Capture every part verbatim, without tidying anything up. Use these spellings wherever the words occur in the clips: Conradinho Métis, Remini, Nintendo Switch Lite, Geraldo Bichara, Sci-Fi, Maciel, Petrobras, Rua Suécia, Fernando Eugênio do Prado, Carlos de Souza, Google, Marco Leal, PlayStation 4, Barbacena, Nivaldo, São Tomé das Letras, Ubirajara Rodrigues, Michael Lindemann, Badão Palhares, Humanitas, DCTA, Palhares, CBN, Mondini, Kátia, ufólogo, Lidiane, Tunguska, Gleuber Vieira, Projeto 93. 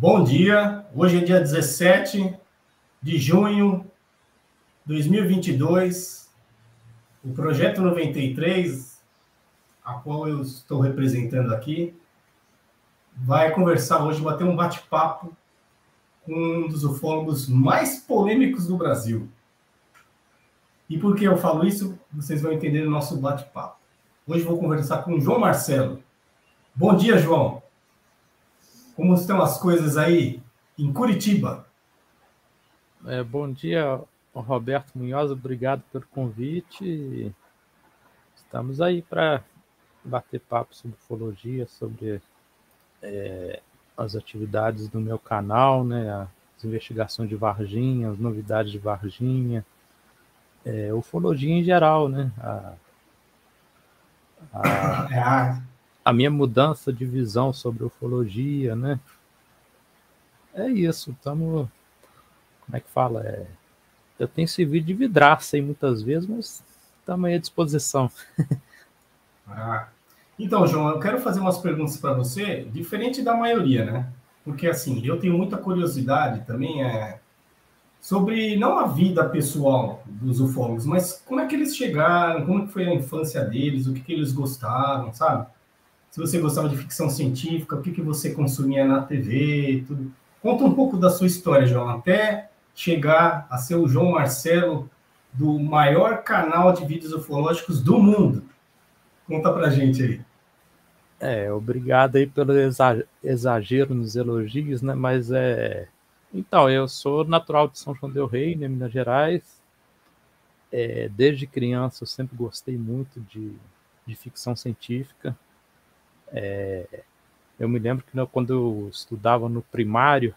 Bom dia, hoje é dia dezessete de junho de dois mil e vinte e dois, o Projeto noventa e três, a qual eu estou representando aqui, vai conversar hoje, bater um bate-papo com um dos ufólogos mais polêmicos do Brasil. E por que eu falo isso, vocês vão entender o nosso bate-papo. Hoje vou conversar com o João Marcelo. Bom dia, João! Como estão as coisas aí em Curitiba? É, bom dia, Roberto Munhoz. Obrigado pelo convite. Estamos aí para bater papo sobre ufologia, sobre é, as atividades do meu canal, né? As investigações de Varginha, as novidades de Varginha, é, ufologia em geral, né? A, a... É a... a minha mudança de visão sobre ufologia, né? É isso, estamos... Como é que fala? É... Eu tenho servido de vidraça aí muitas vezes, mas estamos aí à disposição. Ah. Então, João, eu quero fazer umas perguntas para você, diferente da maioria, né? Porque, assim, eu tenho muita curiosidade também é... sobre, não a vida pessoal dos ufólogos, mas como é que eles chegaram, como que foi a infância deles, o que, que eles gostaram, sabe? Se você gostava de ficção científica, o que, que você consumia na T V, tudo. Conta um pouco da sua história, João, até chegar a ser o João Marcelo do maior canal de vídeos ufológicos do mundo. Conta pra gente aí. É, obrigado aí pelo exagero nos elogios, né, mas é... Então, eu sou natural de São João del Rei, né, Minas Gerais. É, desde criança eu sempre gostei muito de, de ficção científica. É, eu me lembro que eu, quando eu estudava no primário,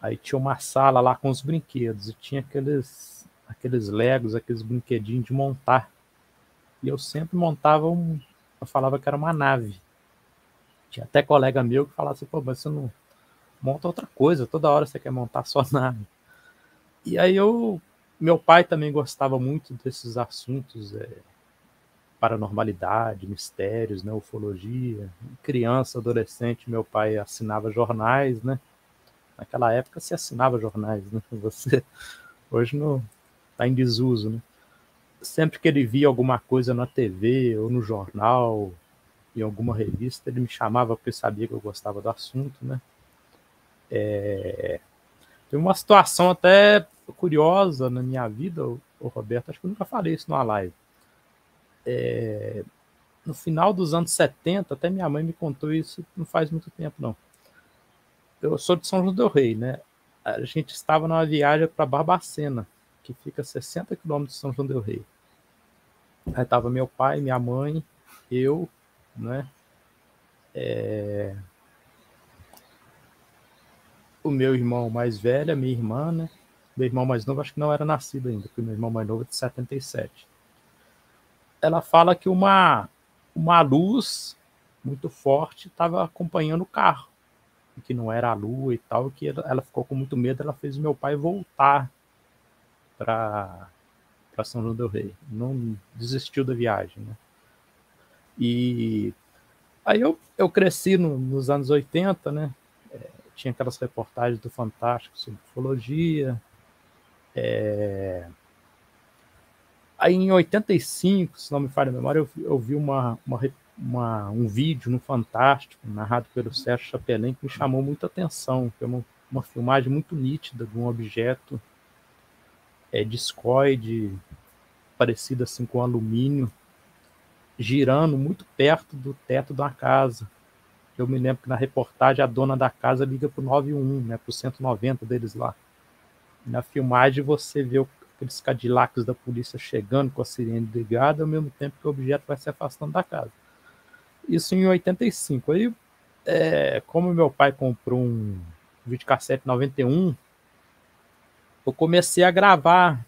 aí tinha uma sala lá com os brinquedos, e tinha aqueles, aqueles legos, aqueles brinquedinhos de montar. E eu sempre montava um... Eu falava que era uma nave. Tinha até colega meu que falava assim, pô, mas você não monta outra coisa, toda hora você quer montar só nave. E aí eu... Meu pai também gostava muito desses assuntos... É, paranormalidade, mistérios, né, ufologia. Criança, adolescente, meu pai assinava jornais, né? Naquela época se assinava jornais, né? Você hoje não está em desuso, né? Sempre que ele via alguma coisa na T V ou no jornal, em alguma revista, ele me chamava porque sabia que eu gostava do assunto, né? É... Tem uma situação até curiosa na minha vida, o Roberto, acho que eu nunca falei isso numa live. É, no final dos anos setenta, até minha mãe me contou isso não faz muito tempo, não. Eu sou de São João del Rei, né? A gente estava numa viagem para Barbacena, que fica a sessenta quilômetros de São João del Rei. Aí estava meu pai, minha mãe, eu, né? É... O meu irmão mais velho, minha irmã, né? Meu irmão mais novo, acho que não era nascido ainda, porque meu irmão mais novo é de setenta e sete. Ela fala que uma, uma luz muito forte estava acompanhando o carro, que não era a lua e tal, que ela, ela ficou com muito medo, ela fez meu pai voltar para São João del Rei, não desistiu da viagem, né? E aí eu, eu cresci no, nos anos oitenta, né? É, tinha aquelas reportagens do Fantástico sobre ufologia, é... Aí em oitenta e cinco, se não me falha a memória, eu, eu vi uma, uma, uma, um vídeo no Fantástico, narrado pelo Sérgio Chapelin, que me chamou muita atenção, que é uma, uma filmagem muito nítida de um objeto é, discoide, parecido assim com alumínio, girando muito perto do teto da casa. Eu me lembro que na reportagem a dona da casa liga para o nove um um, né, para o cento e noventa deles lá. Na filmagem você vê o aqueles Cadillacs da polícia chegando com a sirene ligada, ao mesmo tempo que o objeto vai se afastando da casa. Isso em oitenta e cinco. Aí, é, como meu pai comprou um videocassete noventa e um, eu comecei a gravar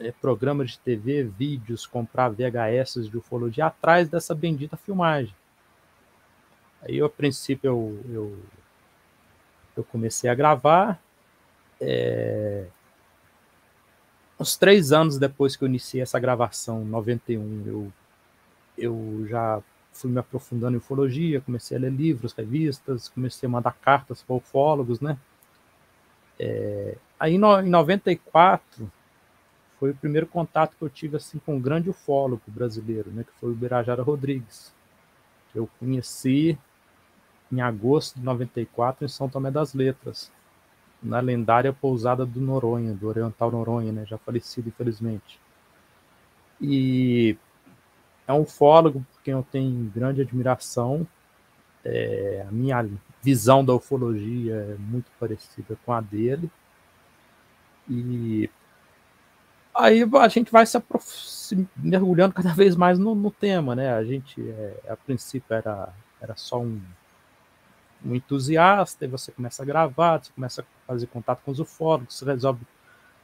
é, programas de T V, vídeos, comprar V H S de ufologia atrás dessa bendita filmagem. Aí, a princípio, eu, eu, eu comecei a gravar... É, uns três anos depois que eu iniciei essa gravação, noventa e um, eu, eu já fui me aprofundando em ufologia, comecei a ler livros, revistas, comecei a mandar cartas para ufólogos, né? É, aí no, em noventa e quatro foi o primeiro contato que eu tive assim com um grande ufólogo brasileiro, né, que foi o Ubirajara Rodrigues, que eu conheci em agosto de noventa e quatro em São Tomé das Letras, na lendária pousada do Noronha, do Oriental Noronha, né, já falecido infelizmente. E é um ufólogo por quem eu tenho grande admiração. É, a minha visão da ufologia é muito parecida com a dele. E aí a gente vai se, aprof... se mergulhando cada vez mais no, no tema, né? A gente, é, a princípio, era, era só um, um entusiasta, e você começa a gravar, você começa a fazer contato com os ufólogos, você resolve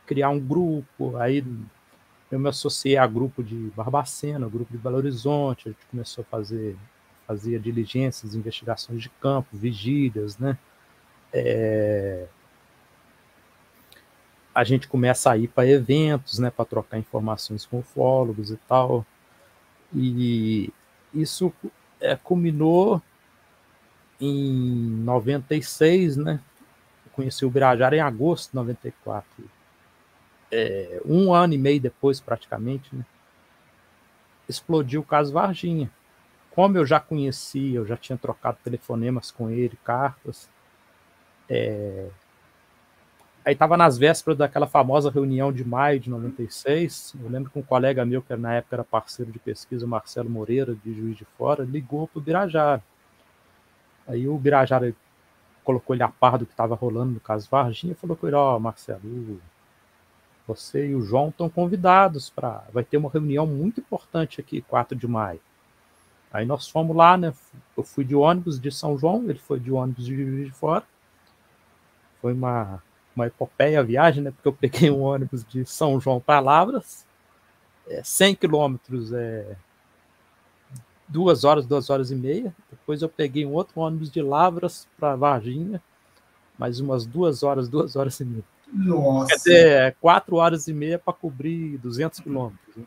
criar um grupo, aí... Eu me associei a grupo de Barbacena, grupo de Belo Horizonte, a gente começou a fazer fazia diligências, investigações de campo, vigílias, né? É... A gente começa a ir para eventos, né, para trocar informações com ufólogos e tal. E isso é, culminou em noventa e seis, né? Eu conheci o Ubirajara em agosto de noventa e quatro. É, um ano e meio depois, praticamente, né, explodiu o caso Varginha. Como eu já conhecia, eu já tinha trocado telefonemas com ele, cartas. É... Aí estava nas vésperas daquela famosa reunião de maio de noventa e seis. Eu lembro que um colega meu, que na época era parceiro de pesquisa, Marcelo Moreira, de Juiz de Fora, ligou para o Ubirajara. Aí o Ubirajara colocou ele a par do que estava rolando no caso Varginha e falou com ele: ó, oh, Marcelo, você e o João estão convidados para... Vai ter uma reunião muito importante aqui, quatro de maio. Aí nós fomos lá, né? Eu fui de ônibus de São João, ele foi de ônibus de Juiz de Fora. Foi uma, uma epopeia a viagem, né? Porque eu peguei um ônibus de São João para Lavras, é, cem quilômetros, é, duas horas, duas horas e meia. Depois eu peguei um outro ônibus de Lavras para Varginha, mais umas duas horas, duas horas e meia. Nossa. Quer dizer, quatro horas e meia para cobrir duzentos quilômetros. Né?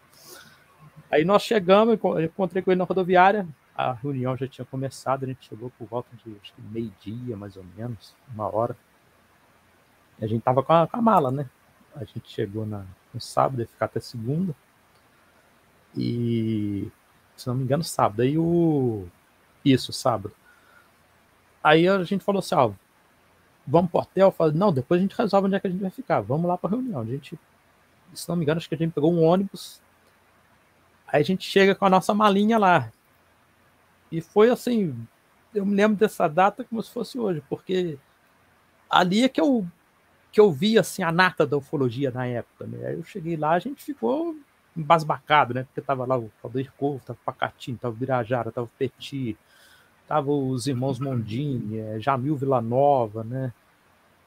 Aí nós chegamos, eu encontrei com ele na rodoviária, a reunião já tinha começado, a gente chegou por volta de meio-dia, mais ou menos, uma hora. E a gente estava com, com a mala, né? A gente chegou na, no sábado, ia ficar até segunda. E, se não me engano, sábado. Aí o... Isso, sábado. Aí a gente falou assim, ó, ah, vamos pro hotel? Falei, não, depois a gente resolve onde é que a gente vai ficar. Vamos lá pra reunião. A gente, se não me engano, acho que a gente pegou um ônibus. Aí a gente chega com a nossa malinha lá. E foi assim, eu me lembro dessa data como se fosse hoje, porque ali é que eu, que eu vi assim, a nata da ufologia na época. Né? Aí eu cheguei lá, a gente ficou embasbacado, né? Porque tava lá o Faldeir Corvo, tava o Pacatinho, tava o Ubirajara, tava o Petit, estavam os irmãos Mondini, é, Jamil Villanova, né?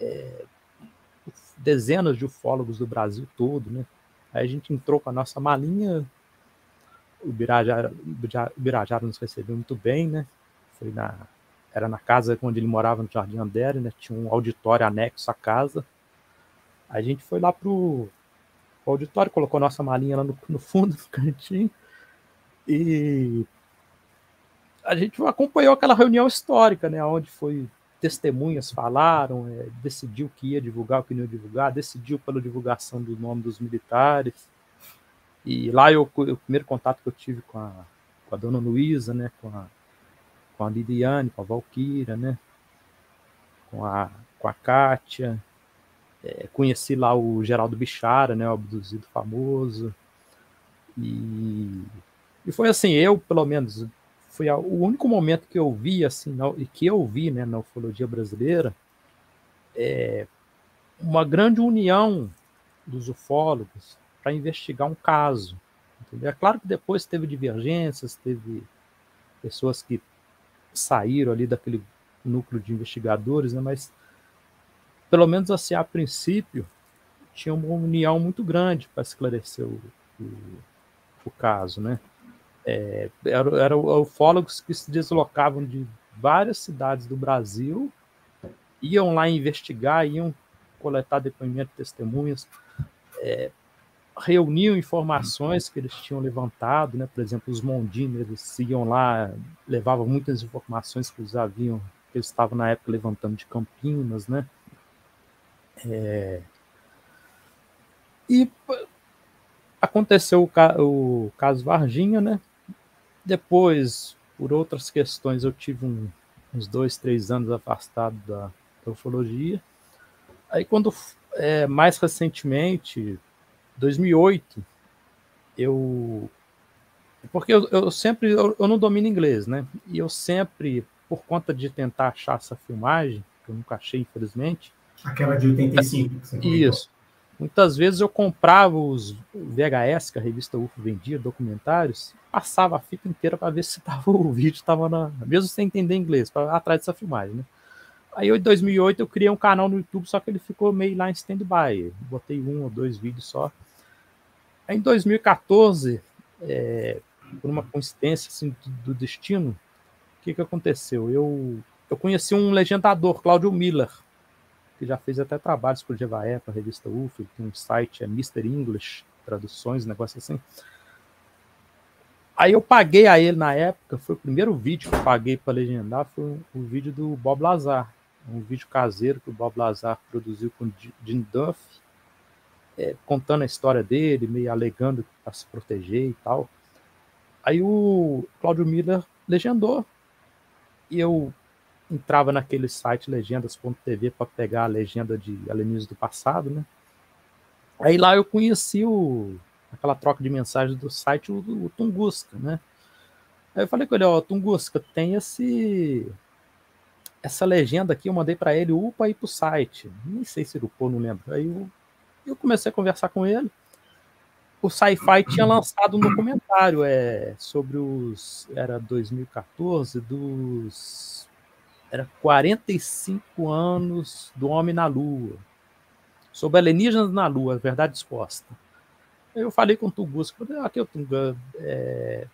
É, dezenas de ufólogos do Brasil todo, né? Aí a gente entrou com a nossa malinha, o Ubirajara, o Ubirajara nos recebeu muito bem, né? Foi na, era na casa onde ele morava, no Jardim Andere, né? Tinha um auditório anexo à casa. A gente foi lá pro auditório, colocou a nossa malinha lá no, no fundo, no cantinho, e... a gente acompanhou aquela reunião histórica, né, onde foi, testemunhas falaram, é, decidiu que ia divulgar, o que não ia divulgar, decidiu pela divulgação do nome dos militares. E lá eu, o primeiro contato que eu tive com a, com a dona Luísa, né, com a, com a Lidiane, com a Valquíria, né, com a, com a Kátia, é, conheci lá o Geraldo Bichara, né, o abduzido famoso. E, e foi assim, eu pelo menos... foi o único momento que eu vi, assim, e que eu vi, né, na ufologia brasileira, é uma grande união dos ufólogos para investigar um caso. Entendeu? É claro que depois teve divergências, teve pessoas que saíram ali daquele núcleo de investigadores, né, mas pelo menos assim, a princípio, tinha uma união muito grande para esclarecer o, o, o caso, né? É, eram era ufólogos que se deslocavam de várias cidades do Brasil, iam lá investigar, iam coletar depoimento, testemunhas, é, reuniam informações que eles tinham levantado, né? Por exemplo, os Mondini, eles iam lá, levavam muitas informações que eles haviam, que eles estavam na época levantando de Campinas, né? É... E aconteceu o, ca... o caso Varginha, né? Depois, por outras questões, eu tive um, uns dois, três anos afastado da, da ufologia. Aí, quando é, mais recentemente, dois mil e oito, eu... Porque eu, eu sempre... Eu, eu não domino inglês, né? E eu sempre, por conta de tentar achar essa filmagem, que eu nunca achei, infelizmente... Aquela de oitenta e cinco. Que você isso. Muitas vezes eu comprava os V H S que a revista U F O vendia, documentários, passava a fita inteira para ver se tava, o vídeo estava na... Mesmo sem entender inglês, para atrás dessa filmagem, né? Aí, em dois mil e oito, eu criei um canal no YouTube, só que ele ficou meio lá em stand-by. Botei um ou dois vídeos só. Aí, em dois mil e quatorze, é, por uma coincidência assim, do destino, o que, que aconteceu? Eu, eu conheci um legendador, Cláudio Miller, que já fez até trabalhos para o G V A E, para a revista U F O, ele tem um site, é mister English, traduções, negócio assim. Aí eu paguei a ele na época, foi o primeiro vídeo que eu paguei para legendar, foi o um, um vídeo do Bob Lazar, um vídeo caseiro que o Bob Lazar produziu com o Jim Duff, é, contando a história dele, meio alegando para se proteger e tal. Aí o Cláudio Miller legendou, e eu entrava naquele site legendas ponto t v para pegar a legenda de alienígenas do passado, né? Aí lá eu conheci o, aquela troca de mensagens do site, o, o Tunguska, né? Aí eu falei com ele, ó, Tunguska, tem esse essa legenda aqui, eu mandei para ele, upa aí pro site. Nem sei se ele upou, não lembro. Aí eu, eu comecei a conversar com ele. O Sci-Fi tinha lançado um documentário é, sobre os... Era dois mil e quatorze, dos... Era quarenta e cinco anos do homem na Lua. Sobre alienígenas na Lua, a verdade exposta. Eu falei com o Tunguska, falei, ah, aqui o Tunga, é,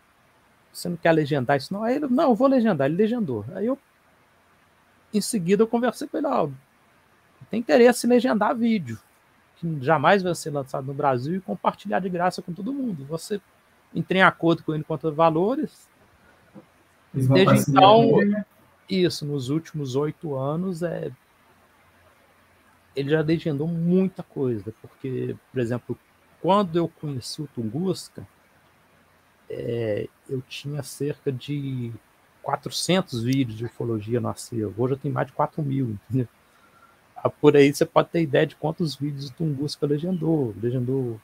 você não quer legendar isso não? Aí ele, não, eu vou legendar, ele legendou. Aí eu, em seguida, eu conversei com ele, ó, tem interesse em legendar vídeo, que jamais vai ser lançado no Brasil, e compartilhar de graça com todo mundo. Você entra em acordo com ele quanto a valores. Desde então... Isso, nos últimos oito anos, é... ele já legendou muita coisa, porque, por exemplo, quando eu conheci o Tunguska, é... eu tinha cerca de quatrocentos vídeos de ufologia no acervo, hoje eu tenho mais de quatro mil, entendeu? Por aí você pode ter ideia de quantos vídeos o Tunguska legendou, legendou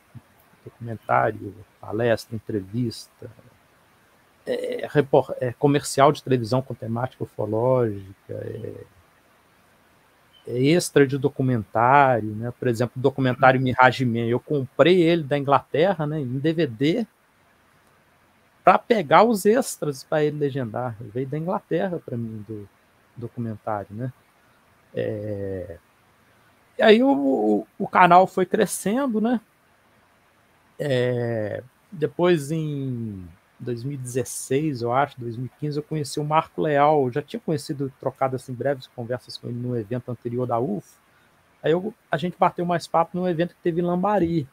documentário, palestra, entrevista... É, é, comercial de televisão com temática ufológica, é, é extra de documentário, né? Por exemplo, o documentário Mirage Man, eu comprei ele da Inglaterra, né, em D V D, para pegar os extras para ele legendar. Ele veio da Inglaterra para mim, do documentário, né? É, e aí o, o, o canal foi crescendo, né? É, depois em dois mil e dezesseis, eu acho, dois mil e quinze, eu conheci o Marco Leal, eu já tinha conhecido, trocado assim, breves conversas com ele num evento anterior da U F O, aí eu, a gente bateu mais papo num evento que teve em Lambari.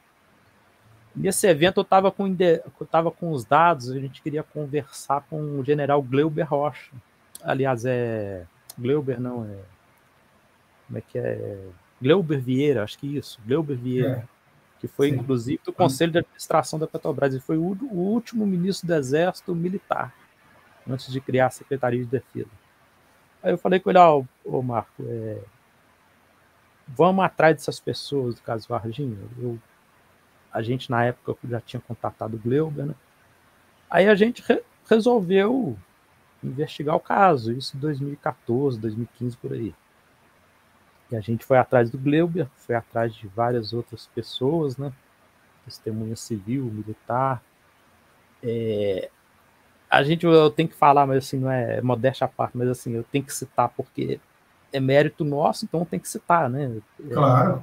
Nesse evento eu estava com, eu tava com os dados, a gente queria conversar com o general Gleuber Rocha, aliás, é... Gleuber não, é... Como é que é? Gleuber Vieira, acho que isso, Gleuber Vieira. É. Que foi, sim, inclusive, do Conselho de Administração da Petrobras, e foi o, o último ministro do Exército Militar, antes de criar a Secretaria de Defesa. Aí eu falei com ele, ó, oh, Marco, é, vamos atrás dessas pessoas do caso Varginha. Eu, a gente, na época, já tinha contatado o Gleuber, né? Aí a gente re resolveu investigar o caso, isso em dois mil e quatorze, dois mil e quinze, por aí. E a gente foi atrás do Gleuber, foi atrás de várias outras pessoas, né? Testemunha civil, militar. É... A gente, eu tenho que falar, mas assim, não é modéstia à parte, mas assim, eu tenho que citar porque é mérito nosso, então tem que citar, né? Claro.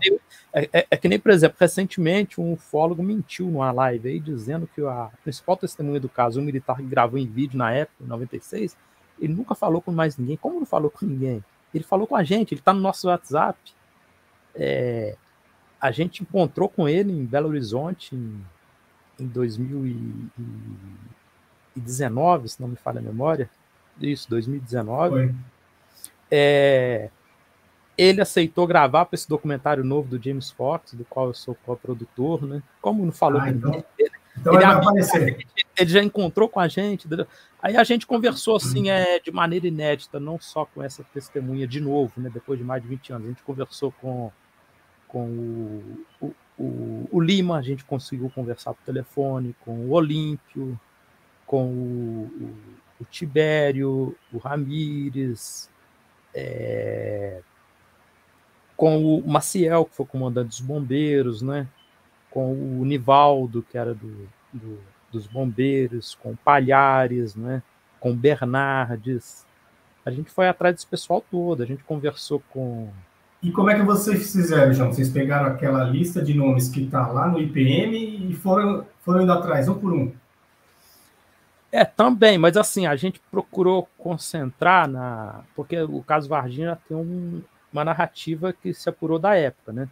É, é, é que nem, por exemplo, recentemente um ufólogo mentiu numa live aí, dizendo que a principal testemunha do caso, um militar que gravou em vídeo na época, em noventa e seis, ele nunca falou com mais ninguém. Como não falou com ninguém? Ele falou com a gente, ele está no nosso WhatsApp. É, a gente encontrou com ele em Belo Horizonte em, em dois mil e dezenove, se não me falha a memória. Isso, dois mil e dezenove. É, ele aceitou gravar para esse documentário novo do James Fox, do qual eu sou co-produtor, né? Como não falou... Ah, então, ninguém, ele, então ele, vai aparecer. Ele já encontrou com a gente. Aí a gente conversou assim, é, de maneira inédita, não só com essa testemunha de novo, né? Depois de mais de vinte anos. A gente conversou com, com o, o, o, o Lima, a gente conseguiu conversar por telefone, com o Olímpio, com o, o, o Tibério, o Ramírez... É, com o Maciel, que foi comandante dos bombeiros, né? Com o Nivaldo, que era do, do, dos bombeiros, com o Palhares, né? Com o Bernardes. A gente foi atrás desse pessoal todo, a gente conversou com... E como é que vocês fizeram, João? Vocês pegaram aquela lista de nomes que está lá no I P M e foram, foram indo atrás, um por um? É, também, mas assim, a gente procurou concentrar na... Porque o caso Varginha tem um... uma narrativa que se apurou da época, né?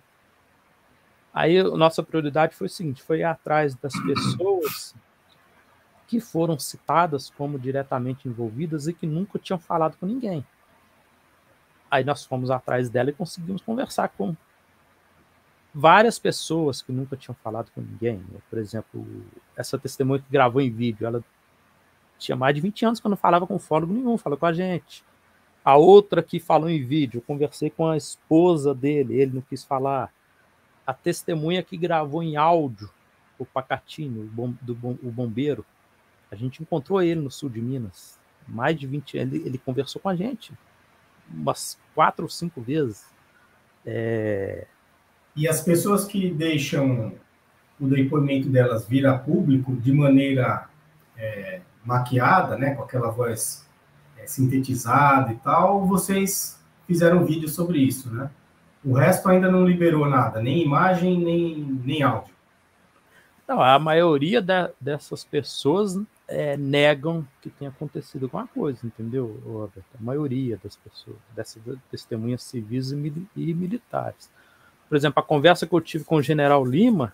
Aí a nossa prioridade foi o seguinte, foi ir atrás das pessoas que foram citadas como diretamente envolvidas e que nunca tinham falado com ninguém. Aí nós fomos atrás dela e conseguimos conversar com várias pessoas que nunca tinham falado com ninguém, né? Por exemplo, essa testemunha que gravou em vídeo, ela tinha mais de vinte anos que não falava com fólogo nenhum, falou com a gente. A outra que falou em vídeo, eu conversei com a esposa dele, ele não quis falar. A testemunha que gravou em áudio, o Pacatinho, o, bom, do, o bombeiro, a gente encontrou ele no sul de Minas, mais de vinte anos, ele, ele conversou com a gente, umas quatro ou cinco vezes. É... E as pessoas que deixam o depoimento delas vir a público de maneira é, maquiada, né, com aquela voz... sintetizado e tal, vocês fizeram um vídeo sobre isso, né? O resto ainda não liberou nada, nem imagem, nem, nem áudio. Não, a maioria da, dessas pessoas é, negam que tenha acontecido alguma coisa, entendeu, Roberto? A maioria das pessoas, dessas testemunhas civis e, mili e militares. Por exemplo, a conversa que eu tive com o general Lima,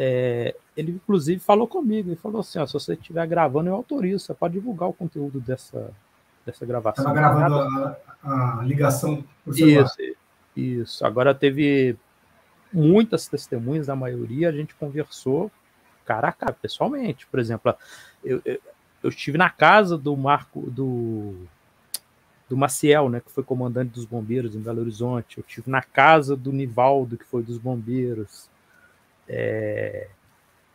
É, ele, inclusive, falou comigo. Ele falou assim, ó, se você estiver gravando, eu autorizo. Você pode divulgar o conteúdo dessa, dessa gravação. Estava gravando a, a ligação por celular. Isso, isso. Agora teve muitas testemunhas, a maioria a gente conversou cara a cara, pessoalmente. Por exemplo, eu, eu, eu estive na casa do Marco, do, do Maciel, né, que foi comandante dos bombeiros em Belo Horizonte. Eu estive na casa do Nivaldo, que foi dos bombeiros. É,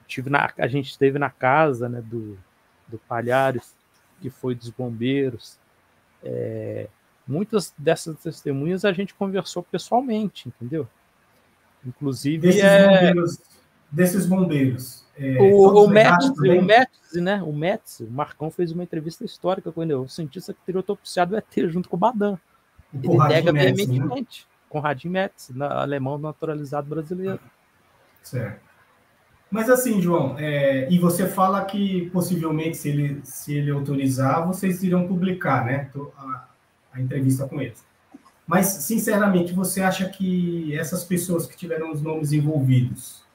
tive na, a gente esteve na casa, né, do, do Palhares, que foi dos bombeiros. É, muitas dessas testemunhas a gente conversou pessoalmente, entendeu? Inclusive... Desses é, bombeiros... Desses bombeiros é, o o Métis, né? O Métis, o Marcão fez uma entrevista histórica com ele, o cientista que teria autopsiado o E T junto com o Badan. Ele nega veementemente, né? Conradinho Métis, alemão naturalizado brasileiro. Certo. Mas assim, João, é, e você fala que possivelmente, se ele, se ele autorizar, vocês irão publicar, né, a, a entrevista com eles. Mas, sinceramente, você acha que essas pessoas que tiveram os nomes envolvidos,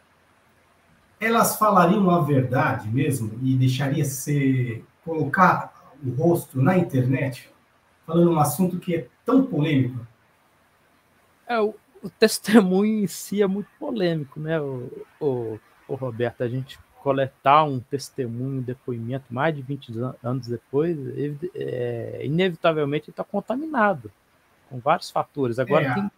elas falariam a verdade mesmo e deixaria ser colocar o rosto na internet, falando um assunto que é tão polêmico? É o... O testemunho em si é muito polêmico, né, o, o, o Roberto? A gente coletar um testemunho, um depoimento, mais de vinte anos depois, é, inevitavelmente está contaminado com vários fatores. Agora, é. tem,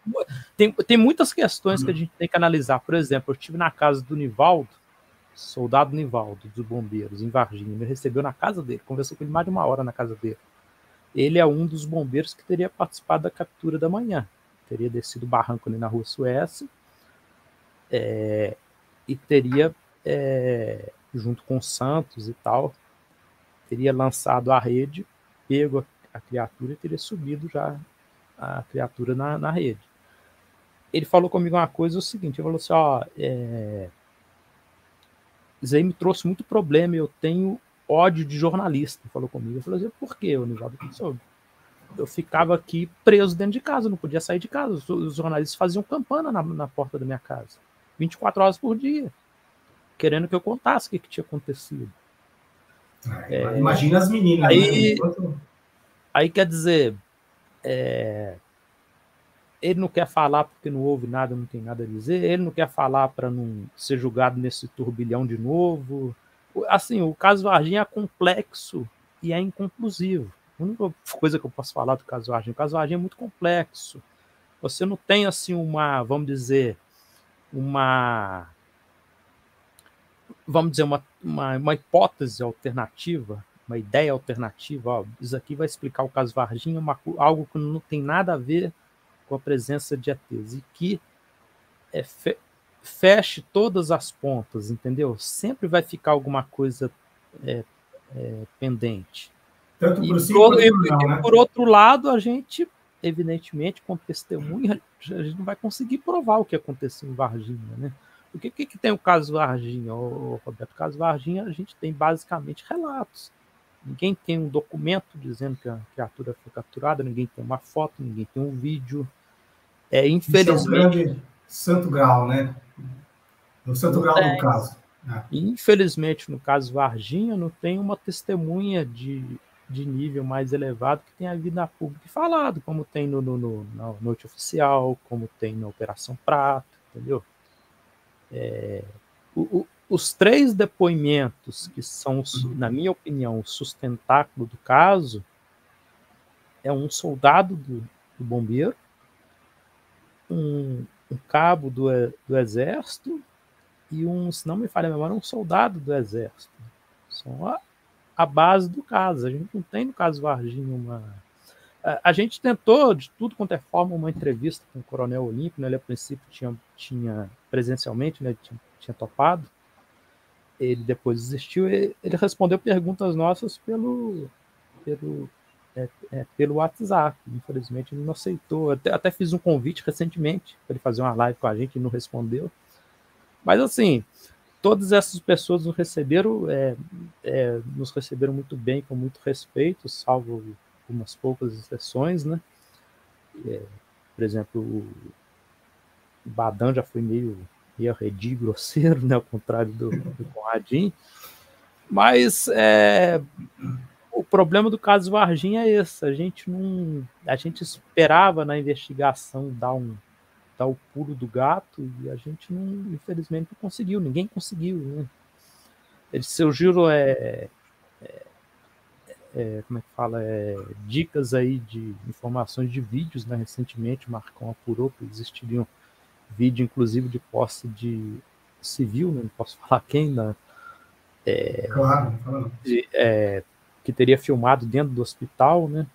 tem, tem muitas questões que a gente tem que analisar. Por exemplo, eu estive na casa do Nivaldo, soldado Nivaldo, dos bombeiros, em Varginha. Me recebeu na casa dele, conversou com ele mais de uma hora na casa dele. Ele é um dos bombeiros que teria participado da captura da manhã. Teria descido o barranco ali na Rua Suécia é, e teria, é, junto com o Santos e tal, teria lançado a rede, pego a, a criatura e teria subido já a criatura na, na rede. Ele falou comigo uma coisa, o seguinte, ele falou assim, ó, é, isso aí me trouxe muito problema, eu tenho ódio de jornalista, ele falou comigo. Eu falei assim, por quê, Nivaldo? eu ficava aqui preso dentro de casa, não podia sair de casa. Os, os jornalistas faziam campana na, na porta da minha casa, vinte e quatro horas por dia, querendo que eu contasse o que, que tinha acontecido. É, imagina as meninas. Aí, né? aí quer dizer, é, ele não quer falar porque não ouve nada, não tem nada a dizer, ele não quer falar para não ser julgado nesse turbilhão de novo. Assim, o caso Varginha é complexo e é inconclusivo. A única coisa que eu posso falar do caso Varginha, o caso Varginha é muito complexo. Você não tem, assim, uma, vamos dizer, uma... vamos dizer, uma, uma, uma hipótese alternativa, uma ideia alternativa. Ó, isso aqui vai explicar o caso Varginha, uma, algo que não tem nada a ver com a presença de E Tês, e que é fe, feche todas as pontas, entendeu? Sempre vai ficar alguma coisa é, é, pendente. Tanto por e, si, por, e, não, né? Por outro lado, a gente, evidentemente, com testemunha, a gente não vai conseguir provar o que aconteceu em Varginha, né? O que, que, que tem o caso Varginha, ô, Roberto? O caso Varginha, a gente tem basicamente relatos. Ninguém tem um documento dizendo que a criatura foi capturada, ninguém tem uma foto, ninguém tem um vídeo. É, infelizmente... Isso é um grande santo grau, né? O santo grau do caso. Né? Infelizmente, no caso Varginha, não tem uma testemunha de, de nível mais elevado que tenha havido na pública e falado, como tem no, no, no, na Noite Oficial, como tem na Operação Prato, entendeu? É, o, o, os três depoimentos que são, na minha opinião, o sustentáculo do caso é um soldado do, do bombeiro, um, um cabo do, do exército e um, se não me falha a memória, um soldado do exército. São a, a base do caso. A gente não tem, no caso Varginha, uma... A, a gente tentou, de tudo quanto é forma, uma entrevista com o coronel Olímpio, né? Ele, a princípio, tinha... tinha presencialmente, né, tinha, tinha topado, ele depois desistiu, ele, ele respondeu perguntas nossas pelo, pelo, é, é, pelo WhatsApp, infelizmente ele não aceitou, até, até fiz um convite recentemente para ele fazer uma live com a gente e não respondeu, mas assim, todas essas pessoas nos receberam, é, é, nos receberam muito bem, com muito respeito, salvo umas poucas exceções, né, é, por exemplo, o O Badão já foi meio, meio arredio, grosseiro, né? Ao contrário do, do Conradinho. Mas é, o problema do caso Varginha é esse. A gente, não, a gente esperava na investigação dar, um, dar o pulo do gato e a gente, não, infelizmente, não conseguiu. Ninguém conseguiu. Né? Ele surgiu... É, é, é, como é que fala? É, dicas aí de informações de vídeos, né? Recentemente o Marcão apurou que existiriam vídeo, inclusive, de posse de civil, né? Não posso falar quem, né? É, claro, claro. De, é, que teria filmado dentro do hospital, né?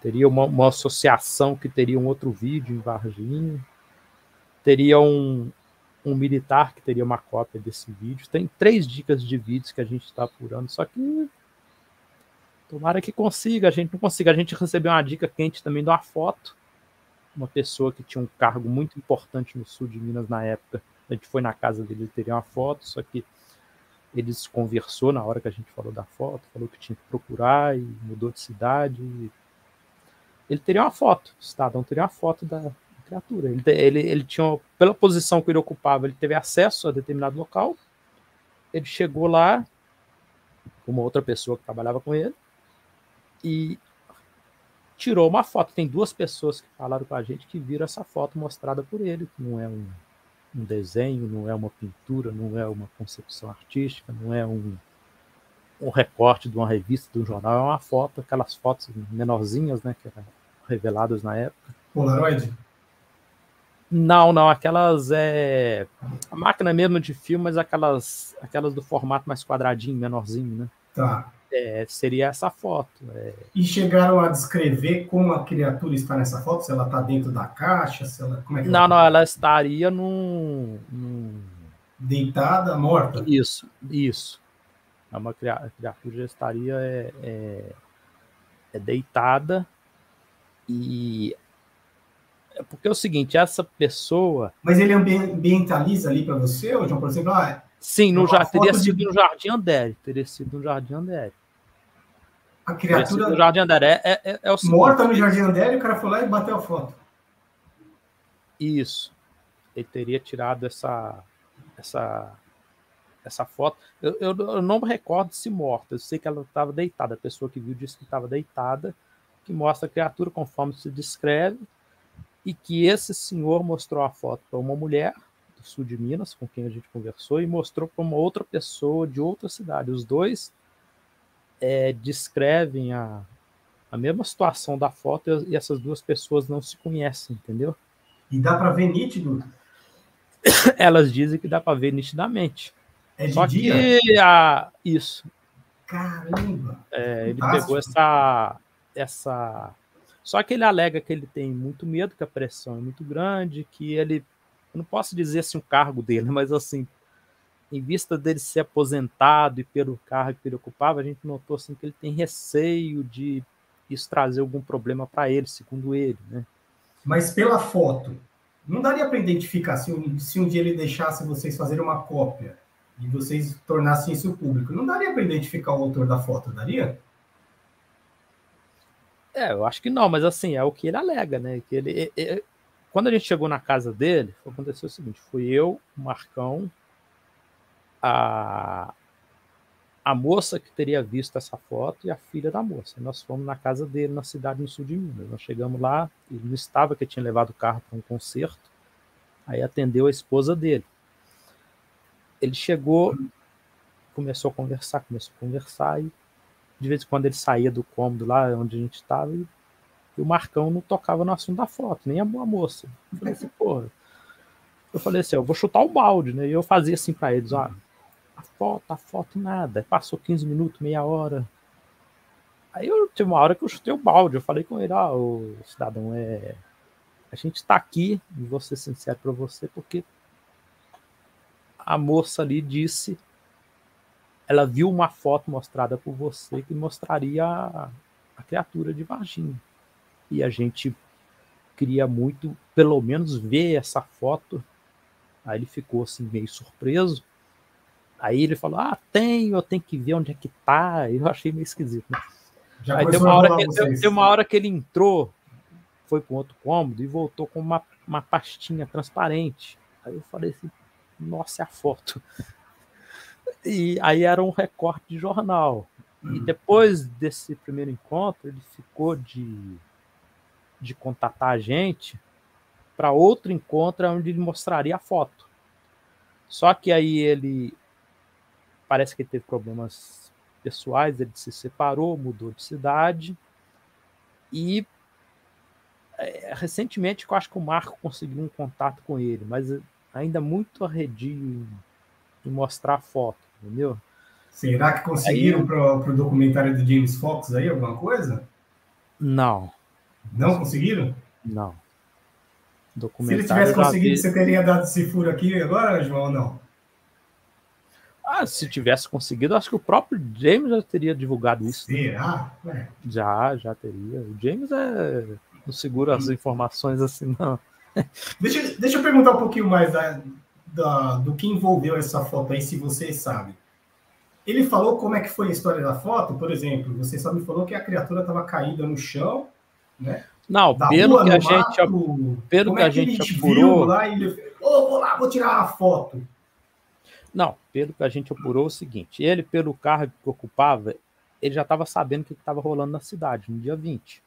Teria uma, uma associação que teria um outro vídeo em Varginha, teria um, um militar que teria uma cópia desse vídeo. Tem três dicas de vídeos que a gente está apurando, só que tomara que consiga, a gente não consiga. A gente recebeu uma dica quente também de uma foto, uma pessoa que tinha um cargo muito importante no sul de Minas na época. A gente foi na casa dele, ele teria uma foto, só que eles conversou na hora que a gente falou da foto, falou que tinha que procurar e mudou de cidade. Ele teria uma foto, o cidadão teria uma foto da criatura. Ele, ele, ele tinha, pela posição que ele ocupava, ele teve acesso a determinado local, ele chegou lá, uma outra pessoa que trabalhava com ele, e tirou uma foto. Tem duas pessoas que falaram com a gente que viram essa foto mostrada por ele, que não é um, um desenho, não é uma pintura, não é uma concepção artística, não é um, um recorte de uma revista, de um jornal, é uma foto, aquelas fotos menorzinhas, né, que eram reveladas na época. Polaroid? Não, não, aquelas, é... a máquina mesmo de filme, mas aquelas, aquelas do formato mais quadradinho, menorzinho, né? Tá. É, seria essa foto. É. E chegaram a descrever como a criatura está nessa foto? Se ela está dentro da caixa? Se ela, como é que não, ela... não, ela estaria num, num... deitada, morta? Isso, isso. É uma criatura, a criatura estaria é, é, é deitada e... É porque é o seguinte, essa pessoa... Mas ele ambientaliza ali para você, ou João, por exemplo, ah, sim, no, já, teria sido de... no Jardim Andere, teria sido no Jardim Andere. A criatura... do Jardim Andere é, é, é o seguinte. Morta no Jardim Andere, o cara foi lá e bateu a foto. Isso. Ele teria tirado essa... essa... essa foto, eu, eu, eu não me recordo se morta, eu sei que ela estava deitada, a pessoa que viu disse que estava deitada, que mostra a criatura conforme se descreve, e que esse senhor mostrou a foto para uma mulher do sul de Minas, com quem a gente conversou, e mostrou para uma outra pessoa de outra cidade. Os dois é, descrevem a, a mesma situação da foto e essas duas pessoas não se conhecem, entendeu? E dá para ver nítido? Elas dizem que dá para ver nitidamente. É de Só dia? Que a... Isso. Caramba! É, ele pegou essa, essa... Só que ele alega que ele tem muito medo, que a pressão é muito grande, que ele... Eu não posso dizer assim o cargo dele, mas assim, em vista dele ser aposentado e pelo cargo que ele ocupava, a gente notou assim, que ele tem receio de isso trazer algum problema para ele, segundo ele, né? Mas pela foto, não daria para identificar se um, se um dia ele deixasse vocês fazerem uma cópia e vocês tornassem isso público. Não daria para identificar o autor da foto, daria? É, eu acho que não, mas assim, é o que ele alega, né? Que ele, é, é... Quando a gente chegou na casa dele, aconteceu o seguinte, fui eu, o Marcão, a... a moça que teria visto essa foto e a filha da moça. Nós fomos na casa dele, na cidade no sul de Minas. Nós chegamos lá, ele não estava, que tinha levado o carro para um concerto, aí atendeu a esposa dele. Ele chegou, começou a conversar, começou a conversar, e de vez em quando ele saía do cômodo lá onde a gente estava, e, e o Marcão não tocava no assunto da foto, nem a boa moça. Eu falei assim, porra. Eu falei assim, eu vou chutar o balde, né? E eu fazia assim para eles, ó, a foto, a foto, nada. Passou quinze minutos, meia hora. Aí eu tive uma hora que eu chutei o balde, eu falei com ele, ó, ô, cidadão, é, a gente está aqui, e vou ser sincero para você, porque... A moça ali disse, ela viu uma foto mostrada por você que mostraria a, a criatura de Varginha. E a gente queria muito, pelo menos, ver essa foto. Aí ele ficou assim, meio surpreso. Aí ele falou, ah, tem, eu tenho que ver onde é que tá. Eu achei meio esquisito. Né? Aí deu uma, hora que, deu, deu uma hora que ele entrou, foi para um outro cômodo e voltou com uma, uma pastinha transparente. Aí eu falei assim, nossa, é a foto. E aí era um recorte de jornal. Uhum. E depois desse primeiro encontro, ele ficou de, de contatar a gente para outro encontro onde ele mostraria a foto. Só que aí ele... Parece que ele teve problemas pessoais, ele se separou, mudou de cidade. E recentemente, eu acho que o Marco conseguiu um contato com ele, mas... ainda muito arredio de mostrar a foto, entendeu? Será que conseguiram para o documentário do James Fox aí alguma coisa? Não. Não conseguiram? Não. Documentário, se ele tivesse conseguido, vez... você teria dado esse furo aqui agora, João, ou não? Ah, se tivesse conseguido, acho que o próprio James já teria divulgado isso. Será? Né? Já, já teria. O James é... não segura as informações assim, não. Deixa, deixa eu perguntar um pouquinho mais da, da, do que envolveu essa foto aí, se vocês sabem. Ele falou como é que foi a história da foto? Por exemplo, você só me falou que a criatura estava caída no chão, né? Não, da pelo que a gente apurou... Pelo que a gente apurou... lá e ele, oh, vou lá, vou tirar a foto. Não, pelo que a gente apurou é o seguinte, ele, pelo cargo que ocupava, ele já estava sabendo o que estava rolando na cidade, no dia vinte.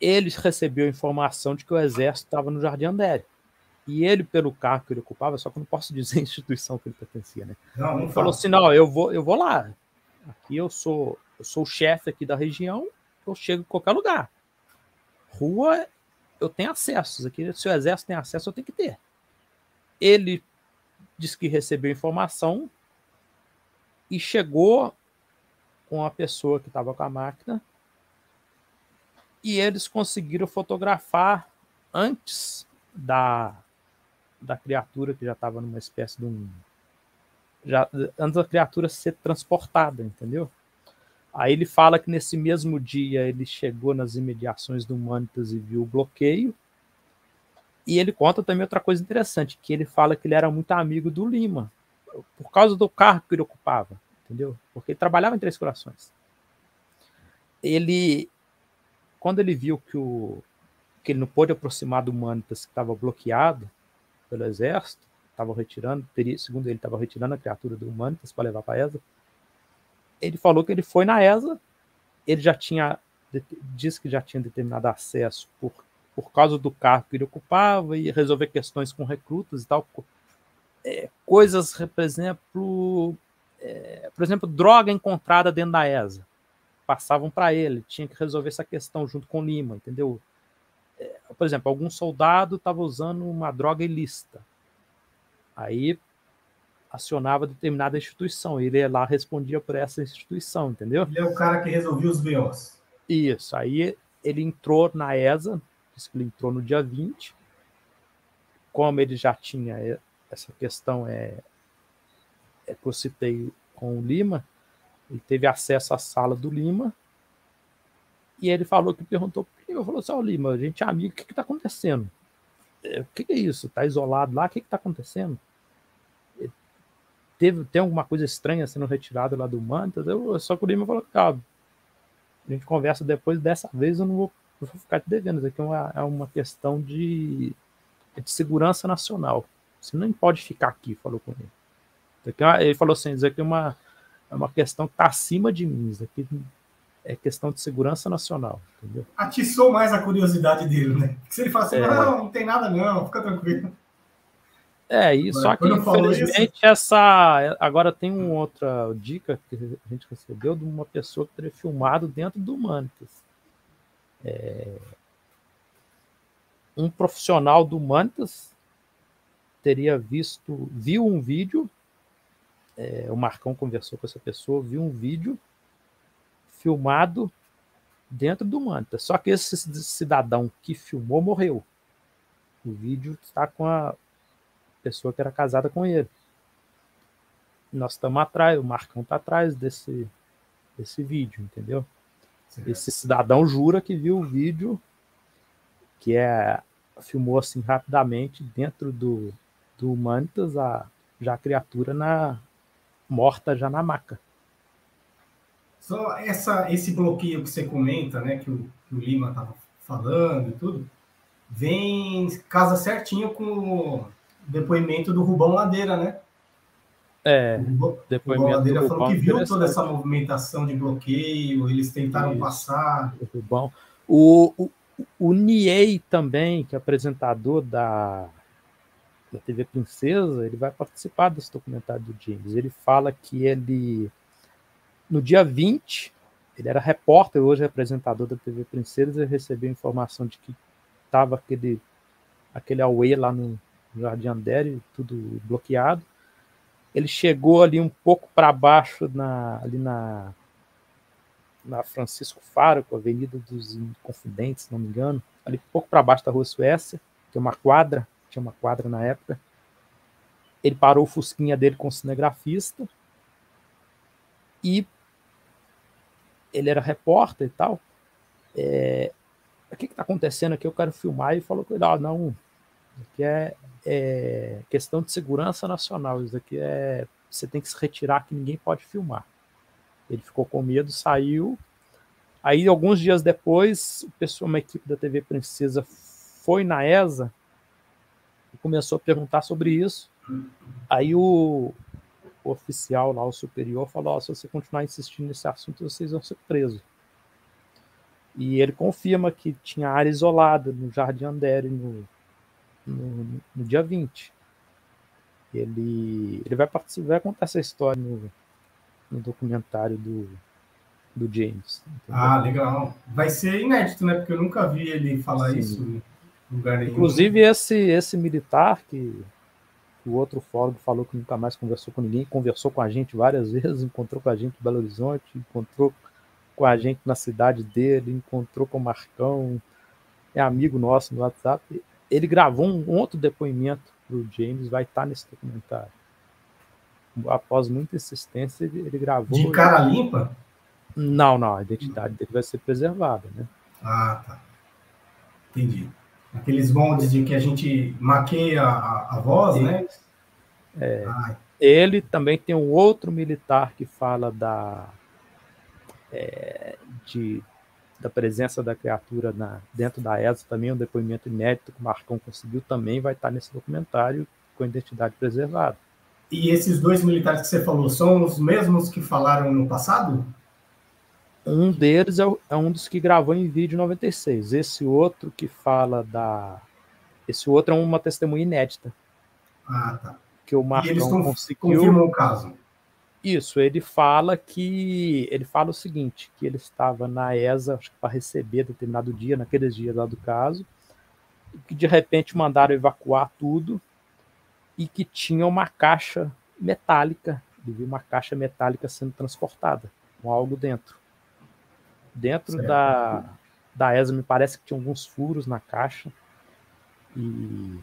Ele recebeu a informação de que o exército estava no Jardim Andere. E ele, pelo cargo que ele ocupava, só que eu não posso dizer a instituição que ele pertencia, né? Não, não ele falou assim, não, eu vou, eu vou lá. Aqui eu sou, eu sou o chefe aqui da região, eu chego em qualquer lugar. Rua, eu tenho acessos. Aqui, se o exército tem acesso, eu tenho que ter. Ele disse que recebeu informação e chegou com a pessoa que estava com a máquina. E eles conseguiram fotografar antes da, da criatura, que já estava numa espécie de um... Já, antes da criatura ser transportada, entendeu? Aí ele fala que nesse mesmo dia ele chegou nas imediações do Humanitas e viu o bloqueio. E ele conta também outra coisa interessante, que ele fala que ele era muito amigo do Lima, por causa do cargo que ele ocupava, entendeu? Porque ele trabalhava em Três Corações. ele, quando ele viu que, o, que ele não pôde aproximar do Humanitas, que estava bloqueado pelo exército, estava retirando, teria, segundo ele, estava retirando a criatura do Humanitas para levar para a E S A, ele falou que ele foi na E S A, ele já tinha, disse que já tinha determinado acesso por, por causa do cargo que ele ocupava e resolver questões com recrutas e tal, é, coisas, por exemplo, é, por exemplo, droga encontrada dentro da E S A, passavam para ele, tinha que resolver essa questão junto com o Lima, entendeu? É, por exemplo, algum soldado estava usando uma droga ilícita, aí acionava determinada instituição, ele ia lá, respondia por essa instituição, entendeu? Ele é o cara que resolvia os B Os. Isso, aí ele entrou na E S A, disse que ele entrou no dia vinte, como ele já tinha essa questão é, é que eu citei com o Lima, ele teve acesso à sala do Lima, e ele falou que perguntou para o Lima, falou assim, ó, Lima, a gente é amigo, o que está acontecendo? O que, que é isso? Está isolado lá? O que está acontecendo? Teve, tem alguma coisa estranha sendo retirada lá do Manta? Eu, só que o Lima falou, cara, a gente conversa depois, dessa vez eu não vou, eu vou ficar te devendo, isso aqui é uma, é uma questão de, de segurança nacional, você não pode ficar aqui, falou com ele. Então, ele falou assim, isso aqui é uma É uma questão que está acima de mim. Isso aqui é questão de segurança nacional. Entendeu? Atiçou mais a curiosidade dele, né? Porque se ele fala assim, é... não, não tem nada não, fica tranquilo. É, e mas só que, infelizmente, isso... essa... Agora tem uma outra dica que a gente recebeu de uma pessoa que teria filmado dentro do Humanitas. É... Um profissional do Humanitas teria visto... Viu um vídeo... É, o Marcão conversou com essa pessoa, viu um vídeo filmado dentro do Manta. Só que esse cidadão que filmou morreu. O vídeo está com a pessoa que era casada com ele. Nós estamos atrás, o Marcão está atrás desse, desse vídeo, entendeu? Sim. Esse cidadão jura que viu o vídeo, que é, filmou assim rapidamente dentro do, do Mantas, a, já a criatura na... morta já na maca. Só essa, esse bloqueio que você comenta, né, que o, que o Lima estava falando e tudo, vem, casa certinho com o depoimento do Rubão Ladeira, né? É, o Rubão, depoimento Rubão Ladeira do falou Rubão que viu toda essa movimentação de bloqueio, eles tentaram Isso. passar. O Rubão. O, o, o Niei também, que é apresentador da... da T V Princesa, ele vai participar desse documentário do James. Ele fala que ele, no dia vinte, ele era repórter, hoje é apresentador da T V Princesa, ele recebeu informação de que estava aquele, aquele auê lá no Jardim Andere, tudo bloqueado. Ele chegou ali um pouco para baixo, na, ali na, na Francisco Faro, com a Avenida dos Inconfidentes, se não me engano, ali um pouco para baixo da Rua Suécia, que é uma quadra, tinha uma quadra na época, ele parou o fusquinha dele com o cinegrafista, e ele era repórter e tal, é, o que está acontecendo aqui, eu quero filmar, e falou, ah, não, isso aqui é, é questão de segurança nacional, isso aqui é, você tem que se retirar, que ninguém pode filmar. Ele ficou com medo, saiu, aí alguns dias depois, uma equipe da T V Princesa foi na E S A, começou a perguntar sobre isso, aí o, o oficial lá, o superior, falou, oh, se você continuar insistindo nesse assunto, vocês vão ser presos. E ele confirma que tinha área isolada no Jardim Andere no, no, no dia vinte. Ele, ele vai participar, vai contar essa história no, no documentário do, do James. Entendeu? Ah, legal. Vai ser inédito, né? Porque eu nunca vi ele falar Sim. isso. Inclusive, esse, esse militar que, que o outro fórum falou que nunca mais conversou com ninguém, conversou com a gente várias vezes, encontrou com a gente em Belo Horizonte, encontrou com a gente na cidade dele, encontrou com o Marcão, é amigo nosso no WhatsApp. Ele gravou um outro depoimento para o James, vai estar nesse documentário. Após muita insistência, ele, ele gravou... De cara limpa? Não, não, a identidade dele vai ser preservada, né? Ah, tá. Entendi. Aqueles bondes de que a gente maqueia a, a voz, Sim. né? É, ele também tem um outro militar que fala da, é, de da presença da criatura na, dentro da E S A também, um depoimento inédito que o Marcão conseguiu também vai estar nesse documentário com a identidade preservada. E esses dois militares que você falou são os mesmos que falaram no passado? Um deles é, o, é um dos que gravou em vídeo em noventa e seis. Esse outro que fala da... Esse outro é uma testemunha inédita. Ah, tá. Que o Marcão e eles tão, conseguiu... confirmou o caso. Isso, ele fala que ele fala o seguinte, que ele estava na E S A, acho que para receber determinado dia, naqueles dias lá do caso, que de repente mandaram evacuar tudo e que tinha uma caixa metálica, ele viu uma caixa metálica sendo transportada, com algo dentro. Dentro da, da E S A, me parece que tinha alguns furos na caixa, e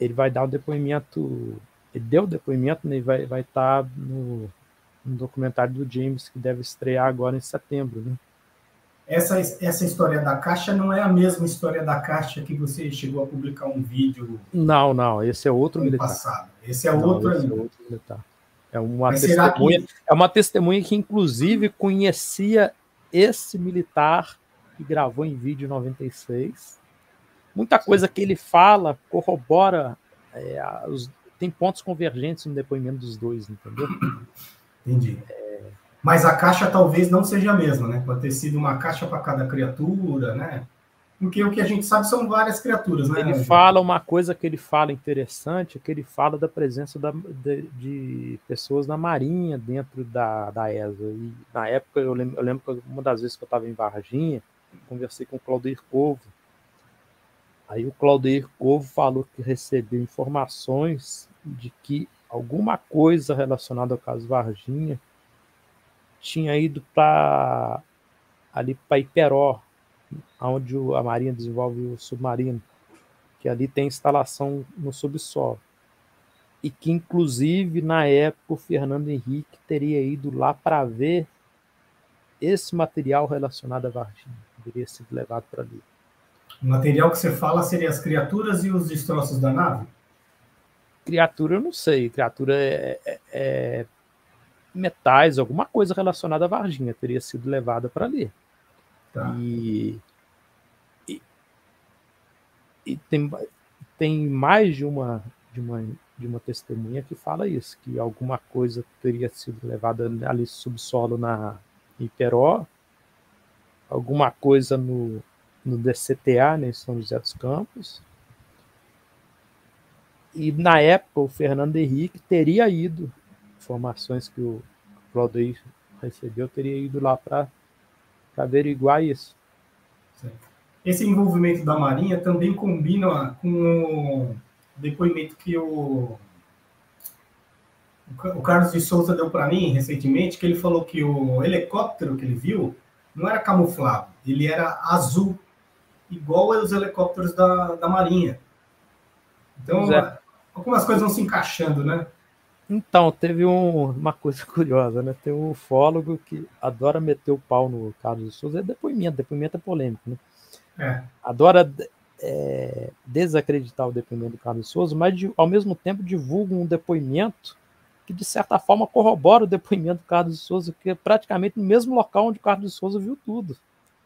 ele vai dar um depoimento... Ele deu o depoimento, né, e vai vai estar no, no documentário do James, que deve estrear agora em setembro. Né? Essa, essa história da caixa não é a mesma história da caixa que você chegou a publicar um vídeo... Não, não, esse é outro militar. Passado. Esse é não, outro... Esse é outro militar. É uma, testemunha, que... é uma testemunha que, inclusive, conhecia esse militar que gravou em vídeo em noventa e seis. Muita coisa que ele fala corrobora é, os... Tem pontos convergentes no depoimento dos dois, entendeu? Entendi. É... Mas a caixa talvez não seja a mesma, né? Pode ter sido uma caixa para cada criatura, né? Porque o que a gente sabe são várias criaturas, né? Ele fala uma coisa que ele fala interessante, que ele fala da presença da, de, de pessoas da Marinha dentro da, da E S A. E na época, eu lembro, eu lembro que uma das vezes que eu estava em Varginha, conversei com o Faldeir Corvo. Aí o Faldeir Corvo falou que recebeu informações de que alguma coisa relacionada ao caso Varginha tinha ido para ali para Iperó, onde a Marinha desenvolve o submarino, que ali tem instalação no subsolo. E que, inclusive, na época, o Fernando Henrique teria ido lá para ver esse material relacionado à Varginha, teria sido levado para ali. O material que você fala seria as criaturas e os destroços da nave? Criatura, eu não sei. Criatura é, é, é metais, alguma coisa relacionada à Varginha teria sido levada para ali. Tá. E, e, e tem, tem mais de uma, de, uma, de uma testemunha que fala isso, que alguma coisa teria sido levada ali subsolo na Iperó, alguma coisa no... no D C T A, né, em São José dos Campos. E, na época, o Fernando Henrique teria ido, informações que o Claudio recebeu, teria ido lá para averiguar isso. Certo. Esse envolvimento da Marinha também combina com o depoimento que o, o Carlos de Souza deu para mim recentemente, que ele falou que o helicóptero que ele viu não era camuflado, ele era azul, igual aos helicópteros da, da Marinha. Então, é. Algumas coisas vão se encaixando, né? Então, teve um, uma coisa curiosa, né? Tem um ufólogo que adora meter o pau no Carlos de Souza, é depoimento, depoimento é polêmico, né? É. Adora é, desacreditar o depoimento do Carlos de Souza, mas de, ao mesmo tempo divulga um depoimento que, de certa forma, corrobora o depoimento do Carlos de Souza, que é praticamente no mesmo local onde o Carlos de Souza viu tudo.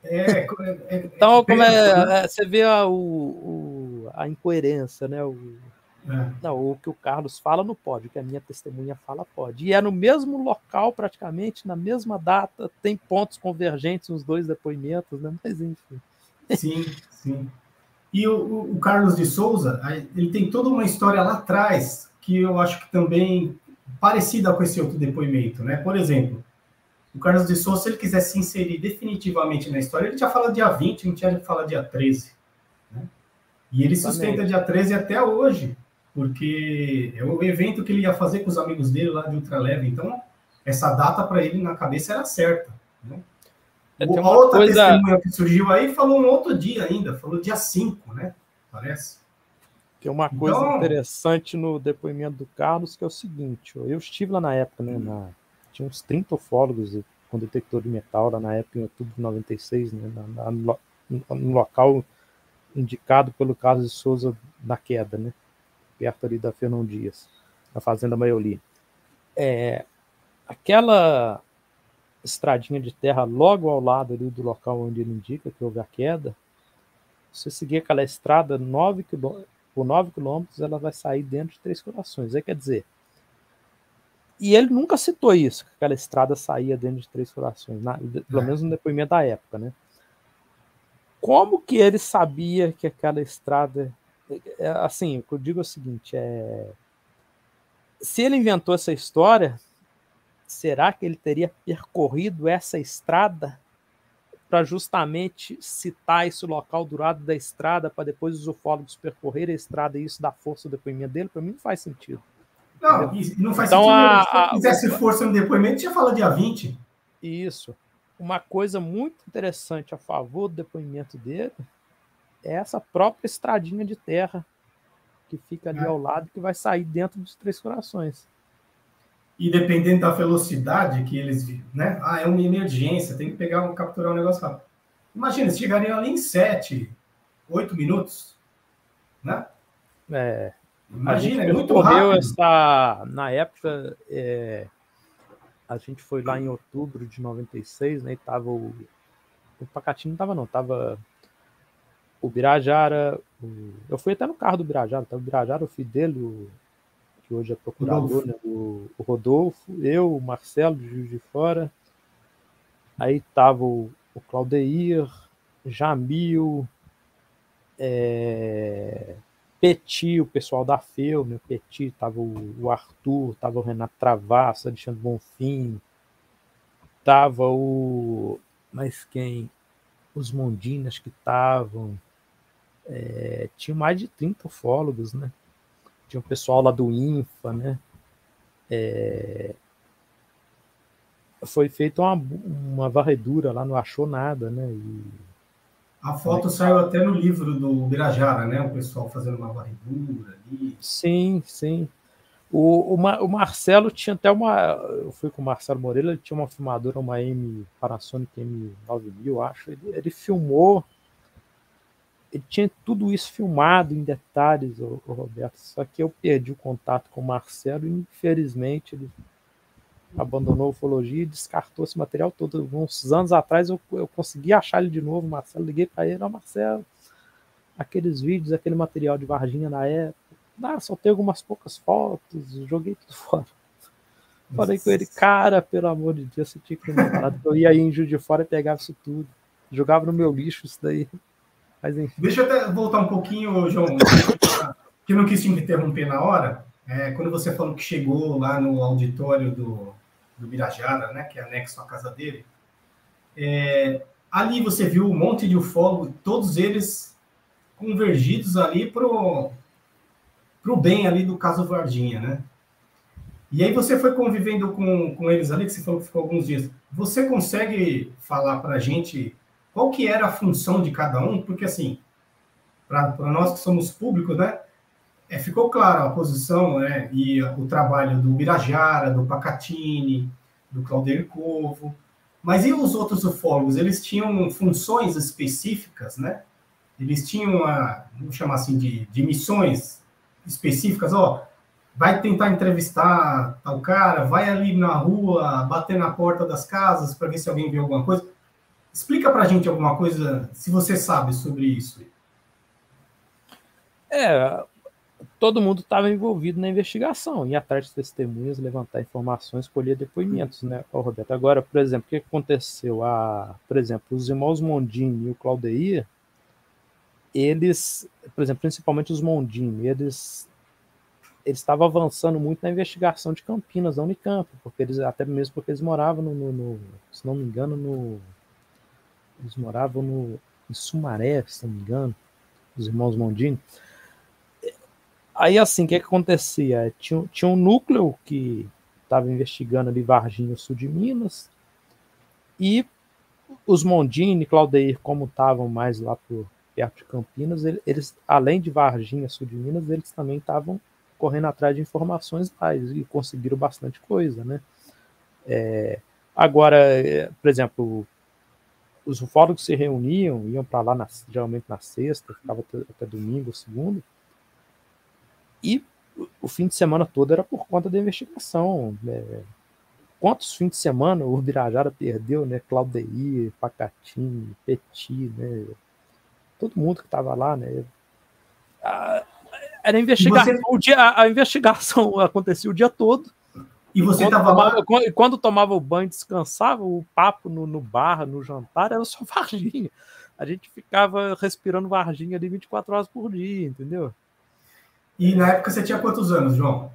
É, é, então, como é, é, você vê a, o, a incoerência, né? O, é. Não, o que o Carlos fala não pode, o que a minha testemunha fala pode. E é no mesmo local, praticamente, na mesma data, tem pontos convergentes nos dois depoimentos, né? Mas enfim. Sim, sim. E o, o Carlos de Souza, ele tem toda uma história lá atrás, que eu acho que também parecida com esse outro depoimento, né? Por exemplo, o Carlos de Souza, se ele quiser se inserir definitivamente na história, ele já fala dia vinte, não tinha que falar dia treze. Né? E ele sustenta dia treze até hoje, porque é o evento que ele ia fazer com os amigos dele lá de Ultraleve. Então, essa data para ele na cabeça era certa. Né? Uma a outra coisa... testemunha que surgiu aí falou um outro dia ainda, falou dia cinco, né? Parece. Tem uma coisa então... interessante no depoimento do Carlos, que é o seguinte, eu estive lá na época, né, hum. na... tinha uns trinta ufólogos com detector de metal lá na época, em outubro de noventa e seis, né, na, na, no local indicado pelo Carlos de Souza na queda, né, perto ali da Fernão Dias, na Fazenda Maioli. É, aquela estradinha de terra logo ao lado ali do local onde ele indica que houve a queda. Se você seguir aquela estrada por nove quilômetros, ela vai sair dentro de Três Corações. Aí quer dizer, e ele nunca citou isso, que aquela estrada saía dentro de Três Corações, na, pelo menos no depoimento da época, né? Como que ele sabia que aquela estrada... Assim, o que eu digo é o seguinte, é... se ele inventou essa história, será que ele teria percorrido essa estrada para justamente citar esse local do lado da estrada, para depois os ufólogos percorrerem a estrada e isso dá força ao depoimento dele? Para mim não faz sentido. Não, não faz então, sentido. A, Se ele quisesse a... força no depoimento, tinha falado dia vinte. Isso. Uma coisa muito interessante a favor do depoimento dele é essa própria estradinha de terra que fica ali é. ao lado, que vai sair dentro dos Três Corações. E dependendo da velocidade que eles viram, né? Ah, é uma emergência, tem que pegar, um, capturar um negócio rápido. Imagina, eles chegariam ali em sete, oito minutos, né? É. Imagina, é muito rápido. Essa, na época, é, a gente foi lá em outubro de noventa e seis, né? E tava o, o Pacatinho não tava não, tava o Ubirajara, o, eu fui até no carro do Ubirajara, tava o Ubirajara, o filho dele, o, que hoje é procurador, né? o, o Rodolfo, eu, o Marcelo de Juiz de Fora, aí tava o, o Claudeir, Jamil, é... Petit, o pessoal da F E U, né? Petit, tava o Arthur, tava o Renato Travasso, Alexandre Bonfim, tava o... mas quem? Os Mondinas que estavam... É, tinha mais de trinta ufólogos, né? Tinha o pessoal lá do INFA, né? É, foi feita uma, uma varredura lá, não achou nada, né? E... a foto saiu até no livro do Ubirajara, né? O pessoal fazendo uma varredura ali. Sim, sim. O, o, o Marcelo tinha até uma... eu fui com o Marcelo Moreira, ele tinha uma filmadora, uma M Panasonic M nove mil, acho. Ele, ele filmou... ele tinha tudo isso filmado em detalhes, o, o Roberto. Só que eu perdi o contato com o Marcelo e, infelizmente, ele abandonou a ufologia e descartou esse material todo. Uns anos atrás eu, eu consegui achar ele de novo, Marcelo, liguei para ele, ó, oh, Marcelo, aqueles vídeos, aquele material de Varginha na época, ah, só tem algumas poucas fotos, joguei tudo fora. Falei com ele, cara, pelo amor de Deus, você tinha que me falar. Eu ia aí em Juiz de Fora e pegava isso tudo, jogava no meu lixo isso daí. Mas, enfim. Deixa eu até voltar um pouquinho, João, que eu não quis te interromper na hora, é, quando você falou que chegou lá no auditório do do Ubirajara, né, que é anexo à casa dele, é, ali você viu um monte de ufólogo, todos eles convergidos ali pro pro bem ali do caso Varginha, né? E aí você foi convivendo com, com eles ali, que você falou que ficou alguns dias. Você consegue falar para a gente qual que era a função de cada um? Porque, assim, para nós que somos públicos, né, é, ficou claro a posição, né, e o trabalho do Ubirajara, do Pacatini, do Faldeir Corvo, mas e os outros ufólogos? Eles tinham funções específicas, né? Eles tinham, a, vamos chamar assim, de, de missões específicas, ó, vai tentar entrevistar tal cara, vai ali na rua, bater na porta das casas para ver se alguém vê alguma coisa. Explica para a gente alguma coisa, se você sabe, sobre isso. É... todo mundo estava envolvido na investigação, ir atrás de testemunhas, levantar informações, colher depoimentos, né, ô, Roberto? Agora, por exemplo, o que aconteceu? Ah, por exemplo, os irmãos Mondini e o Claudeir, eles, por exemplo, principalmente os Mondini, eles eles estavam avançando muito na investigação de Campinas, da Unicamp, porque eles, até mesmo porque eles moravam, no, no, no, se não me engano, no, eles moravam no, em Sumaré, se não me engano, os irmãos Mondini. Aí, assim, o que, que acontecia? Tinha, tinha um núcleo que estava investigando ali Varginha, sul de Minas, e os Mondini e Claudeir, como estavam mais lá por perto de Campinas, eles, além de Varginha, sul de Minas, eles também estavam correndo atrás de informações mais e conseguiram bastante coisa, né? É, agora, por exemplo, os ufólogos se reuniam, iam para lá na, geralmente na sexta, ficava até, até domingo ou segunda, e o fim de semana todo era por conta da investigação, né? quantos fins de semana o Ubirajara perdeu, né? Claudeir, Pacatinho, Petit, né? Todo mundo que estava lá, né? Ah, era investigação. Você... O dia, a investigação acontecia o dia todo. E você estava lá? Quando, quando tomava o banho, descansava, o papo no, no bar, no jantar, era só Varginha. A gente ficava respirando Varginha ali vinte e quatro horas por dia, entendeu? E na época você tinha quantos anos, João?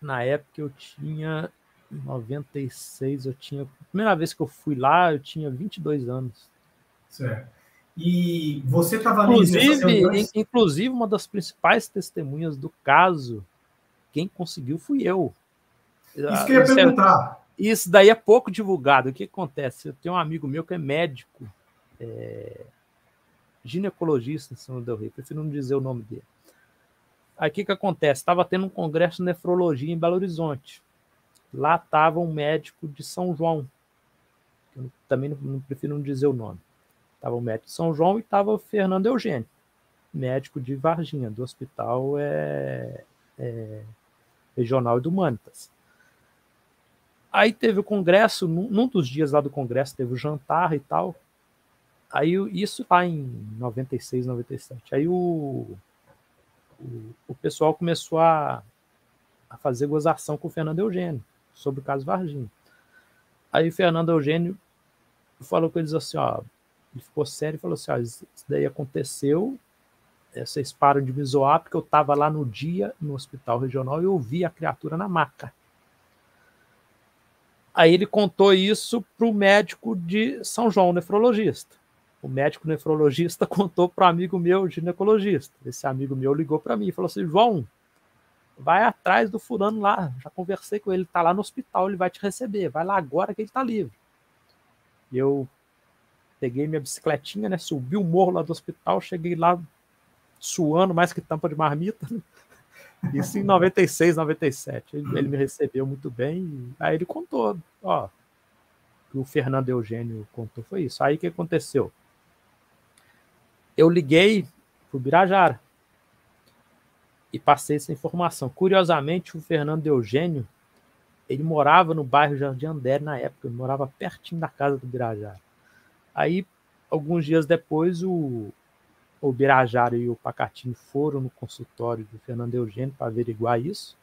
Na época eu tinha... Em noventa e seis, eu tinha... Primeira vez que eu fui lá, eu tinha vinte e dois anos. Certo. E você estava... Inclusive, inclusive, uma das principais testemunhas do caso... Quem conseguiu fui eu. Isso que eu ia isso perguntar. É, isso daí é pouco divulgado. O que acontece? Eu tenho um amigo meu que é médico, é, ginecologista em São João del Rei, prefiro não dizer o nome dele. Aí o que, que acontece? Estava tendo um congresso de nefrologia em Belo Horizonte. Lá estava um médico de São João. Eu também não, não prefiro não dizer o nome. Estava o médico de São João e estava o Fernando Eugênio, médico de Varginha, do hospital é, é, regional do Humanitas. Aí teve o congresso, num, num dos dias lá do congresso teve o jantar e tal. Aí isso lá em noventa e seis, noventa e sete. Aí o, o, o pessoal começou a, a fazer gozação com o Fernando Eugênio sobre o caso Varginha. Aí o Fernando Eugênio falou com eles assim, ó, ele ficou sério e falou assim, ó, isso daí aconteceu, vocês param de me zoar, porque eu estava lá no dia, no hospital regional, e eu vi a criatura na maca. Aí ele contou isso para o médico de São João, nefrologista. O médico nefrologista contou para um amigo meu, ginecologista. Esse amigo meu ligou para mim e falou assim, João, vai atrás do fulano lá, já conversei com ele, está lá no hospital, ele vai te receber, vai lá agora que ele está livre. E eu peguei minha bicicletinha, né, subi o morro lá do hospital, cheguei lá suando mais que tampa de marmita, né? Isso em noventa e seis, noventa e sete. Ele, ele me recebeu muito bem. Aí ele contou, ó, que o Fernando Eugênio contou foi isso. Aí o que aconteceu? Eu liguei pro Ubirajara e passei essa informação. Curiosamente, o Fernando Eugênio, ele morava no bairro Jardim Andere na época, ele morava pertinho da casa do Ubirajara. Aí, alguns dias depois, o O Ubirajara e o Pacatinho foram no consultório do Fernando Eugênio para averiguar isso.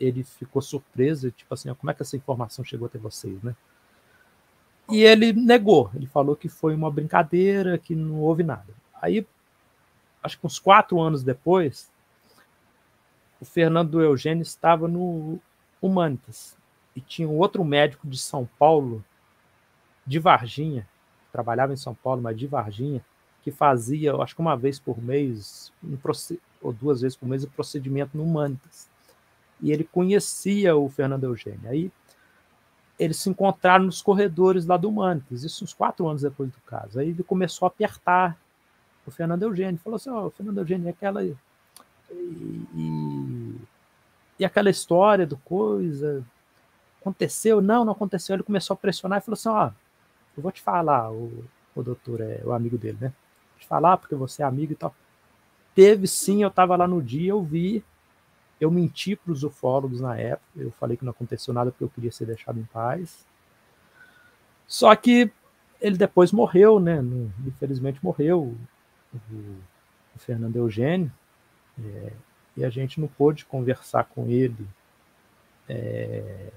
Ele ficou surpreso, tipo assim, como é que essa informação chegou até vocês, né? E ele negou, ele falou que foi uma brincadeira, que não houve nada. Aí, acho que uns quatro anos depois, o Fernando Eugênio estava no Humanitas e tinha um outro médico de São Paulo, de Varginha, trabalhava em São Paulo, mas de Varginha, que fazia, acho que uma vez por mês, um ou duas vezes por mês, o um procedimento no Humanitas. E ele conhecia o Fernando Eugênio. Aí eles se encontraram nos corredores lá do Humanitas, isso uns quatro anos depois do caso. Aí ele começou a apertar o Fernando Eugênio, falou assim, ó, oh, o Fernando Eugênio, é aquela... E, e, e aquela história do coisa... Aconteceu? Não, não aconteceu. Ele começou a pressionar e falou assim, ó, oh, eu vou te falar, o, o doutor é o amigo dele, né? Falar, porque você é amigo e tal. Teve sim, eu estava lá no dia, eu vi, eu menti para os ufólogos na época, eu falei que não aconteceu nada porque eu queria ser deixado em paz. Só que ele depois morreu, né? Infelizmente morreu o Fernando Eugênio, é, e a gente não pôde conversar com ele é,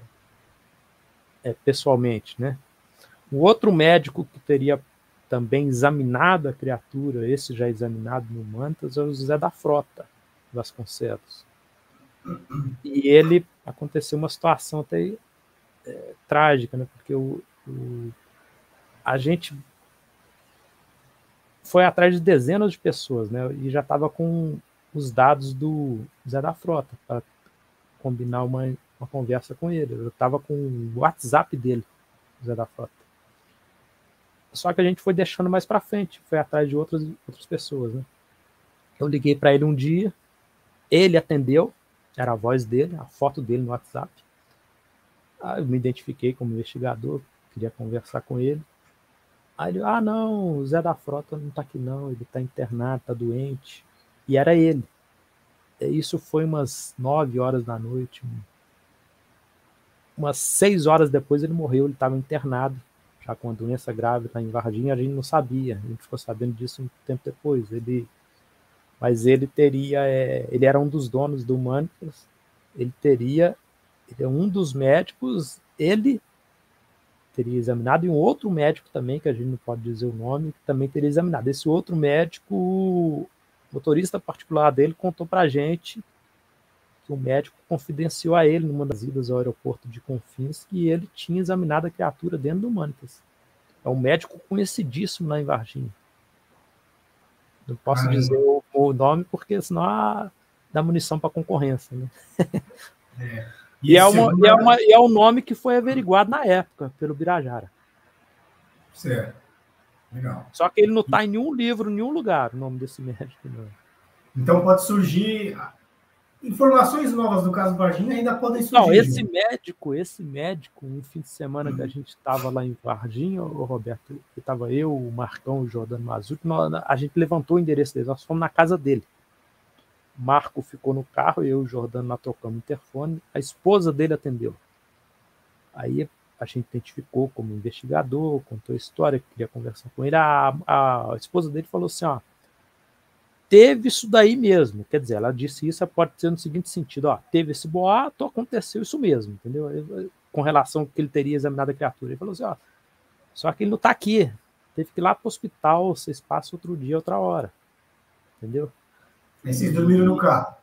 é, pessoalmente, né? O outro médico que teria também examinada a criatura, esse já examinado no Mantas, é o José da Frota, Vasconcelos. E ele, aconteceu uma situação até é, trágica, né? Porque o, o, a gente foi atrás de dezenas de pessoas, né? E já estava com os dados do José da Frota para combinar uma, uma conversa com ele. Eu estava com o WhatsApp dele, José da Frota. Só que a gente foi deixando mais para frente, foi atrás de outras, outras pessoas, né? Eu liguei para ele um dia, ele atendeu, era a voz dele, a foto dele no WhatsApp. Aí eu me identifiquei como investigador, queria conversar com ele. Aí ele, ah não, o Zé da Frota não tá aqui não, ele tá internado, tá doente. E era ele. Isso foi umas nove horas da noite, umas seis horas depois ele morreu, ele estava internado, já com uma doença grave lá em Varginha, a gente não sabia, a gente ficou sabendo disso um tempo depois. Ele, mas ele teria, é, ele era um dos donos do Humanitas, ele teria, ele é um dos médicos, ele teria examinado, e um outro médico também, que a gente não pode dizer o nome, que também teria examinado. Esse outro médico, o motorista particular dele, contou para a gente que o médico confidenciou a ele, numa das idas ao aeroporto de Confins, que ele tinha examinado a criatura dentro do Humanitas. É um médico conhecidíssimo lá em Varginha. Não posso ah, dizer o, o nome, porque senão ah, dá munição para concorrência, né? É. E, e, é uma, e, é uma, e é um nome que foi averiguado na época, pelo Ubirajara. Certo. Legal. Só que ele não está em nenhum livro, em nenhum lugar, o nome desse médico. Não. Então pode surgir... Informações novas do caso Varginha ainda podem surgir. Não, esse médico, esse médico, um fim de semana que a gente estava lá em Varginha, o Roberto, que estava eu, o Marcão, o Jordano Mazucchi, a gente levantou o endereço dele, nós fomos na casa dele. O Marco ficou no carro, eu e o Jordano lá trocamos o interfone, a esposa dele atendeu. Aí a gente identificou como investigador, contou a história, queria conversar com ele. A, a, a esposa dele falou assim, ó, teve isso daí mesmo, quer dizer, ela disse isso, pode ser no seguinte sentido, ó, teve esse boato, aconteceu isso mesmo, entendeu? Com relação ao que ele teria examinado a criatura. Ele falou assim, ó, só que ele não está aqui, teve que ir lá para o hospital, vocês passam outro dia, outra hora, entendeu? E vocês dormiram no carro?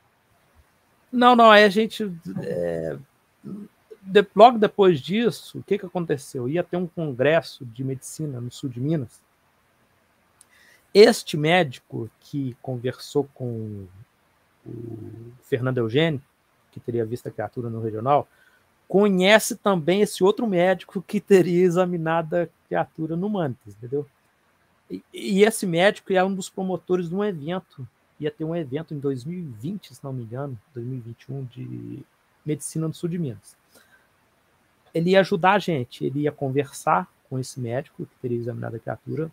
Não, não, aí a gente, é, de, logo depois disso, o que, que aconteceu? Ia ter um congresso de medicina no sul de Minas. Este médico que conversou com o Fernando Eugênio, que teria visto a criatura no regional, conhece também esse outro médico que teria examinado a criatura no Mantis, entendeu? E, e esse médico é um dos promotores de um evento, ia ter um evento em dois mil e vinte, se não me engano, dois mil e vinte e um, de medicina no sul de Minas. Ele ia ajudar a gente, ele ia conversar com esse médico que teria examinado a criatura,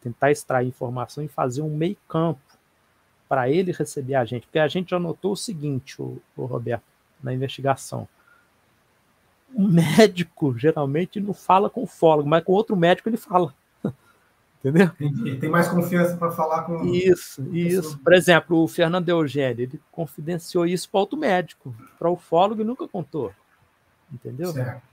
tentar extrair informação e fazer um meio campo para ele receber a gente, porque a gente já notou o seguinte, o, o Roberto, na investigação, o médico geralmente não fala com o fólogo, mas com outro médico ele fala, entendeu? Tem, tem mais confiança para falar com... Isso, isso. Por exemplo, o Fernando Eugênio, ele confidenciou isso para outro médico, para o fólogo e nunca contou, entendeu? Certo.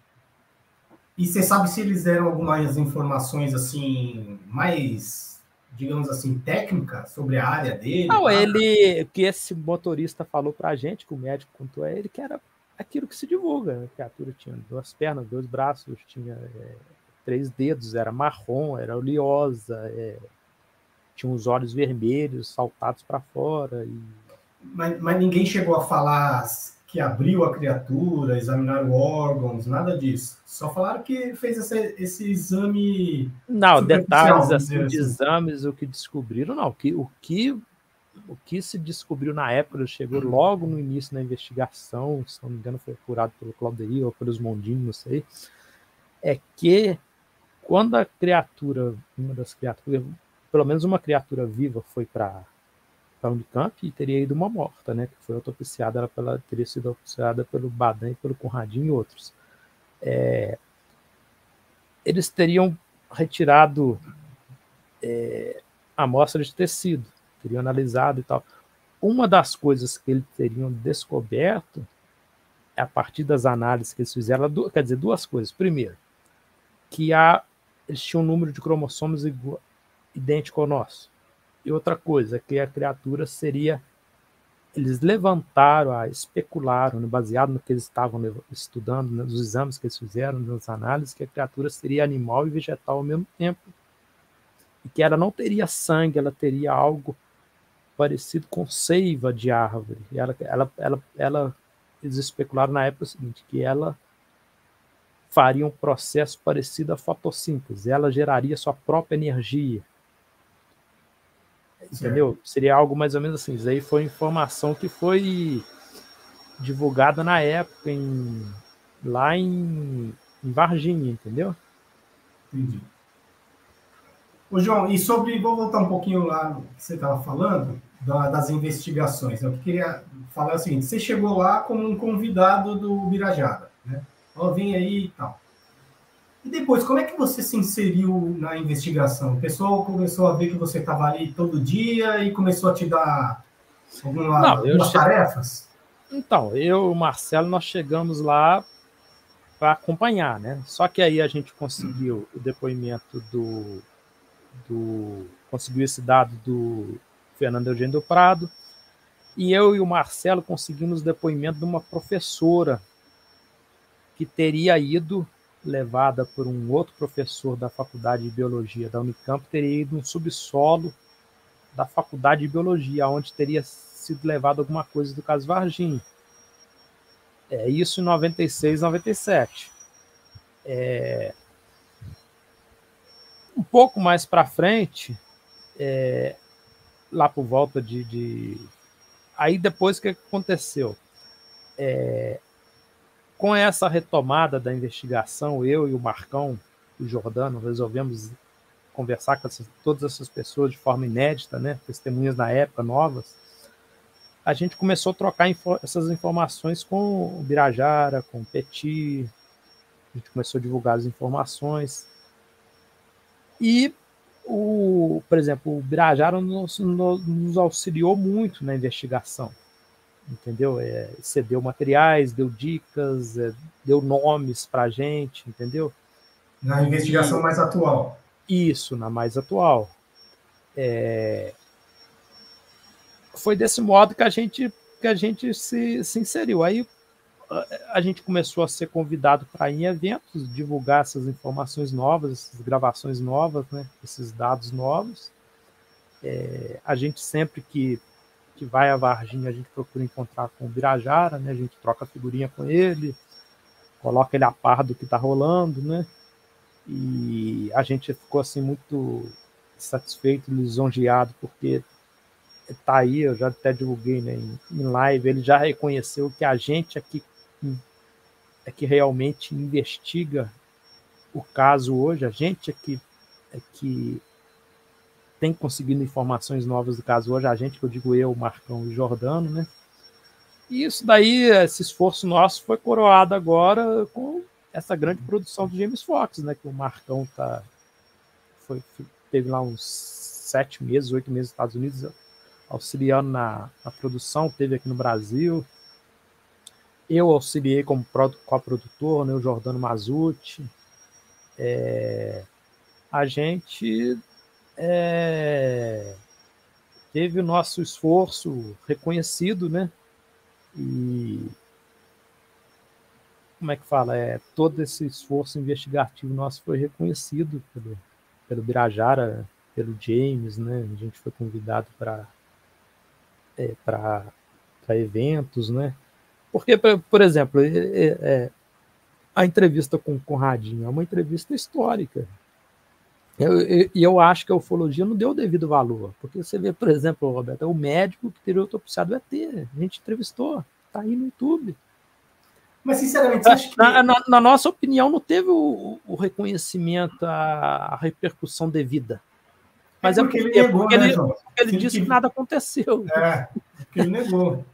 E você sabe se eles deram algumas informações, assim, mais, digamos assim, técnicas sobre a área dele? Não, para... ele, que esse motorista falou para a gente, que o médico contou a ele, que era aquilo que se divulga. A criatura tinha duas pernas, dois braços, tinha é, três dedos, era marrom, era oleosa, é, tinha os olhos vermelhos, saltados para fora. E... Mas, mas ninguém chegou a falar... que abriu a criatura, examinaram órgãos, nada disso. Só falaram que fez esse, esse exame... Não, detalhes assim, de exames, o que descobriram, não. O que, o que, o que se descobriu na época, chegou logo no início da investigação, se não me engano foi apurado pelo Claudeir ou pelos Mondini, não sei, é que quando a criatura, uma das criaturas, pelo menos uma criatura viva foi para... para Unicamp e teria ido uma morta, né? Que foi autopsiada, ela pela, teria sido autopsiada pelo Badan e pelo Conradinho e outros. É, eles teriam retirado é, amostra de tecido, teriam analisado e tal. Uma das coisas que eles teriam descoberto, a partir das análises que eles fizeram, quer dizer, duas coisas. Primeiro, que há, eles tinham um número de cromossomos igual, idêntico ao nosso. E outra coisa, que a criatura seria... Eles levantaram, ah, especularam, baseado no que eles estavam estudando, nos exames que eles fizeram, nas análises, que a criatura seria animal e vegetal ao mesmo tempo. E que ela não teria sangue, ela teria algo parecido com seiva de árvore. E ela, ela, ela, ela, eles especularam na época o seguinte, que ela faria um processo parecido à fotossíntese, ela geraria sua própria energia. Entendeu? Seria algo mais ou menos assim. Isso aí foi informação que foi divulgada na época em, lá em, em Varginha, entendeu? Entendi. Ô, João, e sobre, vou voltar um pouquinho lá no que você estava falando, da, das investigações. Eu queria falar o seguinte, você chegou lá como um convidado do Ubirajara, né? novinha aí e tal. E depois, como é que você se inseriu na investigação? O pessoal começou a ver que você estava ali todo dia e começou a te dar alguma, Não, algumas cheguei... tarefas? Então, eu e o Marcelo, nós chegamos lá para acompanhar, né? Só que aí a gente conseguiu o depoimento do... do conseguiu esse dado do Fernando Eugênio do Prado, e eu e o Marcelo conseguimos o depoimento de uma professora que teria ido, levada por um outro professor da Faculdade de Biologia da Unicamp, teria ido no subsolo da Faculdade de Biologia, onde teria sido levado alguma coisa do caso Varginha. É, isso em noventa e seis, noventa e sete. É, um pouco mais para frente, é, lá por volta de... de... Aí depois o que aconteceu? É... Com essa retomada da investigação, eu e o Marcão, o Jordano, resolvemos conversar com essas, todas essas pessoas de forma inédita, né? Testemunhas na época, novas. A gente começou a trocar info essas informações com o Ubirajara, com o Petit, a gente começou a divulgar as informações. E, o, por exemplo, o Ubirajara nos, nos auxiliou muito na investigação. Entendeu? É, cedeu materiais, deu dicas, é, deu nomes para a gente, entendeu? Na investigação e, mais atual. Isso, na mais atual. É, foi desse modo que a gente, que a gente se, se inseriu. Aí a, a gente começou a ser convidado para ir em eventos, divulgar essas informações novas, essas gravações novas, né, esses dados novos. É, a gente sempre que que vai a Varginha, a gente procura encontrar com o Ubirajara, né? A gente troca figurinha com ele, coloca ele a par do que está rolando, né? E a gente ficou assim muito satisfeito, lisonjeado, porque está aí, eu já até divulguei, né, em, em live, ele já reconheceu que a gente é que, é que realmente investiga o caso hoje, a gente é que, é que tem conseguido informações novas do caso hoje, a gente, que eu digo eu, o Marcão e o Jordano, né? E isso daí, esse esforço nosso foi coroado agora com essa grande produção do James Fox, né? Que o Marcão tá, foi, teve lá uns sete meses, oito meses nos Estados Unidos, auxiliando na, na produção, teve aqui no Brasil. Eu auxiliei como coprodutor, né? O Jordano Mazucci. É, a gente... É, teve o nosso esforço reconhecido, né? E como é que fala? É, todo esse esforço investigativo nosso foi reconhecido pelo, pelo Ubirajara, pelo James, né? A gente foi convidado para é, para eventos, né? Porque, por exemplo, é, é, a entrevista com o Conradinho é uma entrevista histórica. E eu, eu, eu acho que a ufologia não deu o devido valor, porque você vê, por exemplo, Roberto, é o médico que teria autopsiado o E T, a gente entrevistou, está aí no YouTube. Mas, sinceramente, você acha que... Na, na, na nossa opinião, não teve o, o reconhecimento, a, a repercussão devida. Mas é porque, é porque ele negou, porque né, ele, João? Porque ele disse tive... que nada aconteceu. É, porque ele negou.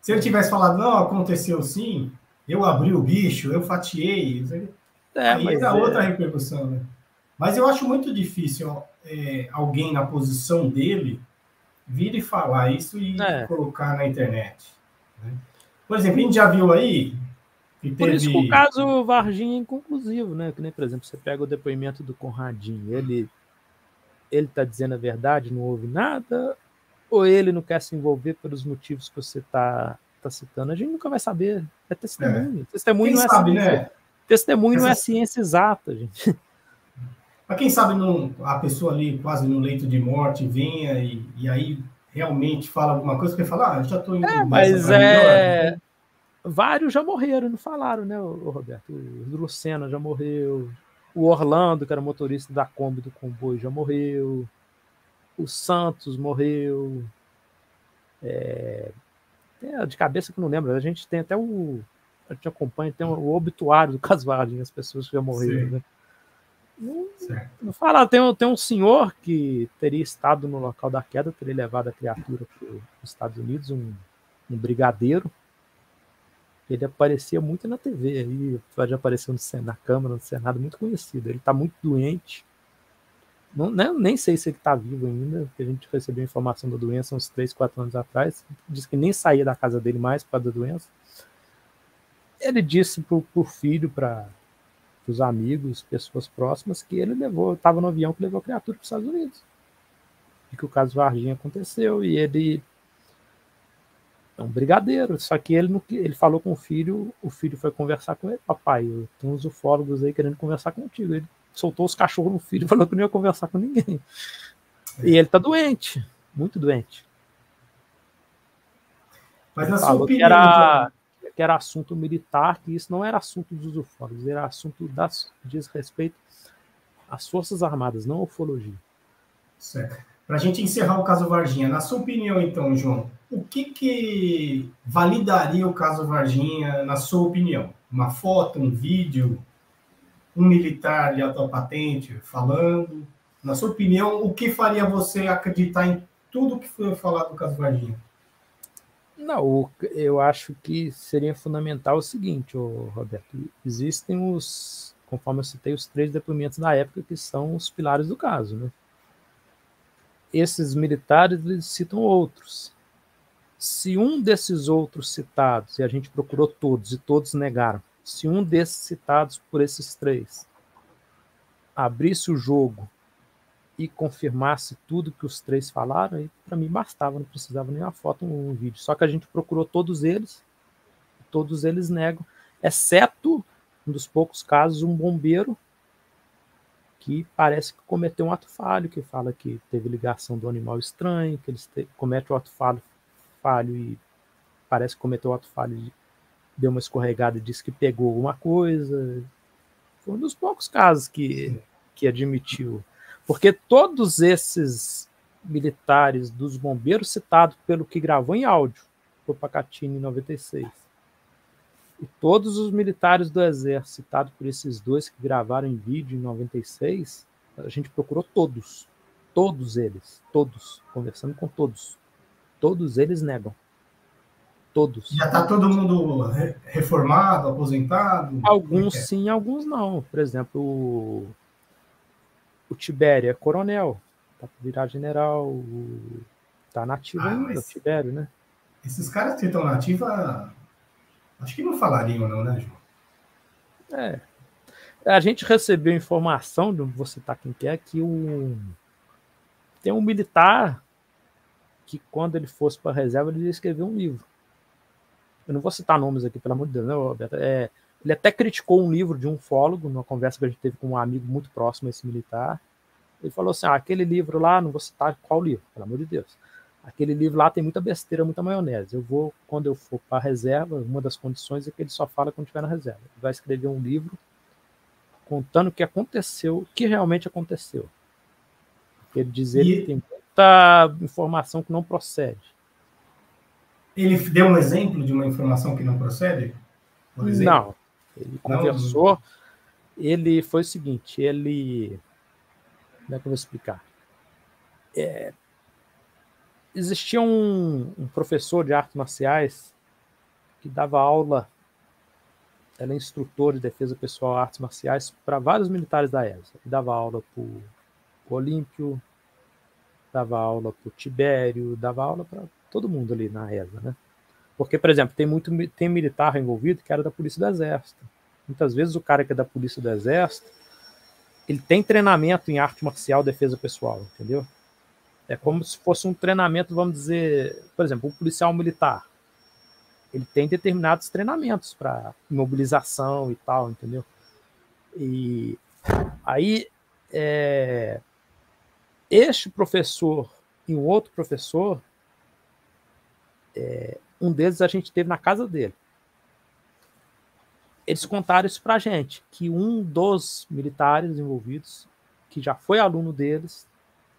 Se ele tivesse falado, não, aconteceu sim, eu abri o bicho, eu fatiei, é, aí mas, é outra repercussão, né? Mas eu acho muito difícil ó, é, alguém na posição dele vir e falar isso e é. colocar na internet. Né? Por exemplo, a gente já viu aí... Que por teve... isso que o caso Varginha é inconclusivo, né? Que nem, por exemplo, você pega o depoimento do Conradinho, ele ele está dizendo a verdade, não houve nada, ou ele não quer se envolver pelos motivos que você está tá citando? A gente nunca vai saber. É testemunho. É. Testemunho, não é, sabe, né? Testemunho Essa... não é ciência exata, gente. Mas quem sabe não, a pessoa ali quase no leito de morte venha e, e aí realmente fala alguma coisa, porque fala, ah, eu já estou indo... É, mas é... vários já morreram, não falaram, né, o Roberto? O Lucena já morreu, o Orlando, que era motorista da Kombi do comboio, já morreu, o Santos morreu, é... é de cabeça que não lembro, a gente tem até o... A gente acompanha, tem o obituário do caso Varginha, as pessoas que já morreram, sim, né? Não, não fala, tem, tem um senhor que teria estado no local da queda, teria levado a criatura para os Estados Unidos, um, um brigadeiro. ele aparecia muito na T V, aí já apareceu no, na Câmara, no Senado, muito conhecido. Ele está muito doente, não, né, nem sei se ele está vivo ainda, porque a gente recebeu informação da doença uns três, quatro anos atrás, disse que nem saía da casa dele mais por causa da doença. Ele disse para o filho, para os amigos, pessoas próximas, que ele levou, estava no avião que levou a criatura para os Estados Unidos, e que o caso Varginha aconteceu, e ele é um brigadeiro, só que ele, não, ele falou com o filho, o filho foi conversar com ele, papai, eu tenho uns ufólogos aí querendo conversar contigo, ele soltou os cachorros no filho, falou que não ia conversar com ninguém, e ele tá doente, muito doente. Mas ele na sua opinião... Que era, que era assunto militar, que isso não era assunto dos ufólogos, era assunto das, diz respeito às Forças Armadas, não à ufologia. Certo. Para a gente encerrar o caso Varginha, na sua opinião, então, João, o que, que validaria o caso Varginha, na sua opinião? Uma foto, um vídeo, um militar de alta patente falando? Na sua opinião, o que faria você acreditar em tudo que foi falado do caso Varginha? Não, eu acho que seria fundamental o seguinte, Roberto, existem os, conforme eu citei, os três depoimentos da época que são os pilares do caso, né? Esses militares, eles citam outros. Se um desses outros citados, e a gente procurou todos, e todos negaram, se um desses citados por esses três abrisse o jogo e confirmasse tudo que os três falaram, aí para mim bastava, não precisava nem uma foto, um vídeo. Só que a gente procurou todos eles, todos eles negam, exceto, um dos poucos casos, um bombeiro, que parece que cometeu um ato falho, que fala que teve ligação do animal estranho, que eles comete o ato falho, falho e parece que cometeu o ato falho e deu uma escorregada e disse que pegou alguma coisa. Foi um dos poucos casos que, que admitiu. Porque todos esses militares dos bombeiros citados pelo que gravou em áudio, por Pacatinho em noventa e seis, e todos os militares do Exército, citados por esses dois que gravaram em vídeo em noventa e seis, a gente procurou todos, todos eles, todos, conversando com todos. Todos eles negam. Todos. Já está todo mundo reformado, aposentado? Alguns sim, alguns não. Por exemplo, o, o Tibério é coronel, está para virar general, está nativo ah, ainda, o Tibério, né? Esses caras que estão nativos... Acho que não falariam, não, né, João? É. A gente recebeu informação, não vou citar quem quer, que o... tem um militar que, quando ele fosse para a reserva, ele ia escrever um livro. Eu não vou citar nomes aqui, pelo amor de Deus, né, Roberto? É... Ele até criticou um livro de um ufólogo, numa conversa que a gente teve com um amigo muito próximo a esse militar. Ele falou assim, ah, aquele livro lá, não vou citar qual livro, pelo amor de Deus. Aquele livro lá tem muita besteira, muita maionese. Eu vou, quando eu for para a reserva, uma das condições é que ele só fala quando estiver na reserva. Ele vai escrever um livro contando o que aconteceu, o que realmente aconteceu. Ele diz ele que tem muita informação que não procede. Ele deu um exemplo de uma informação que não procede? Por exemplo? Não. Ele conversou, não. Ele foi o seguinte, ele... Como é que eu vou explicar? É... Existia um, um professor de artes marciais que dava aula, ela é instrutor de defesa pessoal de artes marciais para vários militares da E S A. Ele dava aula para o Olímpio, dava aula para o Tibério, dava aula para todo mundo ali na E S A, né? Porque, por exemplo, tem, muito, tem militar envolvido que era da Polícia do Exército. Muitas vezes o cara que é da Polícia do Exército, ele tem treinamento em arte marcial, defesa pessoal, entendeu? É como se fosse um treinamento, vamos dizer, por exemplo, um policial militar. Ele tem determinados treinamentos para imobilização e tal, entendeu? E aí, é, este professor e um outro professor, é, um deles a gente teve na casa dele. Eles contaram isso para a gente, que um dos militares envolvidos, que já foi aluno deles,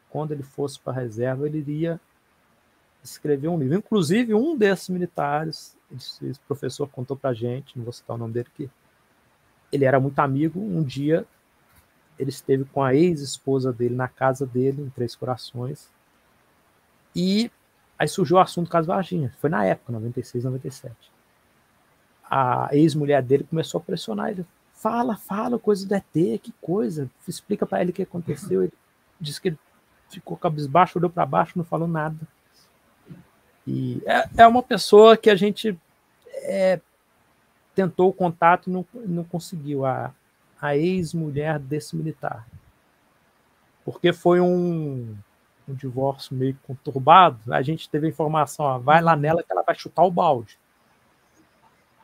quando ele fosse para a reserva, ele iria escrever um livro. Inclusive, um desses militares, esse professor contou para a gente, não vou citar o nome dele aqui, ele era muito amigo, um dia ele esteve com a ex-esposa dele na casa dele, em Três Corações, e aí surgiu o assunto do caso Varginha, foi na época, noventa e seis, noventa e sete. a ex-mulher dele começou a pressionar ele. Fala, fala, coisa do E T, que coisa. Explica para ele o que aconteceu. Ele disse que ele ficou cabisbaixo, olhou para baixo, não falou nada. E é, é uma pessoa que a gente é, tentou o contato e não, não conseguiu, a, a ex-mulher desse militar. Porque foi um, um divórcio meio conturbado. A gente teve a informação, ó, vai lá nela que ela vai chutar o balde.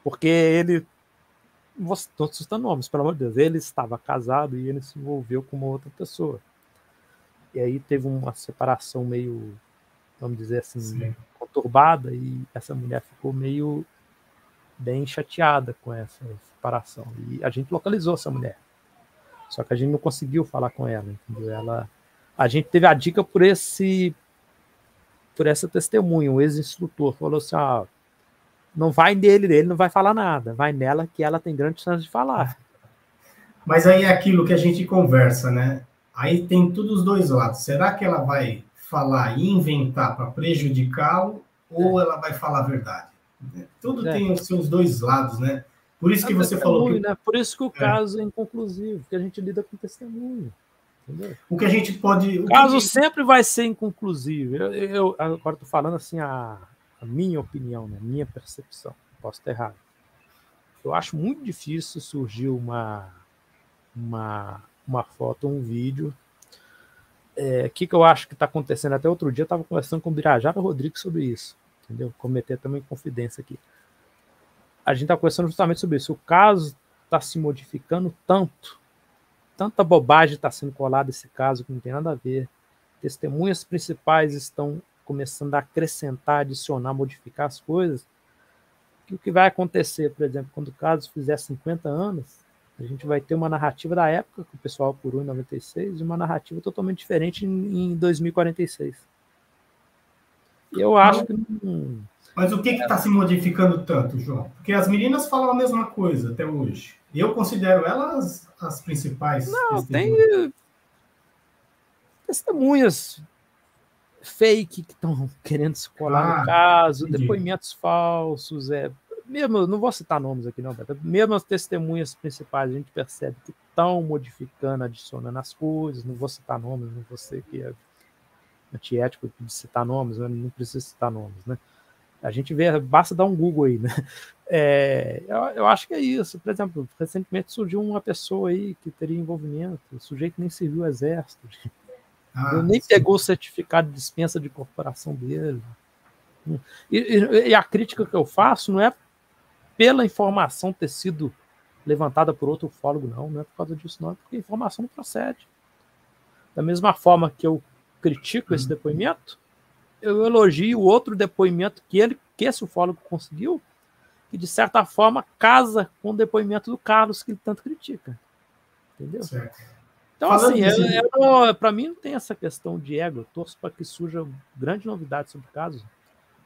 Porque ele... Não estou citando nomes, pelo amor de Deus. Ele estava casado e ele se envolveu com uma outra pessoa. E aí teve uma separação meio, vamos dizer assim, Sim. conturbada, e essa mulher ficou meio bem chateada com essa separação. E a gente localizou essa mulher. Só que a gente não conseguiu falar com ela, entendeu? Ela, a gente teve a dica por esse, por essa testemunha, um ex-instrutor, falou assim, ah, não vai nele, ele não vai falar nada, vai nela que ela tem grande chance de falar. Mas aí é aquilo que a gente conversa, né? Aí tem todos os dois lados. Será que ela vai falar e inventar para prejudicá-lo ou é. ela vai falar a verdade? Tudo é. tem os seus dois lados, né? Por isso que você é falou que... Né? Por isso que o caso é, é inconclusivo, porque a gente lida com testemunho. Entendeu? O que a gente pode... O, o caso gente... sempre vai ser inconclusivo. Eu, eu agora estou falando assim a, a minha opinião, né? Minha percepção. Posso estar errado. Eu acho muito difícil surgir uma, uma, uma foto, um vídeo. O é, que, que eu acho que está acontecendo? Até outro dia eu estava conversando com o Ubirajara Rodrigues sobre isso. Entendeu? Cometer também confidência aqui. A gente está conversando justamente sobre isso. O caso está se modificando tanto, tanta bobagem está sendo colada esse caso que não tem nada a ver. Testemunhas principais estão começando a acrescentar, adicionar, modificar as coisas. E o que vai acontecer, por exemplo, quando o caso fizer cinquenta anos, a gente vai ter uma narrativa da época, que o pessoal apurou em noventa e seis, e uma narrativa totalmente diferente em dois mil e quarenta e seis. Eu acho que não... Mas o que está se modificando tanto, João? Porque as meninas falam a mesma coisa até hoje. Eu considero elas as principais. Não, testemunhas. Tem testemunhas fake que estão querendo se colar ah, no caso, entendi. Depoimentos falsos. É, mesmo, não vou citar nomes aqui, não, Beto. Mesmo as testemunhas principais, a gente percebe que estão modificando, adicionando as coisas. Não vou citar nomes, não vou ser que é antiético de citar nomes, né? Não preciso citar nomes, né? A gente vê, basta dar um Google aí, né? É, eu, eu acho que é isso. Por exemplo, recentemente surgiu uma pessoa aí que teria envolvimento, o sujeito nem serviu ao exército, ah, nem sim. pegou o certificado de dispensa de corporação dele. E, e, e a crítica que eu faço não é pela informação ter sido levantada por outro ufólogo, não, não é por causa disso, não, é porque a informação não procede. Da mesma forma que eu critico hum. esse depoimento, eu elogio outro depoimento que, ele, que esse ufólogo conseguiu, que, de certa forma, casa com o depoimento do Carlos, que ele tanto critica. Entendeu? Certo. Então, falando assim, para mim não tem essa questão de ego. Eu torço para que surja grande novidade sobre o caso,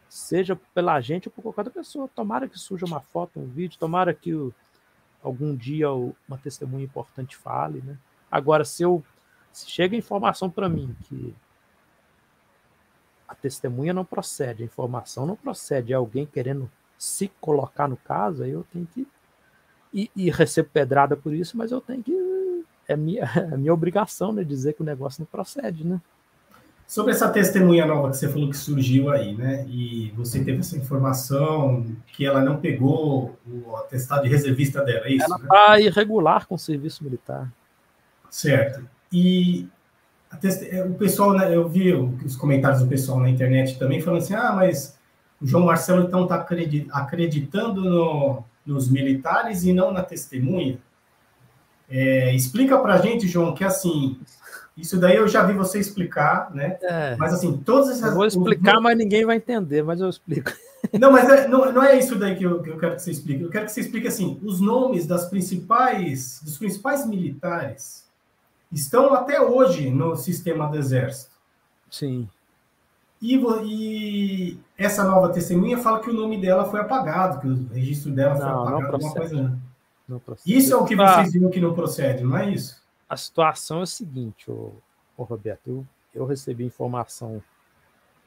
seja pela gente ou por qualquer outra pessoa. Tomara que surja uma foto, um vídeo, tomara que eu, algum dia eu, uma testemunha importante fale. Né? Agora, se, eu, se chega informação para mim que a testemunha não procede, a informação não procede, é alguém querendo se colocar no caso, aí eu tenho que... E, e recebo pedrada por isso, mas eu tenho que... É minha, é minha obrigação, né, dizer que o negócio não procede, né? Sobre essa testemunha nova que você falou que surgiu aí, né? E você teve essa informação que ela não pegou o atestado de reservista dela, é isso? Ela está né? irregular com o serviço militar. Certo. E... O pessoal, né, eu vi os comentários do pessoal na internet também falando assim, ah, mas o João Marcelo então está acreditando no, nos militares e não na testemunha. É, explica para a gente, João, que assim, isso daí eu já vi você explicar, né? É, mas assim, todas essas... Eu vou explicar, os... mas ninguém vai entender, mas eu explico. Não, mas é, não, não é isso daí que eu, que eu quero que você explique. Eu quero que você explique assim, os nomes das principais, dos principais militares... estão até hoje no sistema do Exército. Sim. E, e essa nova testemunha fala que o nome dela foi apagado, que o registro dela não, foi apagado. Não procede. Coisa... Não procede. Isso é o que vocês viram que não procede, não é isso? A situação é a seguinte, ô, ô Roberto, eu, eu recebi informação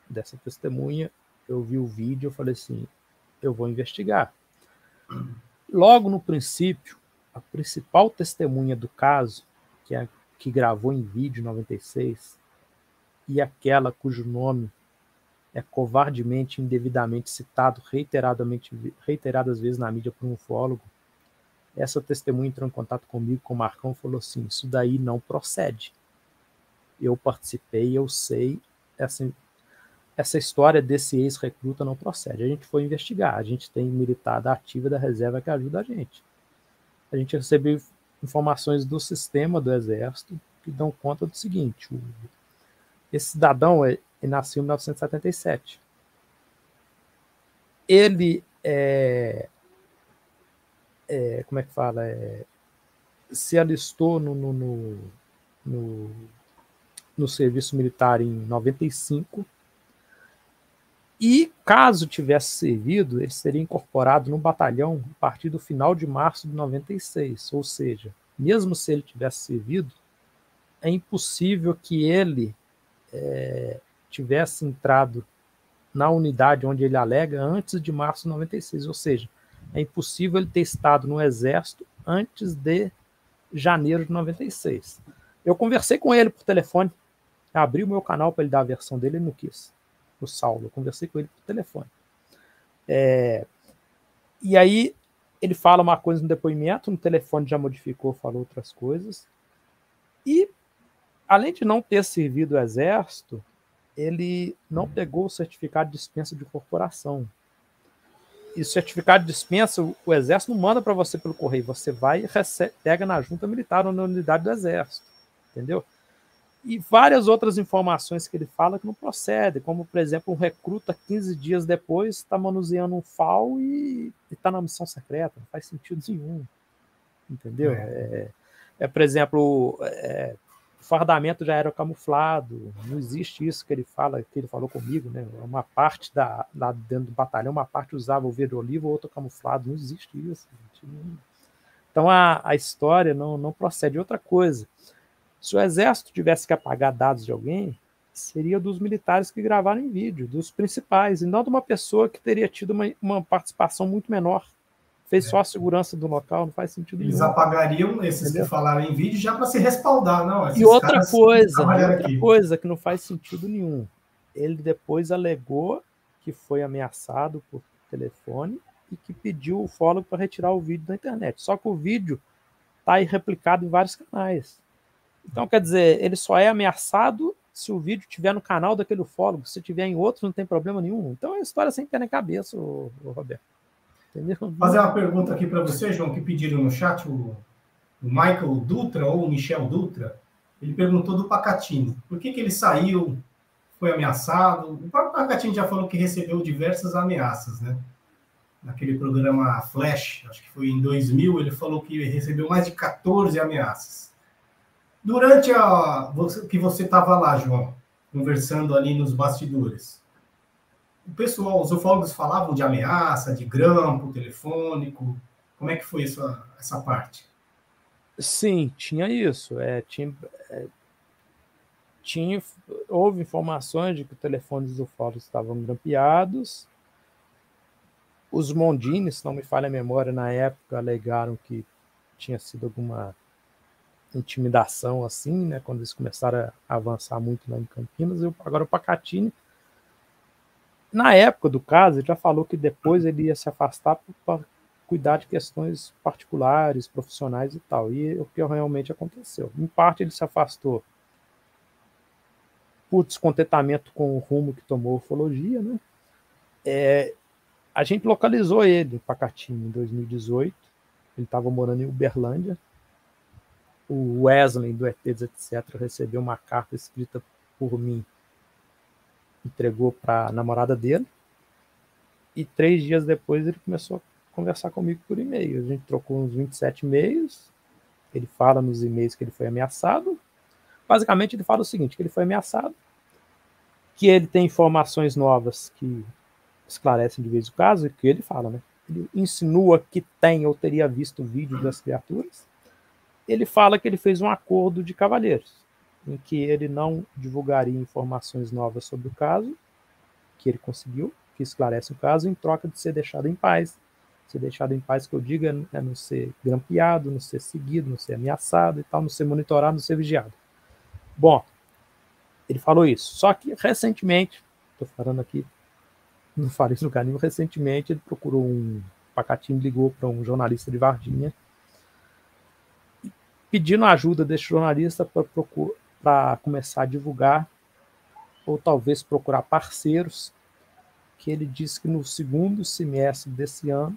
dessa testemunha, eu vi o vídeo, eu falei assim, eu vou investigar. Logo no princípio, a principal testemunha do caso, que, é, que gravou em vídeo em noventa e seis, e aquela cujo nome é covardemente e indevidamente citado reiteradamente, reiteradas vezes na mídia por um ufólogo, essa testemunha entrou em contato comigo, com o Marcão, e falou assim, isso daí não procede. Eu participei, eu sei, essa, essa história desse ex-recruta não procede. A gente foi investigar, a gente tem militada ativa da reserva que ajuda a gente. A gente recebeu informações do sistema do Exército que dão conta do seguinte, o, esse cidadão é, ele nasceu em mil novecentos e setenta e sete. Ele é... É, como é que fala, é, se alistou no, no, no, no, no serviço militar em noventa e cinco e, caso tivesse servido, ele seria incorporado no batalhão a partir do final de março de noventa e seis, ou seja, mesmo se ele tivesse servido, é impossível que ele é, tivesse entrado na unidade onde ele alega antes de março de noventa e seis, ou seja, é impossível ele ter estado no Exército antes de janeiro de noventa e seis. Eu conversei com ele por telefone, abri o meu canal para ele dar a versão dele, ele não quis, o Saulo. Eu conversei com ele por telefone. É, e aí ele fala uma coisa no depoimento, no telefone já modificou, falou outras coisas. E, além de não ter servido o Exército, ele não pegou o certificado de dispensa de corporação. E certificado de dispensa, o Exército não manda para você pelo correio, você vai e recebe, pega na junta militar ou na unidade do Exército, entendeu? E várias outras informações que ele fala que não procedem, como, por exemplo, um recruta quinze dias depois está manuseando um F A L e está na missão secreta, não faz sentido nenhum, entendeu? É, é por exemplo, é, fardamento já era camuflado, não existe isso que ele fala, que ele falou comigo, né? Uma parte da, lá dentro do batalhão, uma parte usava o verde olivo, outra camuflado, não existe isso. Gente. Então a, a história não, não procede. Outra coisa, se o Exército tivesse que apagar dados de alguém, seria dos militares que gravaram em vídeo, dos principais, e não de uma pessoa que teria tido uma, uma participação muito menor. Fez é. só a segurança do local, não faz sentido Eles nenhum. apagariam esses Entendeu? que falaram em vídeo já para se respaldar, não. Esses e outra coisa, outra aqui. coisa que não faz sentido nenhum. Ele depois alegou que foi ameaçado por telefone e que pediu o ufólogo para retirar o vídeo da internet. Só que o vídeo está aí replicado em vários canais. Então, hum. quer dizer, ele só é ameaçado se o vídeo estiver no canal daquele ufólogo. Se tiver em outro, não tem problema nenhum. Então, é história sem pé nem cabeça, o Roberto. Entendeu? Fazer uma pergunta aqui para você, João, que pediram no chat, o Michael Dutra ou o Michel Dutra, ele perguntou do Pacatinho. Por que que ele saiu, foi ameaçado? O próprio Pacatinho já falou que recebeu diversas ameaças, né? Naquele programa Flash, acho que foi em dois mil, ele falou que recebeu mais de quatorze ameaças. Durante a que você estava lá, João, conversando ali nos bastidores, o pessoal, os ufólogos falavam de ameaça, de grampo telefônico. Como é que foi essa, essa parte? Sim, tinha isso. É, tinha, é, tinha, houve informações de que os telefones dos ufólogos estavam grampeados. Os Mondini, se não me falha a memória, na época alegaram que tinha sido alguma intimidação assim, né? Quando eles começaram a avançar muito lá em Campinas. Eu, agora o Pacatini, na época do caso, ele já falou que depois ele ia se afastar para cuidar de questões particulares, profissionais e tal. E o que realmente aconteceu. Em parte, ele se afastou por descontentamento com o rumo que tomou a ufologia, né? É, a gente localizou ele, Pacatinho, em dois mil e dezoito. Ele estava morando em Uberlândia. O Wesley, do E T, etcétera, recebeu uma carta escrita por mim, entregou para a namorada dele, e três dias depois ele começou a conversar comigo por e-mail. A gente trocou uns vinte e sete e-mails, ele fala nos e-mails que ele foi ameaçado. Basicamente ele fala o seguinte, que ele foi ameaçado, que ele tem informações novas que esclarecem de vez o caso, e que ele fala, né? Ele insinua que tem ou teria visto o vídeo das criaturas. Ele fala que ele fez um acordo de cavalheiros, em que ele não divulgaria informações novas sobre o caso, que ele conseguiu, que esclarece o caso, em troca de ser deixado em paz, ser deixado em paz, que eu diga, é não ser grampeado, não ser seguido, não ser ameaçado e tal, não ser monitorado, não ser vigiado. Bom, ele falou isso. Só que recentemente, estou falando aqui, não falei isso no canil, recentemente ele procurou um, Pacatinho ligou para um jornalista de Varginha, pedindo ajuda desse jornalista para começar a divulgar, ou talvez procurar parceiros, que ele disse que no segundo semestre desse ano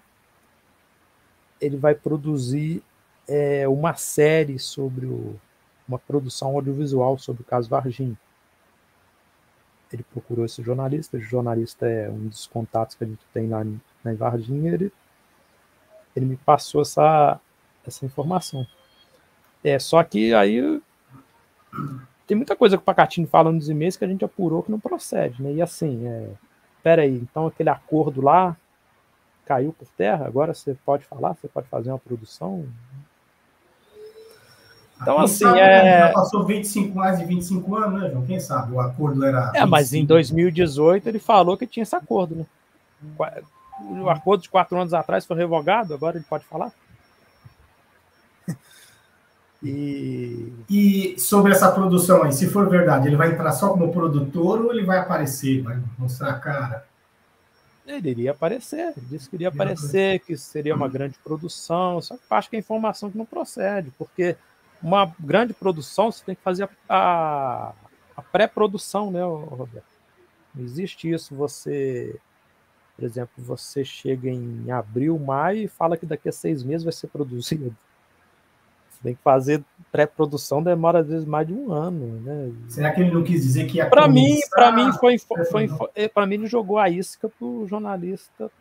ele vai produzir é, uma série sobre o, uma produção audiovisual sobre o caso Varginha. Ele procurou esse jornalista, o jornalista é um dos contatos que a gente tem lá em, lá em Varginha, ele, ele me passou essa, essa informação. É, só que aí tem muita coisa que o Pacatinho fala nos e-mails que a gente apurou que não procede, né? E assim, é, peraí, então aquele acordo lá caiu por terra, agora você pode falar, você pode fazer uma produção? Então, assim, é... Já passou vinte e cinco, mais de vinte e cinco anos, né, João? Quem sabe? O acordo era... É, mas em dois mil e dezoito ele falou que tinha esse acordo, né? O acordo de quatro anos atrás foi revogado, agora ele pode falar? E... e sobre essa produção aí, se for verdade, ele vai entrar só como produtor ou ele vai aparecer, vai mostrar a cara? Ele iria aparecer, ele disse que iria aparecer, que seria uma grande produção, só que acho que é informação que não procede, porque uma grande produção você tem que fazer a, a pré-produção, né, Roberto? Não existe isso, você, por exemplo, você chega em abril, maio e fala que daqui a seis meses vai ser produzido. Você tem que fazer pré-produção, demora às vezes mais de um ano, né? Será que ele não quis dizer que ia para mim, para mim foi, foi, foi para mim ele jogou a isca para o jornalista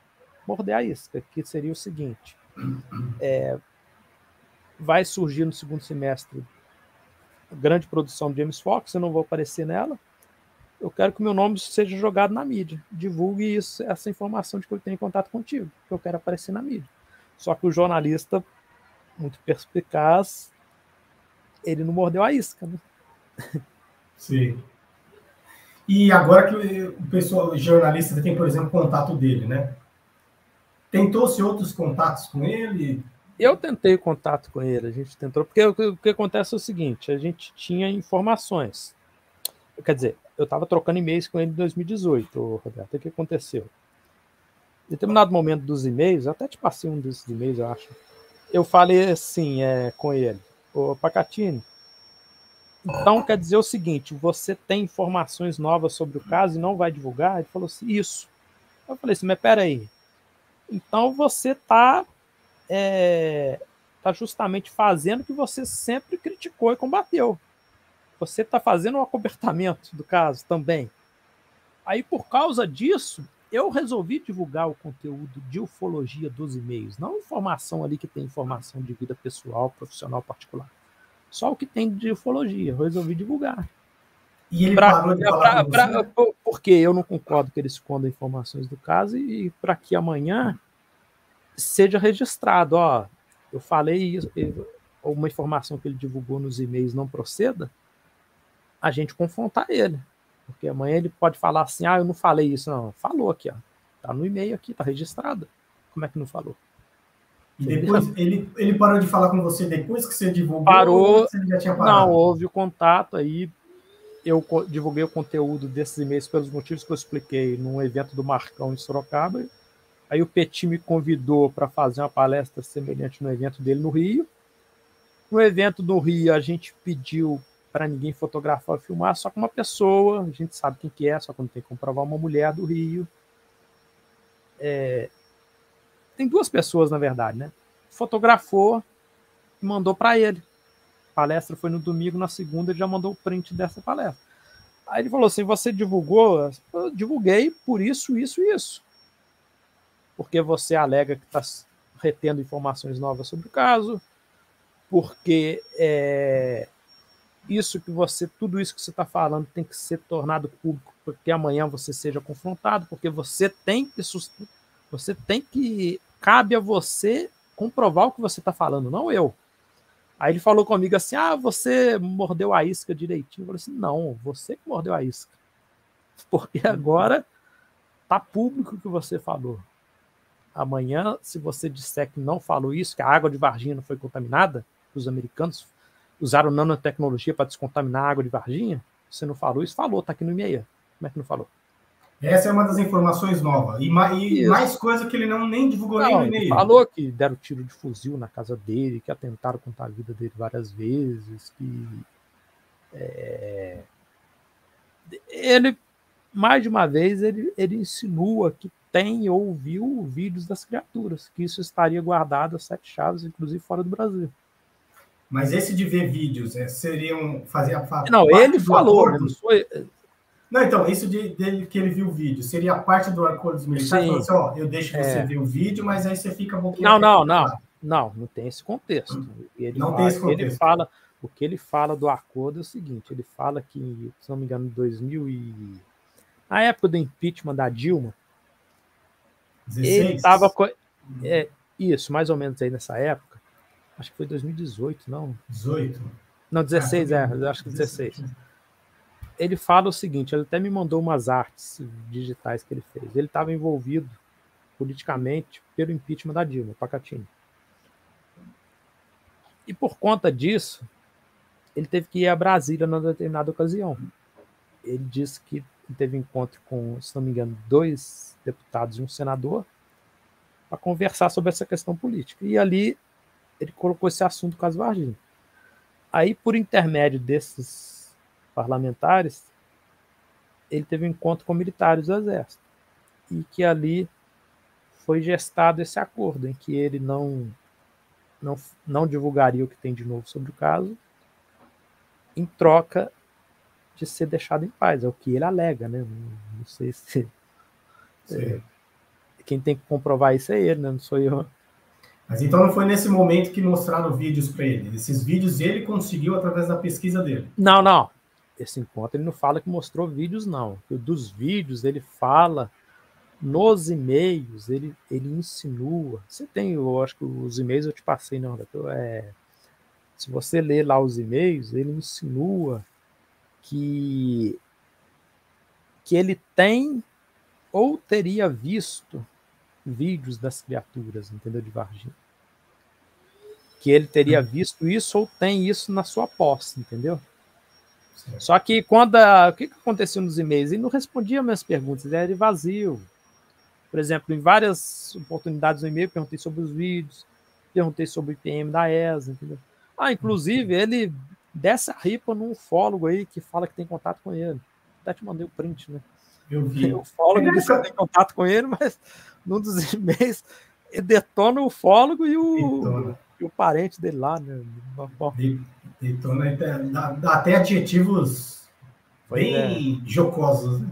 morder a isca, que seria o seguinte: é, vai surgir no segundo semestre a grande produção de James Fox, eu não vou aparecer nela, eu quero que o meu nome seja jogado na mídia, divulgue isso, essa informação de que eu tenho contato contigo, que eu quero aparecer na mídia. Só que o jornalista, muito perspicaz, ele não mordeu a isca, né? Sim. E agora que o pessoal, o jornalista tem, por exemplo, contato dele, né? Tentou-se outros contatos com ele? Eu tentei contato com ele, a gente tentou, porque o que acontece é o seguinte, a gente tinha informações, quer dizer, eu estava trocando e-mails com ele em dois mil e dezoito, Roberto, o que aconteceu? Em determinado momento dos e-mails, eu até te passei um desses e-mails, eu acho, eu falei assim é, com ele, ô Pacatinho, então quer dizer o seguinte, você tem informações novas sobre o caso e não vai divulgar? Ele falou assim, isso. Eu falei assim, mas peraí, então você está... É, tá justamente fazendo o que você sempre criticou e combateu. Você está fazendo um acobertamento do caso também. Aí, por causa disso, eu resolvi divulgar o conteúdo de ufologia dos e-mails, não informação ali que tem informação de vida pessoal, profissional, particular. Só o que tem de ufologia, eu resolvi divulgar. E ele pra, parou de pra, pra, pra, porque eu não concordo que ele esconda informações do caso e, e para que amanhã seja registrado, ó, eu falei isso, uma informação que ele divulgou nos e-mails não proceda, a gente confrontar ele, porque amanhã ele pode falar assim, ah, eu não falei isso, não, falou aqui, ó, tá no e-mail aqui, tá registrado, como é que não falou? E depois, ele, ele parou de falar com você depois que você divulgou? Parou, ou você já tinha parado? Não, houve o contato, aí eu divulguei o conteúdo desses e-mails pelos motivos que eu expliquei num evento do Marcão em Sorocaba. Aí o Petit me convidou para fazer uma palestra semelhante no evento dele no Rio. No evento do Rio, a gente pediu para ninguém fotografar ou filmar, só que uma pessoa, a gente sabe quem que é, só que não tem que comprovar, uma mulher do Rio. É... Tem duas pessoas, na verdade, né? Fotografou e mandou para ele. A palestra foi no domingo, na segunda ele já mandou o print dessa palestra. Aí ele falou assim, você divulgou? Eu divulguei por isso, isso e isso. Porque você alega que está retendo informações novas sobre o caso, porque é, isso que você, tudo isso que você está falando tem que ser tornado público, porque amanhã você seja confrontado, porque você tem que você tem que cabe a você comprovar o que você está falando, não eu. Aí ele falou comigo assim, ah, você mordeu a isca direitinho. Eu falei assim, não, você que mordeu a isca, porque agora está público o que você falou. amanhã, se você disser que não falou isso, que a água de Varginha não foi contaminada, os americanos usaram nanotecnologia para descontaminar a água de Varginha, você não falou isso, falou, está aqui no I M E A. Como é que não falou? Essa é uma das informações novas. E, ma e mais coisa que ele não nem divulgou não, nem no I M E A. Falou que deram tiro de fuzil na casa dele, que atentaram contra a vida dele várias vezes, que... É... Ele, mais de uma vez, ele, ele insinua que tem ou viu vídeos das criaturas, que isso estaria guardado a sete chaves, inclusive fora do Brasil. Mas esse de ver vídeos, é, seriam fazer a parte Não, ele falou. Não, foi... não, então, isso de, de que ele viu o vídeo, seria a parte do acordo dos militares? Assim, ó, eu deixo é... você ver o vídeo, mas aí você fica... Um não, não, não, não, não tem esse contexto. Ele não fala, tem esse contexto. Ele fala... O que ele fala do acordo é o seguinte, ele fala que, se não me engano, em dois mil e... na época do impeachment da Dilma, dezesseis. Ele estava... Co... É, isso, mais ou menos aí nessa época, acho que foi dois mil e dezoito, não? dezoito? Não, dezesseis, ah, é, acho que dezesseis. Ele fala o seguinte, ele até me mandou umas artes digitais que ele fez, ele estava envolvido politicamente pelo impeachment da Dilma, Pacatinho. E por conta disso, ele teve que ir a Brasília numa determinada ocasião. Ele disse que teve encontro com, se não me engano, dois deputados e um senador para conversar sobre essa questão política. E ali ele colocou esse assunto com as Varginha. Aí, por intermédio desses parlamentares, ele teve um encontro com militares do Exército. E que ali foi gestado esse acordo em que ele não... Não, não divulgaria o que tem de novo sobre o caso, em troca de ser deixado em paz. É o que ele alega, né? Não, não sei se... É, quem tem que comprovar isso é ele, né? Não sou eu. Mas então não foi nesse momento que mostraram vídeos para ele? Esses vídeos ele conseguiu através da pesquisa dele? Não, não. Esse encontro ele não fala que mostrou vídeos, não. Dos vídeos ele fala... Nos e-mails, ele, ele insinua. Você tem, eu acho que os e-mails eu te passei, não, é, se você ler lá os e-mails, ele insinua que, que ele tem ou teria visto vídeos das criaturas, entendeu, de Varginha. Que ele teria visto isso ou tem isso na sua posse, entendeu? Certo. Só que quando... A, o que, que aconteceu nos e-mails? Ele não respondia minhas perguntas, ele era vazio. Por exemplo, em várias oportunidades no e-mail, perguntei sobre os vídeos, perguntei sobre o I P M da E S A, entendeu? Ah, inclusive, ele desce a ripa num ufólogo aí que fala que tem contato com ele. Até te mandei o print, né? Eu vi. O ufólogo disse que tem contato com ele, mas num dos e-mails ele detona o ufólogo e o, detona. E o parente dele lá, né? Detona, dá, dá até adjetivos bem é. jocosos, né?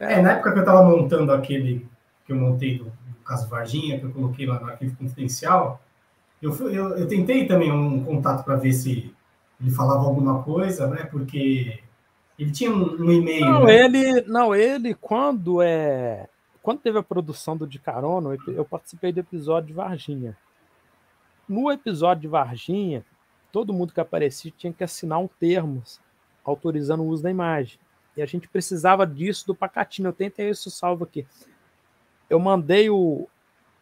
É, na época que eu estava montando aquele... que eu montei do, do caso Varginha, que eu coloquei lá no arquivo confidencial, eu, eu, eu tentei também um contato para ver se ele falava alguma coisa, né? Porque ele tinha um, um e-mail... Não, né? ele, não, ele quando, é, quando teve a produção do Dicarono, eu participei do episódio de Varginha. No episódio de Varginha, todo mundo que aparecia tinha que assinar um termo autorizando o uso da imagem. E a gente precisava disso do Pacatinho. Eu tentei isso salvo aqui. Eu mandei o,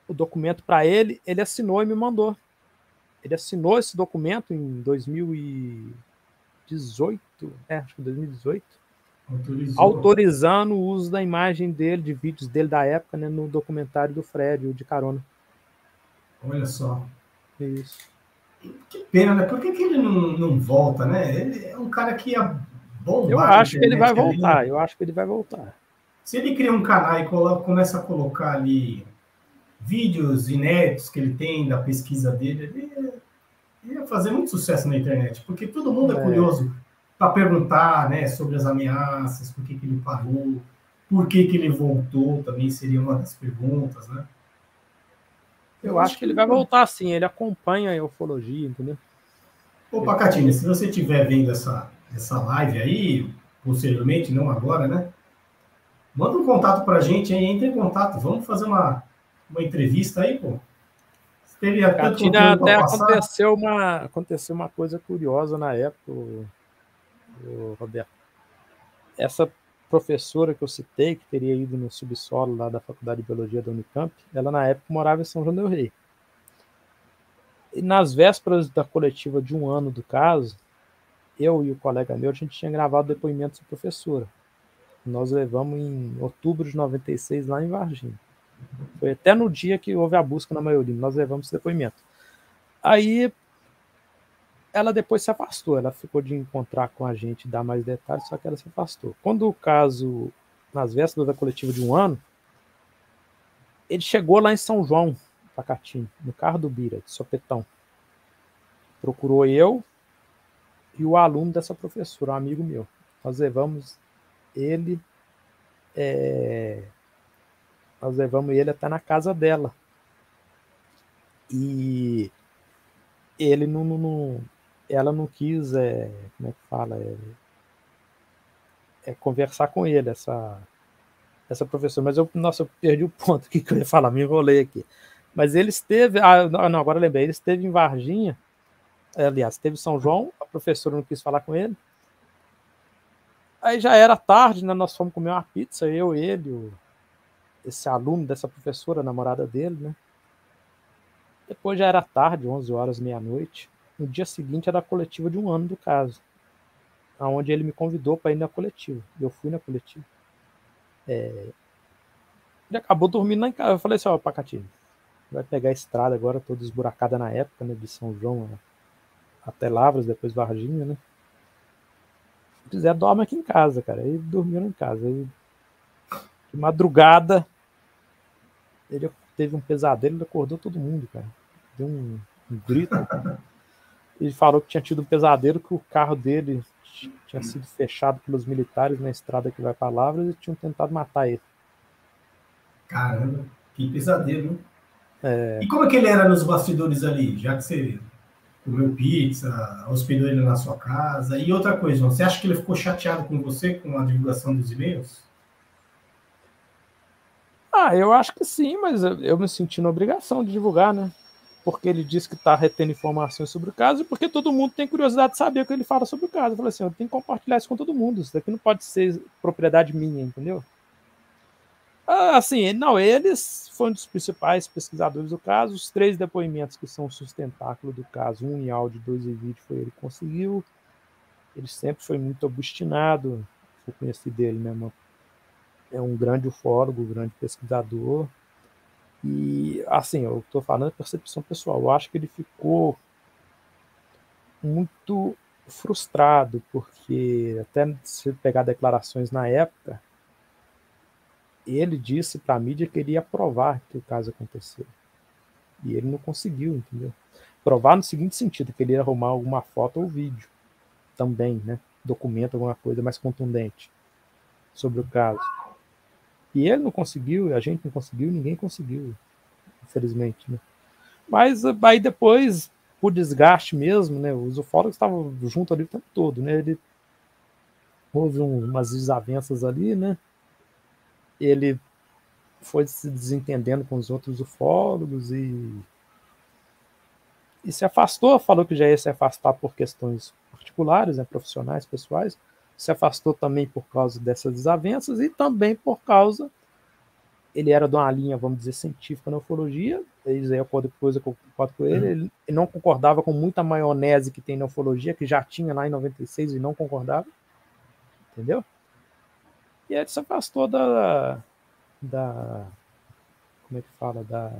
o documento para ele, ele assinou e me mandou. Ele assinou esse documento em dois mil e dezoito, é, acho que dois mil e dezoito, autorizou. Autorizando o uso da imagem dele, de vídeos dele da época, né, no documentário do Fred, o de Carona. Olha só. É isso. Que pena, né? Por que, que ele não, não volta, né? Ele é um cara que ia bombar. Eu acho que ele vai voltar, eu acho que ele vai voltar. Se ele cria um canal e coloca, começa a colocar ali vídeos inéditos que ele tem da pesquisa dele, ele, ele ia fazer muito sucesso na internet, porque todo mundo é, é curioso para perguntar, né, sobre as ameaças, por que, que ele parou, por que, que ele voltou, também seria uma das perguntas, né? Eu, Eu acho, acho que ele vai voltar, sim, ele acompanha a ufologia, entendeu? Ô, Pacatinha, se você estiver vendo essa, essa live aí, posteriormente, não agora, né? Manda um contato pra gente aí, entra em contato. Vamos fazer uma, uma entrevista aí, pô. Teve até Catina, até aconteceu uma, aconteceu uma coisa curiosa na época, o, o Roberto. Essa professora que eu citei, que teria ido no subsolo lá da Faculdade de Biologia da Unicamp, ela na época morava em São João del Rei. E nas vésperas da coletiva de um ano do caso, eu e o colega meu, a gente tinha gravado depoimentos da professora. Nós levamos em outubro de noventa e seis lá em Varginha. Foi até no dia que houve a busca na maioria, nós levamos esse depoimento. Aí ela depois se afastou, ela ficou de encontrar com a gente, dar mais detalhes, só que ela se afastou. Quando o caso, nas vésperas da coletiva de um ano, ele chegou lá em São João, Pacatinho, no carro do Bira, de sopetão. Procurou eu e o aluno dessa professora, um amigo meu. Nós levamos ele... É... Nós levamos ele até na casa dela. E ele não... não, não ela não quis... É, como é que fala? É, é conversar com ele, essa, essa professora. Mas eu, nossa, eu perdi o ponto que eu ia falar, me enrolei aqui. Mas ele esteve... Ah, não, agora eu lembrei. Ele esteve em Varginha. Aliás, esteve em São João. A professora não quis falar com ele. Aí já era tarde, né? Nós fomos comer uma pizza, eu, ele, o... esse aluno dessa professora, a namorada dele, né? Depois já era tarde, onze horas, meia-noite. No dia seguinte era a coletiva de um ano do caso, onde ele me convidou para ir na coletiva. Eu fui na coletiva. É... Ele acabou dormindo lá em casa. Eu falei assim, ó, Pacatinho, vai pegar a estrada agora, toda esburacada na época, né? De São João né? até Lavras, depois Varginha, né? Se quiser, dorme aqui em casa, cara. Aí dormiram em casa. Aí, de madrugada... Ele teve um pesadelo, ele acordou todo mundo, cara. Deu um, um grito. Ele falou que tinha tido um pesadelo, que o carro dele tinha sido fechado pelos militares na estrada que vai para Lavras e tinham tentado matar ele. Caramba, que pesadelo. É... E como é que ele era nos bastidores ali? Já que você comeu pizza, hospedou ele na sua casa. E outra coisa, você acha que ele ficou chateado com você, com a divulgação dos e-mails? Ah, eu acho que sim, mas eu me senti na obrigação de divulgar, né? Porque ele disse que está retendo informações sobre o caso e porque todo mundo tem curiosidade de saber o que ele fala sobre o caso. Eu falei assim, eu tenho que compartilhar isso com todo mundo, isso daqui não pode ser propriedade minha, entendeu? Ah, assim, não, eles foram um dos principais pesquisadores do caso, os três depoimentos que são o sustentáculo do caso, um em áudio, dois em vídeo, foi ele que conseguiu. Ele sempre foi muito obstinado, eu conheci dele, né, mano? É um grande ufólogo, um grande pesquisador. E, assim, eu estou falando de percepção pessoal. Eu acho que ele ficou muito frustrado, porque até se pegar declarações na época, ele disse para a mídia que ele ia provar que o caso aconteceu. E ele não conseguiu, entendeu? Provar no seguinte sentido, que ele ia arrumar alguma foto ou vídeo também, né? Documento, alguma coisa mais contundente sobre o caso. E ele não conseguiu, a gente não conseguiu, ninguém conseguiu, infelizmente, né? Mas aí depois, por desgaste mesmo, né? Os ufólogos estavam junto ali o tempo todo, né? Ele, houve um, umas desavenças ali, né? Ele foi se desentendendo com os outros ufólogos e, e se afastou, falou que já ia se afastar por questões particulares, né? Profissionais, pessoais. Se afastou também por causa dessas desavenças e também por causa... Ele era de uma linha, vamos dizer, científica na ufologia. Aí eu acordo com ele. Ele não concordava com muita maionese que tem na ufologia, que já tinha lá em noventa e seis e não concordava. Entendeu? E ele se afastou da... da como é que fala? Da,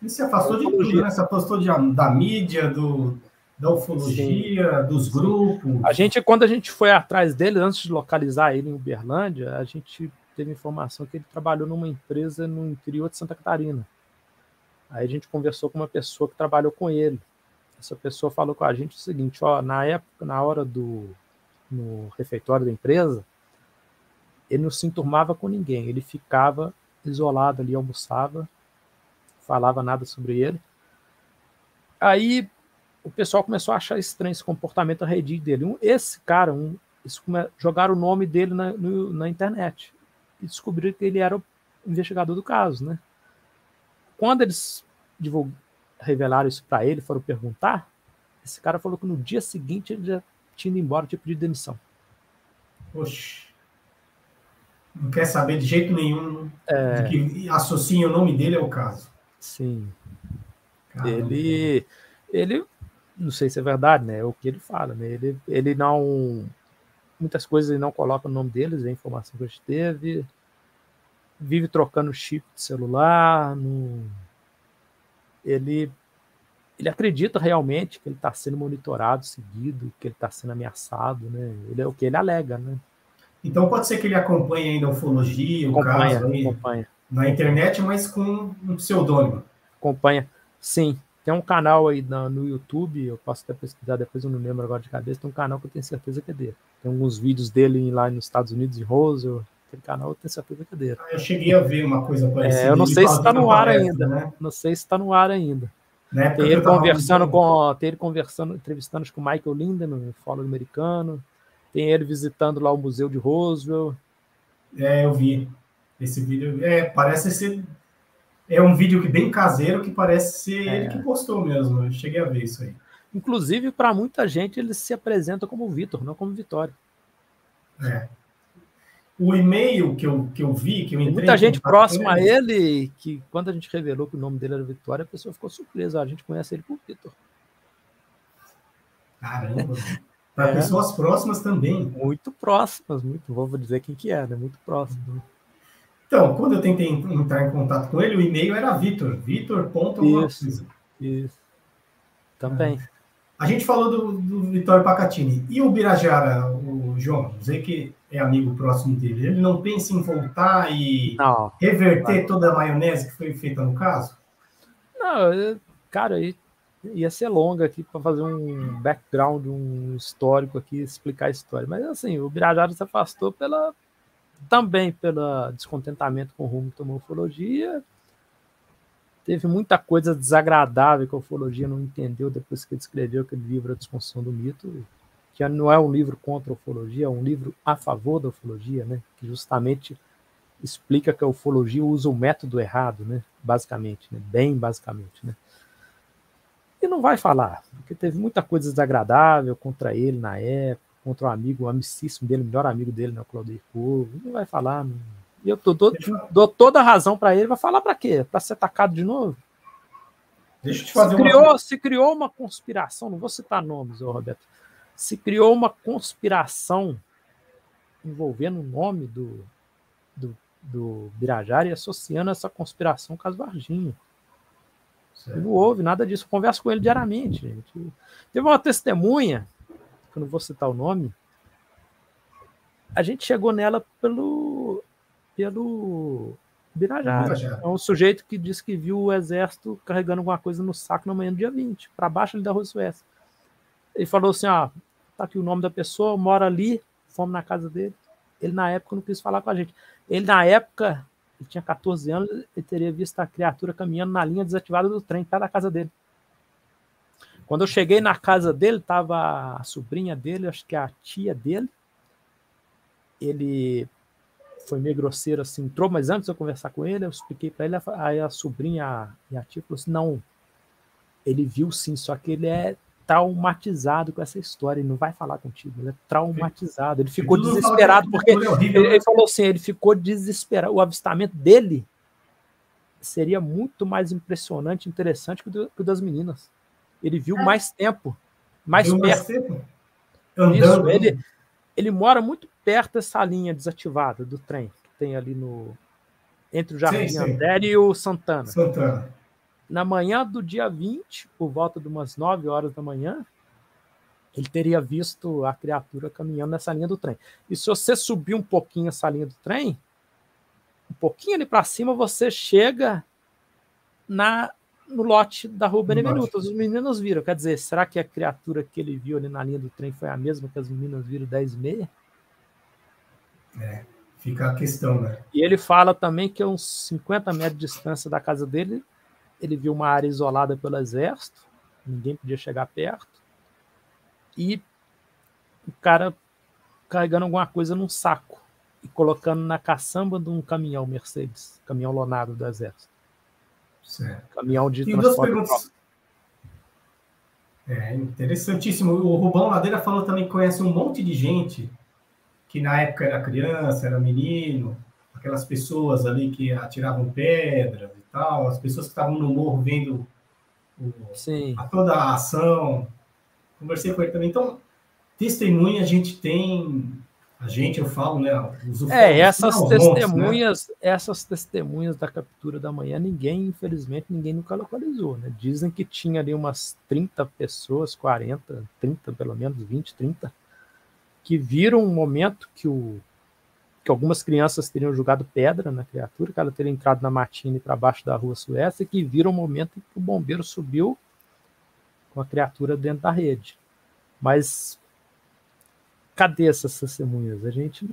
ele se afastou de tudo, né? Se afastou de, da mídia, do... da ufologia, sim, dos grupos. A gente, quando a gente foi atrás dele, antes de localizar ele em Uberlândia, a gente teve informação que ele trabalhou numa empresa no interior de Santa Catarina. Aí a gente conversou com uma pessoa que trabalhou com ele. Essa pessoa falou com a gente o seguinte, ó, na época, na hora do no refeitório da empresa, ele não se enturmava com ninguém, ele ficava isolado ali, almoçava, não falava nada sobre ele. Aí o pessoal começou a achar estranho esse comportamento arredio dele. Um, esse cara, um, jogaram o nome dele na, no, na internet e descobriram que ele era o investigador do caso, né? Quando eles divulg... revelaram isso para ele, foram perguntar, esse cara falou que no dia seguinte ele já tinha ido embora, tinha pedido demissão. Oxi. não quer saber de jeito nenhum é. de que associem o nome dele ao caso. Sim. Caramba. Ele... ele não sei se é verdade, né? É o que ele fala, né? Ele, ele não... Muitas coisas ele não coloca o nome deles, é a informação que a gente teve. Vive trocando chip de celular. No... Ele... Ele acredita realmente que ele está sendo monitorado, seguido, que ele está sendo ameaçado, né? Ele é o que ele alega, né? Então pode ser que ele acompanhe ainda a ufologia, o caso aí, acompanha. Na internet, mas com um pseudônimo. Acompanha, sim. Tem um canal aí na, no YouTube, eu posso até pesquisar, depois eu não lembro agora de cabeça, tem um canal que eu tenho certeza que é dele. Tem alguns vídeos dele lá nos Estados Unidos, em Roswell, aquele canal eu tenho certeza que é dele. Ah, eu cheguei a ver uma coisa parecida. É, eu não sei se está no ar ainda, né? Não sei se está no ar ainda. Tem ele, conversando com, tem ele conversando, entrevistando com o Michael Lindemann, um fólogo americano. Tem ele visitando lá o Museu de Roswell. É, eu vi esse vídeo. É, parece ser... É um vídeo que bem caseiro, que parece ser é. ele que postou mesmo. Eu cheguei a ver isso aí. Inclusive, para muita gente, ele se apresenta como Vitor, não como Vitória. É. O e-mail que eu, que eu vi, que eu entrei... Muita gente próxima a ele, que quando a gente revelou que o nome dele era Vitória, a pessoa ficou surpresa. A gente conhece ele por Vitor. Caramba! Para é. pessoas próximas também. Muito próximas, muito. Vou dizer quem que é, né? Muito próximo. Então, quando eu tentei entrar em contato com ele, o e-mail era Vitor. Vitor. Isso, isso. Também. É. A gente falou do, do Vitório Pacatini. E o Ubirajara, o João, dizer que é amigo próximo dele, ele não pensa em voltar e não, reverter não. toda a maionese que foi feita no caso? Não, cara, ia ser longa aqui para fazer um background, um histórico aqui, explicar a história. Mas assim, o Ubirajara se afastou pela, também pelo descontentamento com o rumo que tomou a ufologia. Teve muita coisa desagradável que a ufologia não entendeu depois que ele escreveu aquele livro A Desconstrução do Mito, que não é um livro contra a ufologia, é um livro a favor da ufologia, né? Que justamente explica que a ufologia usa o método errado, né? Basicamente, né? Bem basicamente, né? E não vai falar, porque teve muita coisa desagradável contra ele na época, contra um amigo amicíssimo dele, o melhor amigo dele, né? O Claudio Corvo, não vai falar, não. E eu tô, dou, dou toda a razão para ele. Vai falar para quê? Para ser atacado de novo? Deixa eu te fazer se, criou, uma... se criou uma conspiração, não vou citar nomes, ô Roberto. Se criou uma conspiração envolvendo o nome do, do, do Ubirajara e associando essa conspiração com as Varginha. Não houve nada disso. Eu converso com ele diariamente, gente. Teve uma testemunha, que eu não vou citar o nome, a gente chegou nela pelo... pelo Ubirajara. É um sujeito que disse que viu o exército carregando alguma coisa no saco na manhã do dia vinte, para baixo ali da Rua Suécia. Ele falou assim, ó, tá aqui o nome da pessoa, mora ali, fomos na casa dele. Ele, na época, não quis falar com a gente. Ele, na época, ele tinha quatorze anos, ele teria visto a criatura caminhando na linha desativada do trem, tá na casa dele. Quando eu cheguei na casa dele, tava a sobrinha dele, acho que a tia dele. Ele... foi meio grosseiro, assim, entrou, mas antes de eu conversar com ele, eu expliquei para ele, aí a sobrinha e a tia falou assim, não, ele viu sim, só que ele é traumatizado com essa história, ele não vai falar contigo, ele é traumatizado, ele ficou desesperado, porque ele falou assim, ele ficou desesperado, o avistamento dele seria muito mais impressionante, interessante que o, do, que o das meninas, ele viu mais tempo, mais perto, isso, ele... Ele mora muito perto dessa linha desativada do trem, que tem ali no entre o Jardim Andere e o Santana. Santana. Na manhã do dia vinte, por volta de umas nove horas da manhã, ele teria visto a criatura caminhando nessa linha do trem. E se você subir um pouquinho essa linha do trem, um pouquinho ali para cima, você chega na, no lote da Rua Benevenuto. Os meninos viram, quer dizer, será que a criatura que ele viu ali na linha do trem foi a mesma que as meninas viram dez e meia? É, fica a questão, né? E ele fala também que a uns cinquenta metros de distância da casa dele, ele viu uma área isolada pelo exército, ninguém podia chegar perto, e o cara carregando alguma coisa num saco e colocando na caçamba de um caminhão Mercedes, caminhão lonado do exército. Certo. Caminhão de tem duas perguntas. É, interessantíssimo. O Rubão Ladeira falou também que conhece um monte de gente que na época era criança, era menino, aquelas pessoas ali que atiravam pedras e tal, as pessoas que estavam no morro vendo o, a toda a ação. Conversei com ele também. Então, testemunha a gente tem... A gente, eu falo, né? Os é, essas testemunhas, né? essas testemunhas da captura da manhã, ninguém, infelizmente, ninguém nunca localizou, né? Dizem que tinha ali umas trinta pessoas, quarenta, trinta, pelo menos, vinte, trinta, que viram um momento que, o, que algumas crianças teriam jogado pedra na criatura, que ela teria entrado na matina e para baixo da Rua Suécia, que viram o um momento em que o bombeiro subiu com a criatura dentro da rede. Mas... cadê essas testemunhas? A gente...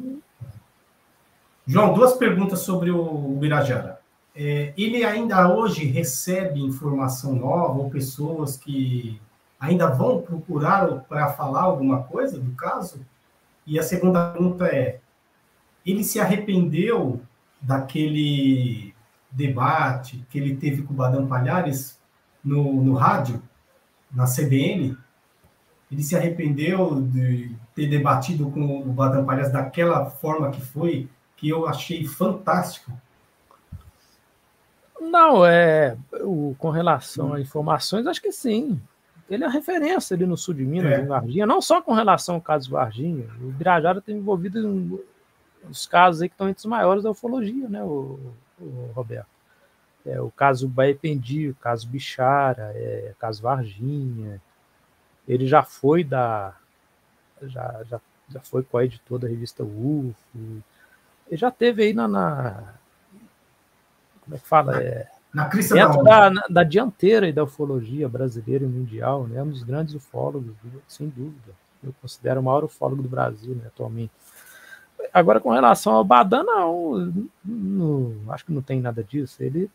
João, duas perguntas sobre o Ubirajara. É, ele ainda hoje recebe informação nova ou pessoas que ainda vão procurá-lo para falar alguma coisa do caso? E a segunda pergunta é, ele se arrependeu daquele debate que ele teve com o Badão Palhares no, no rádio, na C B N? Ele se arrependeu de... ter debatido com o Badão Palhares daquela forma que foi, que eu achei fantástico? Não, é, o, com relação hum. a informações, acho que sim. Ele é referência ali no sul de Minas, é. em Varginha, não só com relação ao caso Varginha. O Ubirajara tem envolvido em, os casos aí que estão entre os maiores da ufologia, né, o, o Roberto? É, o caso Baependi, o caso Bichara, é, o caso Varginha. Ele já foi da... Já, já, já foi com a editora da revista U F O, ele já teve aí na, na como é que fala? É, na crista dentro da, da, da dianteira e da ufologia brasileira e mundial, né? Um dos grandes ufólogos, sem dúvida. Eu considero o maior ufólogo do Brasil, né, atualmente. Agora, com relação ao Badana, não, não, acho que não tem nada disso. Ele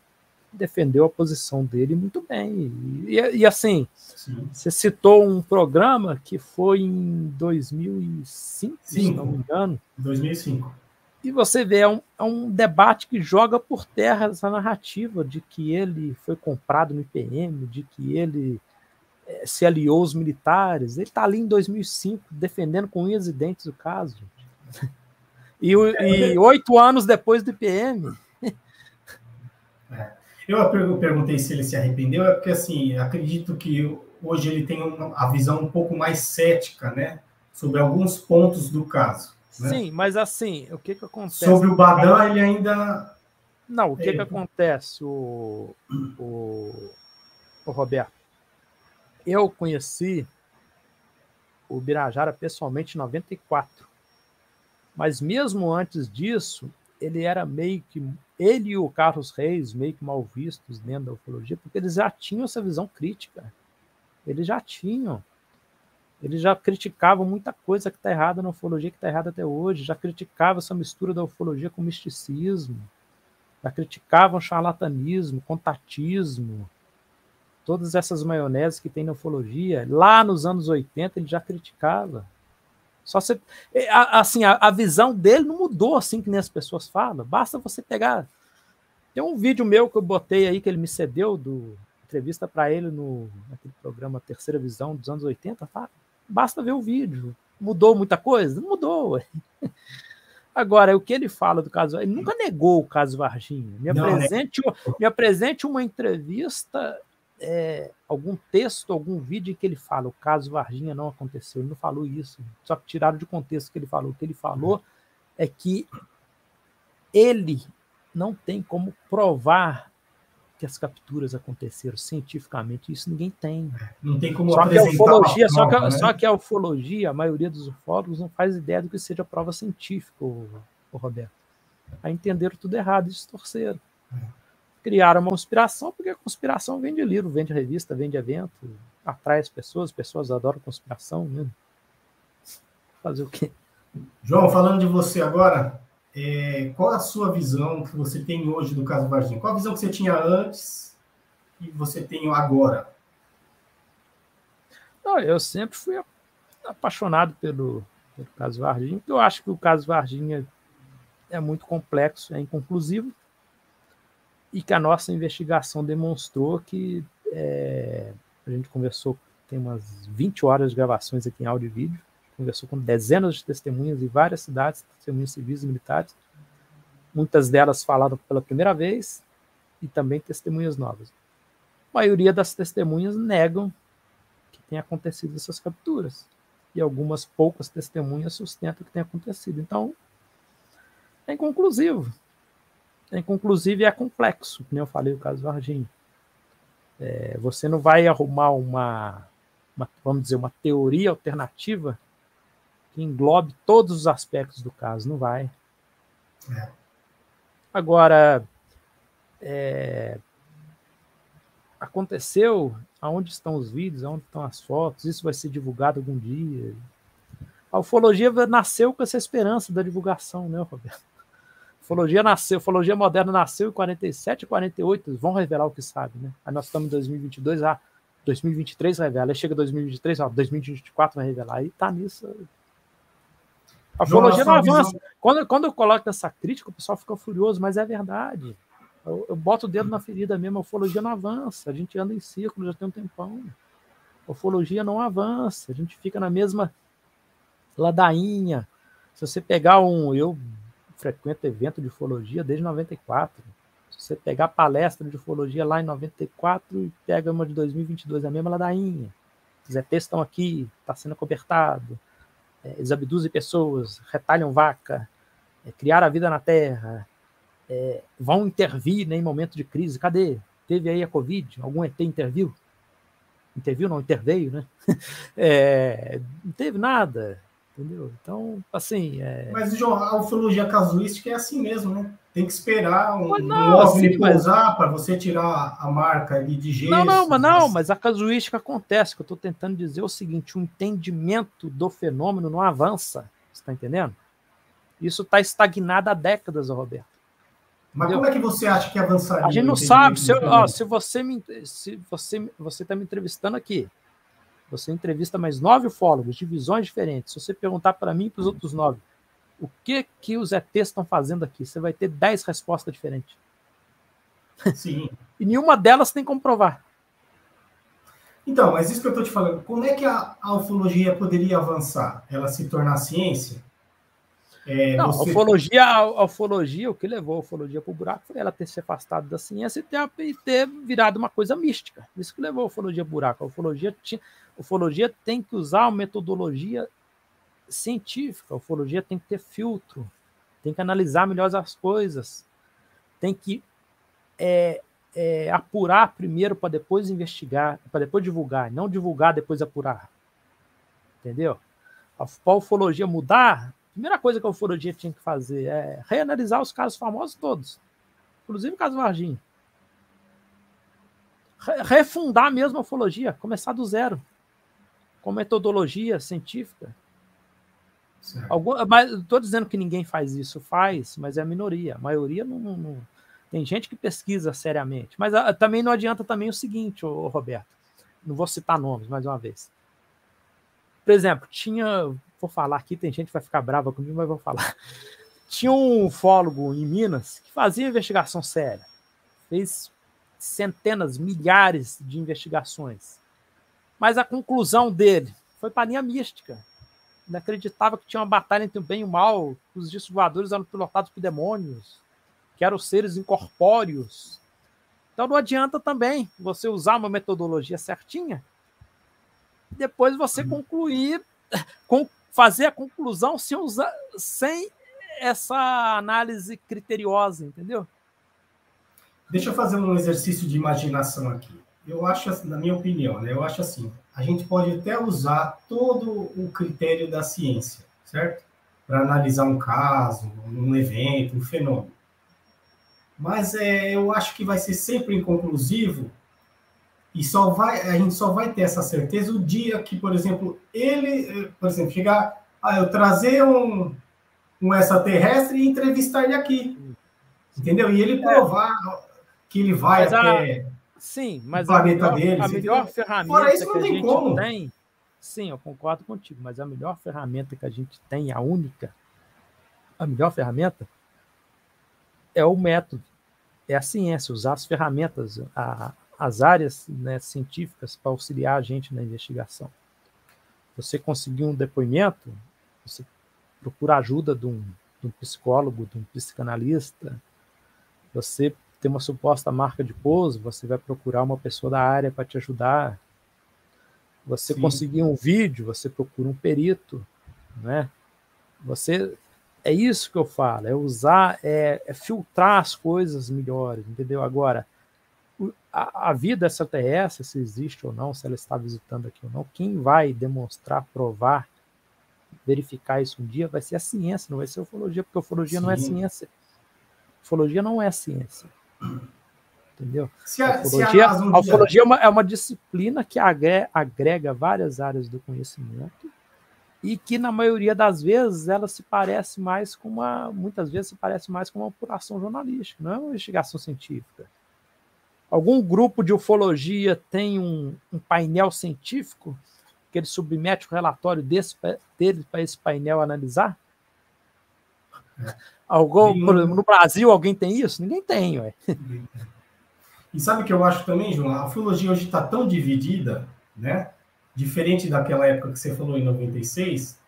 defendeu a posição dele muito bem. E, e assim, sim, você citou um programa que foi em dois mil e cinco, Sim. se não me engano. dois mil e cinco. E você vê, é um, é um debate que joga por terra essa narrativa de que ele foi comprado no I P M, de que ele é, se aliou aos militares. Ele está ali em dois mil e cinco, defendendo com unhas e dentes o caso. E oito anos depois do I P M... Eu perguntei se ele se arrependeu, é porque, assim, acredito que hoje ele tem uma, a visão um pouco mais cética, né, sobre alguns pontos do caso. Né? Sim, mas, assim, o que que acontece? Sobre o Badão, ele ainda... Não, o que ele... que acontece, o, o, o Roberto? Eu conheci o Ubirajara pessoalmente em noventa e quatro, mas mesmo antes disso, ele era meio que... ele e o Carlos Reis, meio que mal vistos dentro da ufologia, porque eles já tinham essa visão crítica. Eles já tinham. Eles já criticavam muita coisa que está errada na ufologia, que está errada até hoje. Já criticavam essa mistura da ufologia com misticismo. Já criticavam charlatanismo, contatismo. Todas essas maioneses que tem na ufologia. Lá nos anos oitenta, ele já criticava. Só você, assim, a, a visão dele não mudou, assim que nem as pessoas falam. Basta você pegar... Tem um vídeo meu que eu botei aí, que ele me cedeu, do entrevista para ele no naquele programa Terceira Visão dos anos oitenta. Tá? Basta ver o vídeo. Mudou muita coisa? Não mudou. Ué. Agora, o que ele fala do caso... Ele nunca negou o caso Varginha. Me apresente, não, né? me apresente uma entrevista... É, algum texto, algum vídeo em que ele fala o caso Varginha não aconteceu, ele não falou isso, só que tiraram de contexto o que ele falou. O que ele falou é que ele não tem como provar que as capturas aconteceram cientificamente, isso ninguém tem. Não tem como só apresentar. Que a ufologia, a prova, só, que, né? só que a ufologia, a maioria dos ufólogos não faz ideia do que seja prova científica, o, o Roberto. Aí entenderam tudo errado, distorceram. Criaram uma conspiração, porque a conspiração vende livro, vende revista, vende evento, atrai as pessoas, as pessoas adoram conspiração, né? Fazer o quê? João, falando de você agora, é, qual a sua visão que você tem hoje do caso Varginha? Qual a visão que você tinha antes e você tem agora? Não, eu sempre fui apaixonado pelo, pelo caso Varginha, porque eu acho que o caso Varginha é muito complexo, é inconclusivo, e que a nossa investigação demonstrou que é, a gente conversou, tem umas vinte horas de gravações aqui em áudio e vídeo, conversou com dezenas de testemunhas de várias cidades, testemunhas civis e militares. Muitas delas falaram pela primeira vez e também testemunhas novas. A maioria das testemunhas negam que tenha acontecido essas capturas. E algumas poucas testemunhas sustentam que tenha acontecido. Então, é inconclusivo. É inconclusivo e é complexo, como eu falei no caso do Varginha. É, você não vai arrumar uma, uma, vamos dizer, uma teoria alternativa que englobe todos os aspectos do caso. Não vai. É. Agora, é, aconteceu, aonde estão os vídeos, aonde estão as fotos, isso vai ser divulgado algum dia. A ufologia nasceu com essa esperança da divulgação, né, Roberto? A ufologia nasceu, a ufologia moderna nasceu em quarenta e sete, quarenta e oito, vão revelar o que sabem, né? Aí nós estamos em dois mil e vinte e dois, ah, dois mil e vinte e três revela, aí chega dois mil e vinte e três, ah, dois mil e vinte e quatro vai revelar, aí tá nisso. A ufologia não avança. Quando, quando eu coloco essa crítica, o pessoal fica furioso, mas é verdade. Eu, eu boto o dedo na ferida mesmo, a ufologia não avança. A gente anda em círculo já tem um tempão. A ufologia não avança. A gente fica na mesma ladainha. Se você pegar um... Eu frequento evento de ufologia desde noventa e quatro. Se você pegar palestra de ufologia lá em noventa e quatro e pega uma de dois mil e vinte e dois, é a mesma ladainha. Os E Tês estão aqui, está sendo cobertado. Eles abduzem pessoas, retalham vaca, é, criaram a vida na terra, é, vão intervir, né, em momento de crise. Cadê? Teve aí a Covid, algum E Tê interviu? Interviu, não, interveio, né? É, não teve nada, entendeu? Então, assim... É... Mas, João, a ufologia casuística é assim mesmo, né? Tem que esperar um óvulo pousar para você tirar a marca ali de gesso. Não, não, mas, não, mas a casuística acontece. O que eu estou tentando dizer é o seguinte, o entendimento do fenômeno não avança. Você está entendendo? Isso está estagnado há décadas, Roberto. Mas entendeu? Como é que você acha que avançaria? A gente não sabe. Se, eu, ó, se, você me, se você você está me entrevistando aqui, você entrevista mais nove ufólogos de visões diferentes. Se você perguntar para mim e para os outros nove, o que que os E Tês estão fazendo aqui? Você vai ter dez respostas diferentes. Sim. E nenhuma delas tem como provar. Então, mas isso que eu estou te falando, como é que a, a ufologia poderia avançar? Ela se tornar ciência? É, Não, você... a, ufologia, a, a ufologia, o que levou a ufologia para o buraco foi ela ter se afastado da ciência e ter, e ter virado uma coisa mística. Isso que levou a ufologia para o buraco. A ufologia, tinha, a ufologia tem que usar uma metodologia científica, a ufologia tem que ter filtro, tem que analisar melhor as coisas, tem que é, é, apurar primeiro para depois investigar, para depois divulgar, não divulgar, depois apurar. Entendeu? Para a ufologia mudar, a primeira coisa que a ufologia tinha que fazer é reanalisar os casos famosos todos, inclusive o caso Varginha. Re refundar mesmo a ufologia, começar do zero, com metodologia científica. Algum, mas estou dizendo que ninguém faz isso, faz, mas é a minoria. A maioria não, não, não. Tem gente que pesquisa seriamente, mas a, também não adianta também o seguinte, ô, ô, Roberto, não vou citar nomes mais uma vez. Por exemplo, tinha, vou falar aqui, tem gente que vai ficar brava comigo, mas vou falar. Tinha um ufólogo em Minas que fazia investigação séria, fez centenas, milhares de investigações, mas a conclusão dele foi para a linha mística. Ele acreditava que tinha uma batalha entre o bem e o mal, que os discos voadores eram pilotados por demônios, que eram seres incorpóreos. Então não adianta também você usar uma metodologia certinha e depois você concluir, fazer a conclusão sem, usar, sem essa análise criteriosa, entendeu? Deixa eu fazer um exercício de imaginação aqui. Eu acho, na minha opinião, né? Eu acho assim, a gente pode até usar todo o critério da ciência, certo? Para analisar um caso, um evento, um fenômeno. Mas é, eu acho que vai ser sempre inconclusivo e só vai, a gente só vai ter essa certeza o dia que, por exemplo, ele, por exemplo, chegar a eu trazer um, um extraterrestre e entrevistar ele aqui, entendeu? E ele provar que ele vai Mas, até... Sim, mas a melhor, deles, a melhor ferramenta isso, que a gente como. tem... Sim, eu concordo contigo, mas a melhor ferramenta que a gente tem, a única, a melhor ferramenta é o método, é a ciência, usar as ferramentas, a, as áreas, né, científicas para auxiliar a gente na investigação. você conseguir um depoimento, você procura ajuda de um, de um psicólogo, de um psicanalista. Você tem uma suposta marca de pouso, você vai procurar uma pessoa da área para te ajudar. Você Sim. conseguir um vídeo, você procura um perito, né? Você, é isso que eu falo, é usar, é, é filtrar as coisas melhores, entendeu? Agora, a, a vida extraterrestre, se existe ou não, se ela está visitando aqui ou não, quem vai demonstrar, provar, verificar isso um dia vai ser a ciência, não vai ser a ufologia, porque a ufologia Sim. não é ciência. Ufologia não é ciência. Entendeu? Se a, a ufologia, se a a ufologia é, uma, é uma disciplina que agrega, agrega várias áreas do conhecimento e que, na maioria das vezes, ela se parece mais com uma... Muitas vezes se parece mais com uma apuração jornalística, não é uma investigação científica. Algum grupo de ufologia tem um, um painel científico que ele submete o relatório desse, dele para esse painel analisar? Algum, no Brasil, alguém tem isso? Ninguém tem, ué. E sabe o que eu acho também, João? A ufologia hoje está tão dividida, né? Diferente daquela época que você falou em noventa e seis,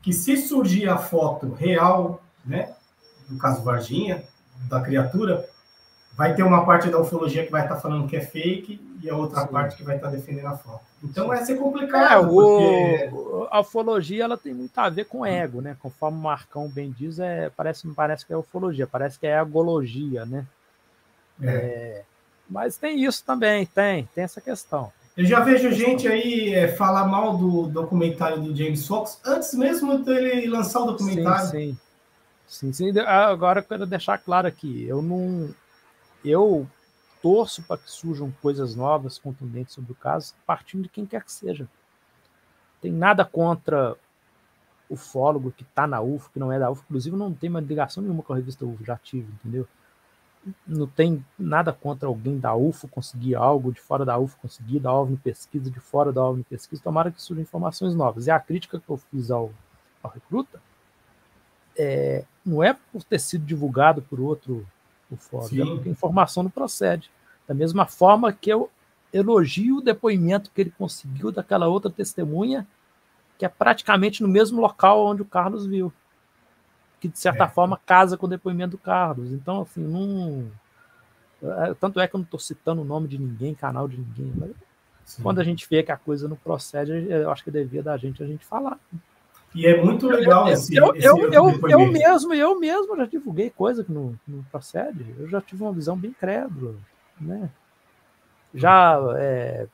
que se surgir a foto real, né? No caso Varginha, da criatura, vai ter uma parte da ufologia que vai estar tá falando que é fake e a outra Sim. parte que vai estar tá defendendo a foto. Então vai ser complicado. É, o, porque... A ufologia ela tem muito a ver com ego, né? Conforme o Marcão bem diz, é, parece, não parece que é ufologia, parece que é egologia, né? É. É, mas tem isso também, tem, tem essa questão. Eu já vejo gente aí é, falar mal do documentário do James Fox antes mesmo dele lançar o documentário. Sim, sim. sim, sim. Agora eu quero deixar claro aqui, eu não... Eu torço para que surjam coisas novas, contundentes sobre o caso, partindo de quem quer que seja. Tem nada contra o ufólogo que está na U F O, que não é da U F O. Inclusive, não tem uma ligação nenhuma com a revista U F O, já tive, entendeu? Não tem nada contra alguém da U F O conseguir algo, de fora da U F O conseguir, da OVNI pesquisa, de fora da OVNI pesquisa. Tomara que surjam informações novas. E a crítica que eu fiz ao, ao recruta é, não é por ter sido divulgado por outro ufólogo, porque a informação não procede. Da mesma forma que eu elogio o depoimento que ele conseguiu daquela outra testemunha, que é praticamente no mesmo local onde o Carlos viu, que de certa é. forma casa com o depoimento do Carlos. Então, assim, não... Tanto é que eu não estou citando o nome de ninguém, canal de ninguém. Mas quando a gente vê que a coisa não procede, eu acho que devia da gente a gente falar. E é muito legal esse... Eu, esse eu, eu, eu mesmo, eu mesmo já divulguei coisa que não, não procede. Eu já tive uma visão bem crédula, né? Já, é,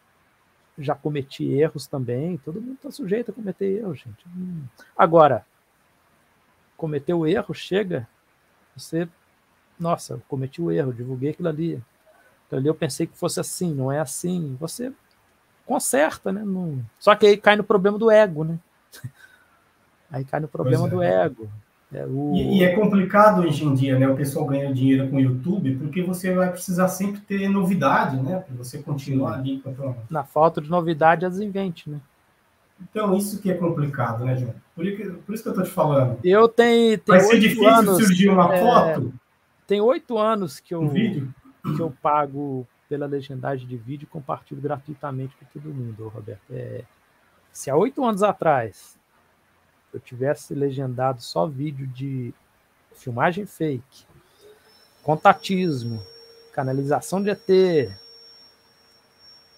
já cometi erros também. Todo mundo está sujeito a cometer erros, gente. Agora, cometeu o erro, chega, você... Nossa, eu cometi o erro, divulguei aquilo ali. Aquilo ali eu pensei que fosse assim, não é assim. Você conserta, né? Não... Só que aí cai no problema do ego, né? Aí cai no problema é. do ego. É o... e, e é complicado hoje em dia, né? O pessoal ganha dinheiro com o YouTube, porque você vai precisar sempre ter novidade, né? Para você continuar ali. Pra... Na falta de novidade, eles inventam, né? Então, isso que é complicado, né, João? Por, por isso que eu estou te falando. Eu tenho, tenho vai ser difícil anos, surgir uma é, foto? Tem oito anos que eu, um vídeo? que eu pago pela legendagem de vídeo e compartilho gratuitamente com todo mundo, Roberto. É, se há oito anos atrás... eu tivesse legendado só vídeo de filmagem fake, contatismo, canalização de E T,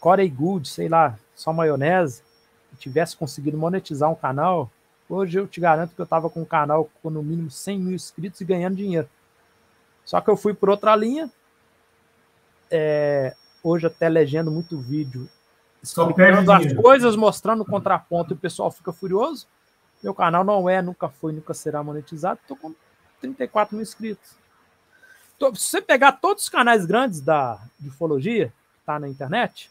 Corey Good, sei lá, só maionese, e tivesse conseguido monetizar um canal, hoje eu te garanto que eu estava com um canal com no mínimo cem mil inscritos e ganhando dinheiro. Só que eu fui por outra linha, é, hoje até legendo muito vídeo, só explicando as coisas, mostrando o contraponto, e o pessoal fica furioso. Meu canal não é, nunca foi, nunca será monetizado. Estou com trinta e quatro mil inscritos. Tô, se você pegar todos os canais grandes da, de ufologia que está na internet,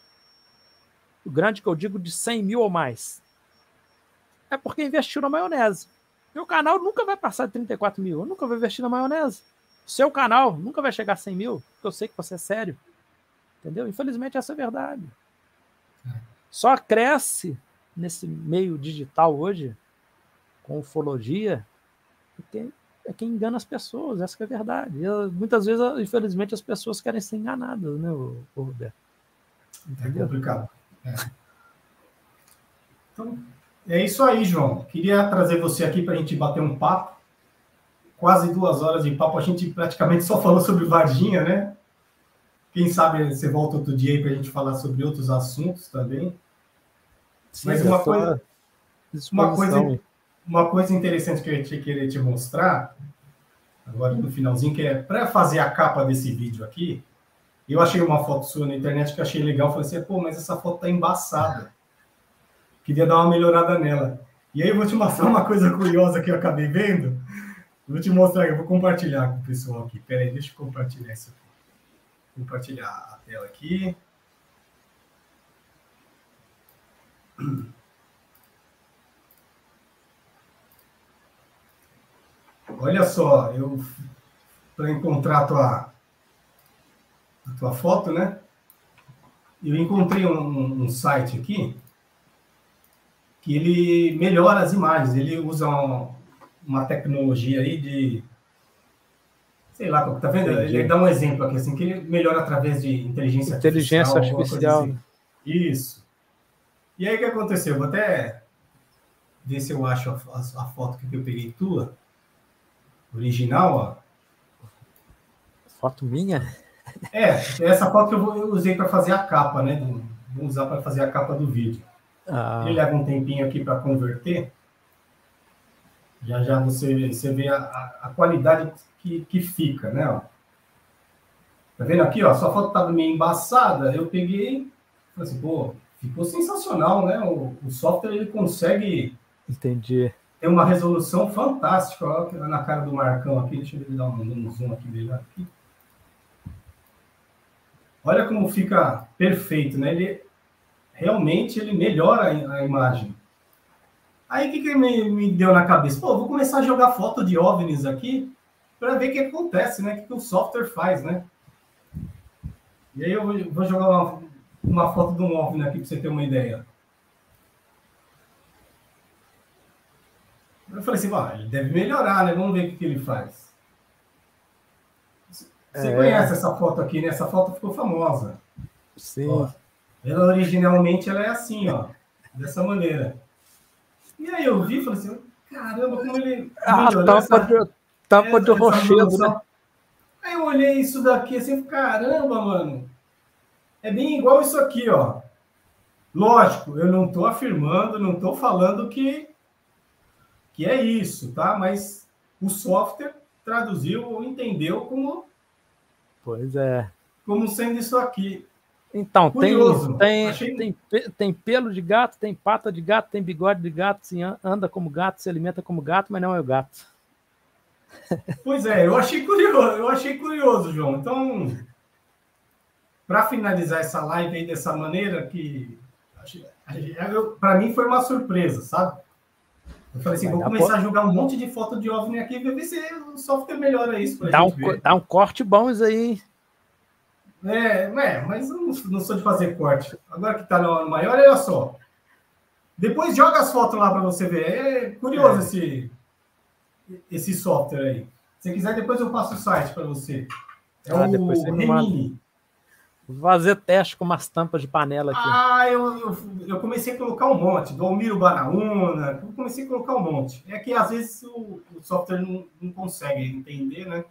o grande que eu digo de cem mil ou mais, é porque investiu na maionese. Meu canal nunca vai passar de trinta e quatro mil. Eu nunca vou investir na maionese. Seu canal nunca vai chegar a cem mil, porque eu sei que você é sério. Entendeu? Infelizmente, essa é a verdade. Só cresce nesse meio digital hoje, com ufologia, é quem engana as pessoas, essa que é a verdade. Eu, muitas vezes, infelizmente, as pessoas querem ser enganadas, né, Roberto? É complicado. É. Então, É isso aí, João. Queria trazer você aqui para a gente bater um papo. Quase duas horas de papo. A gente praticamente só falou sobre Varginha, né? Quem sabe você volta outro dia aí para a gente falar sobre outros assuntos também. Sim, mas uma coisa, uma coisa, uma coisa interessante que eu te queria te mostrar, agora no finalzinho, que é para fazer a capa desse vídeo aqui, eu achei uma foto sua na internet que eu achei legal. Falei assim, pô, mas essa foto tá embaçada. Queria dar uma melhorada nela. E aí eu vou te mostrar uma coisa curiosa que eu acabei vendo. Vou te mostrar, eu vou compartilhar com o pessoal aqui. Peraí, deixa eu compartilhar isso aqui. Compartilhar a tela aqui. Olha só, eu para encontrar a tua, a tua foto, né? Eu encontrei um, um site aqui que ele melhora as imagens, ele usa uma, uma tecnologia aí de, sei lá, tá vendo? Entendi. Ele dá um exemplo aqui, assim, que ele melhora através de inteligência, inteligência artificial. artificial. Isso. E aí, o que aconteceu? Vou até ver se eu acho a, a, a foto que eu peguei tua, original, ó. Foto minha? É, essa foto que eu, vou, eu usei para fazer a capa, né? Vou usar para fazer a capa do vídeo. Ah. Ele leva um tempinho aqui para converter. Já já você, você vê a, a qualidade que, que fica, né? Ó. Tá vendo aqui, ó? Sua foto estava meio embaçada. Eu peguei, falei assim, pô, ficou sensacional, né? O, o software, ele consegue... Entendi. Tem uma resolução fantástica. Olha na cara do Marcão aqui. Deixa eu dar um, um zoom aqui dele. Aqui. Olha como fica perfeito, né? Ele... Realmente, ele melhora a imagem. Aí, o que, que me, me deu na cabeça? Pô, vou começar a jogar foto de OVNIs aqui para ver o que acontece, né? O que, que o software faz, né? E aí, eu vou, vou jogar uma, uma foto de um OVNI aqui para você ter uma ideia. Eu falei assim, ah, ele deve melhorar, né? Vamos ver o que, que ele faz. Você é... conhece essa foto aqui, né? Essa foto ficou famosa. Sim. Ó. Ela originalmente ela é assim, ó, dessa maneira. E aí eu vi e falei assim, caramba, como ele... Ah, tapa essa, de, tapa essa, de rochedo, né? Aí eu olhei isso daqui assim, caramba, mano, é bem igual isso aqui, ó. Lógico, eu não tô afirmando, não tô falando que, que é isso, tá? Mas o software traduziu ou entendeu como... Pois é. Como sendo isso aqui. Então, curioso, tem, achei... tem, tem pelo de gato, tem pata de gato, tem bigode de gato, sim, anda como gato, se alimenta como gato, mas não é o gato. Pois é, eu achei curioso, eu achei curioso, João. Então, para finalizar essa live aí dessa maneira, que para mim foi uma surpresa, sabe? Eu falei assim, vai vou começar por... a jogar um monte de foto de OVNI aqui, para ver se o software melhora isso pra dá gente um, ver. Dá um corte bom isso aí, hein? É, é, mas eu não sou de fazer corte. Agora que tá no maior, olha só. Depois joga as fotos lá para você ver. É curioso é. Esse, esse software aí. Se você quiser, depois eu passo o site para você. É ah, o Remini. Vou fazer teste com umas tampas de panela aqui. Ah, eu, eu, eu comecei a colocar um monte. Do Almiro Banaúna. Eu comecei a colocar um monte. É que às vezes o, o software não, não consegue entender, né?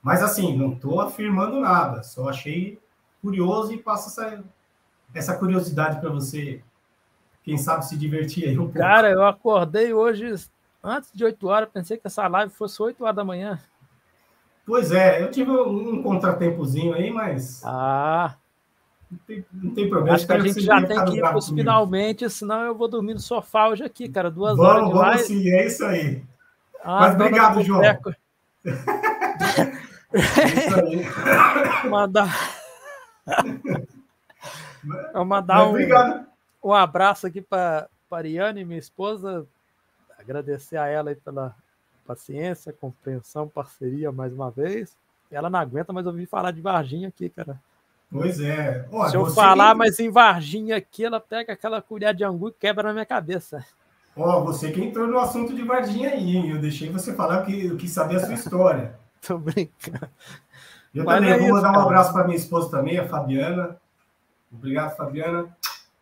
Mas, assim, não estou afirmando nada, só achei curioso e passo essa, essa curiosidade para você, quem sabe, se divertir aí um pouco. Cara, eu acordei hoje, antes de oito horas, pensei que essa live fosse oito horas da manhã. Pois é, eu tive um contratempozinho aí, mas... Ah! Não tem, não tem problema. Acho que a gente já tem que ir para os finalmente, senão eu vou dormir no sofá hoje aqui, cara, duas vamos, horas de vamos live. Vamos sim, é isso aí. Ah, mas obrigado, João. mandar eu mandar um, um abraço aqui para a Ariane, minha esposa, agradecer a ela aí pela paciência, compreensão, parceria mais uma vez. Ela não aguenta mais ouvir falar de Varginha aqui, cara. Pois é. Ó, se eu você... falar mais em Varginha aqui, ela pega aquela colher de angu e quebra na minha cabeça. Ó, você que entrou no assunto de Varginha aí, eu deixei você falar que eu quis saber a sua história. Tô brincando. Eu Mas também é vou isso, mandar cara. um abraço para minha esposa também, a Fabiana. Obrigado, Fabiana.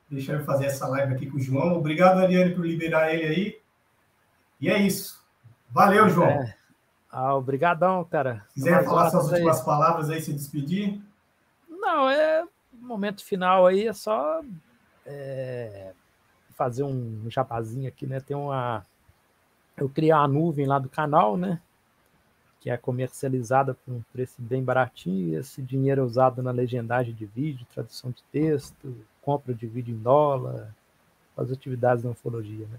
Deixa eu fazer essa live aqui com o João. Obrigado, Ariane, por liberar ele aí. E é isso. Valeu, João. É. Ah, obrigadão, cara. Se quiser falar suas últimas palavras aí, se despedir. Não, é momento final aí, é só é, fazer um japazinho aqui, né? Tem uma... Eu criei a nuvem lá do canal, né? Que é comercializada por um preço bem baratinho, e esse dinheiro é usado na legendagem de vídeo, tradução de texto, compra de vídeo em dólar, as atividades da ufologia, né?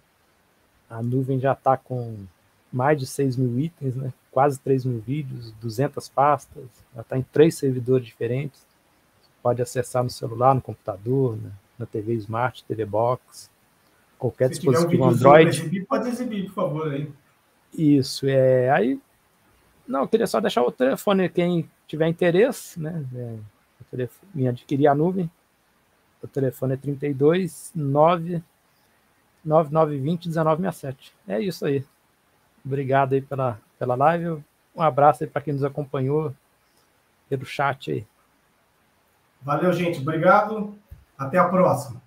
A nuvem já está com mais de seis mil itens, né? Quase três mil vídeos, duzentas pastas, já está em três servidores diferentes, você pode acessar no celular, no computador, né? Na T V Smart, T V Box, qualquer Se dispositivo um Android. Exibir, pode exibir, por favor, aí. Isso, é... aí Não, eu queria só deixar o telefone, quem tiver interesse, né? É, em adquirir a nuvem. O telefone é trinta e dois, nove nove nove dois zero, um nove seis sete. É isso aí. Obrigado aí pela, pela live. Um abraço aí para quem nos acompanhou pelo chat aí. Valeu, gente. Obrigado. Até a próxima.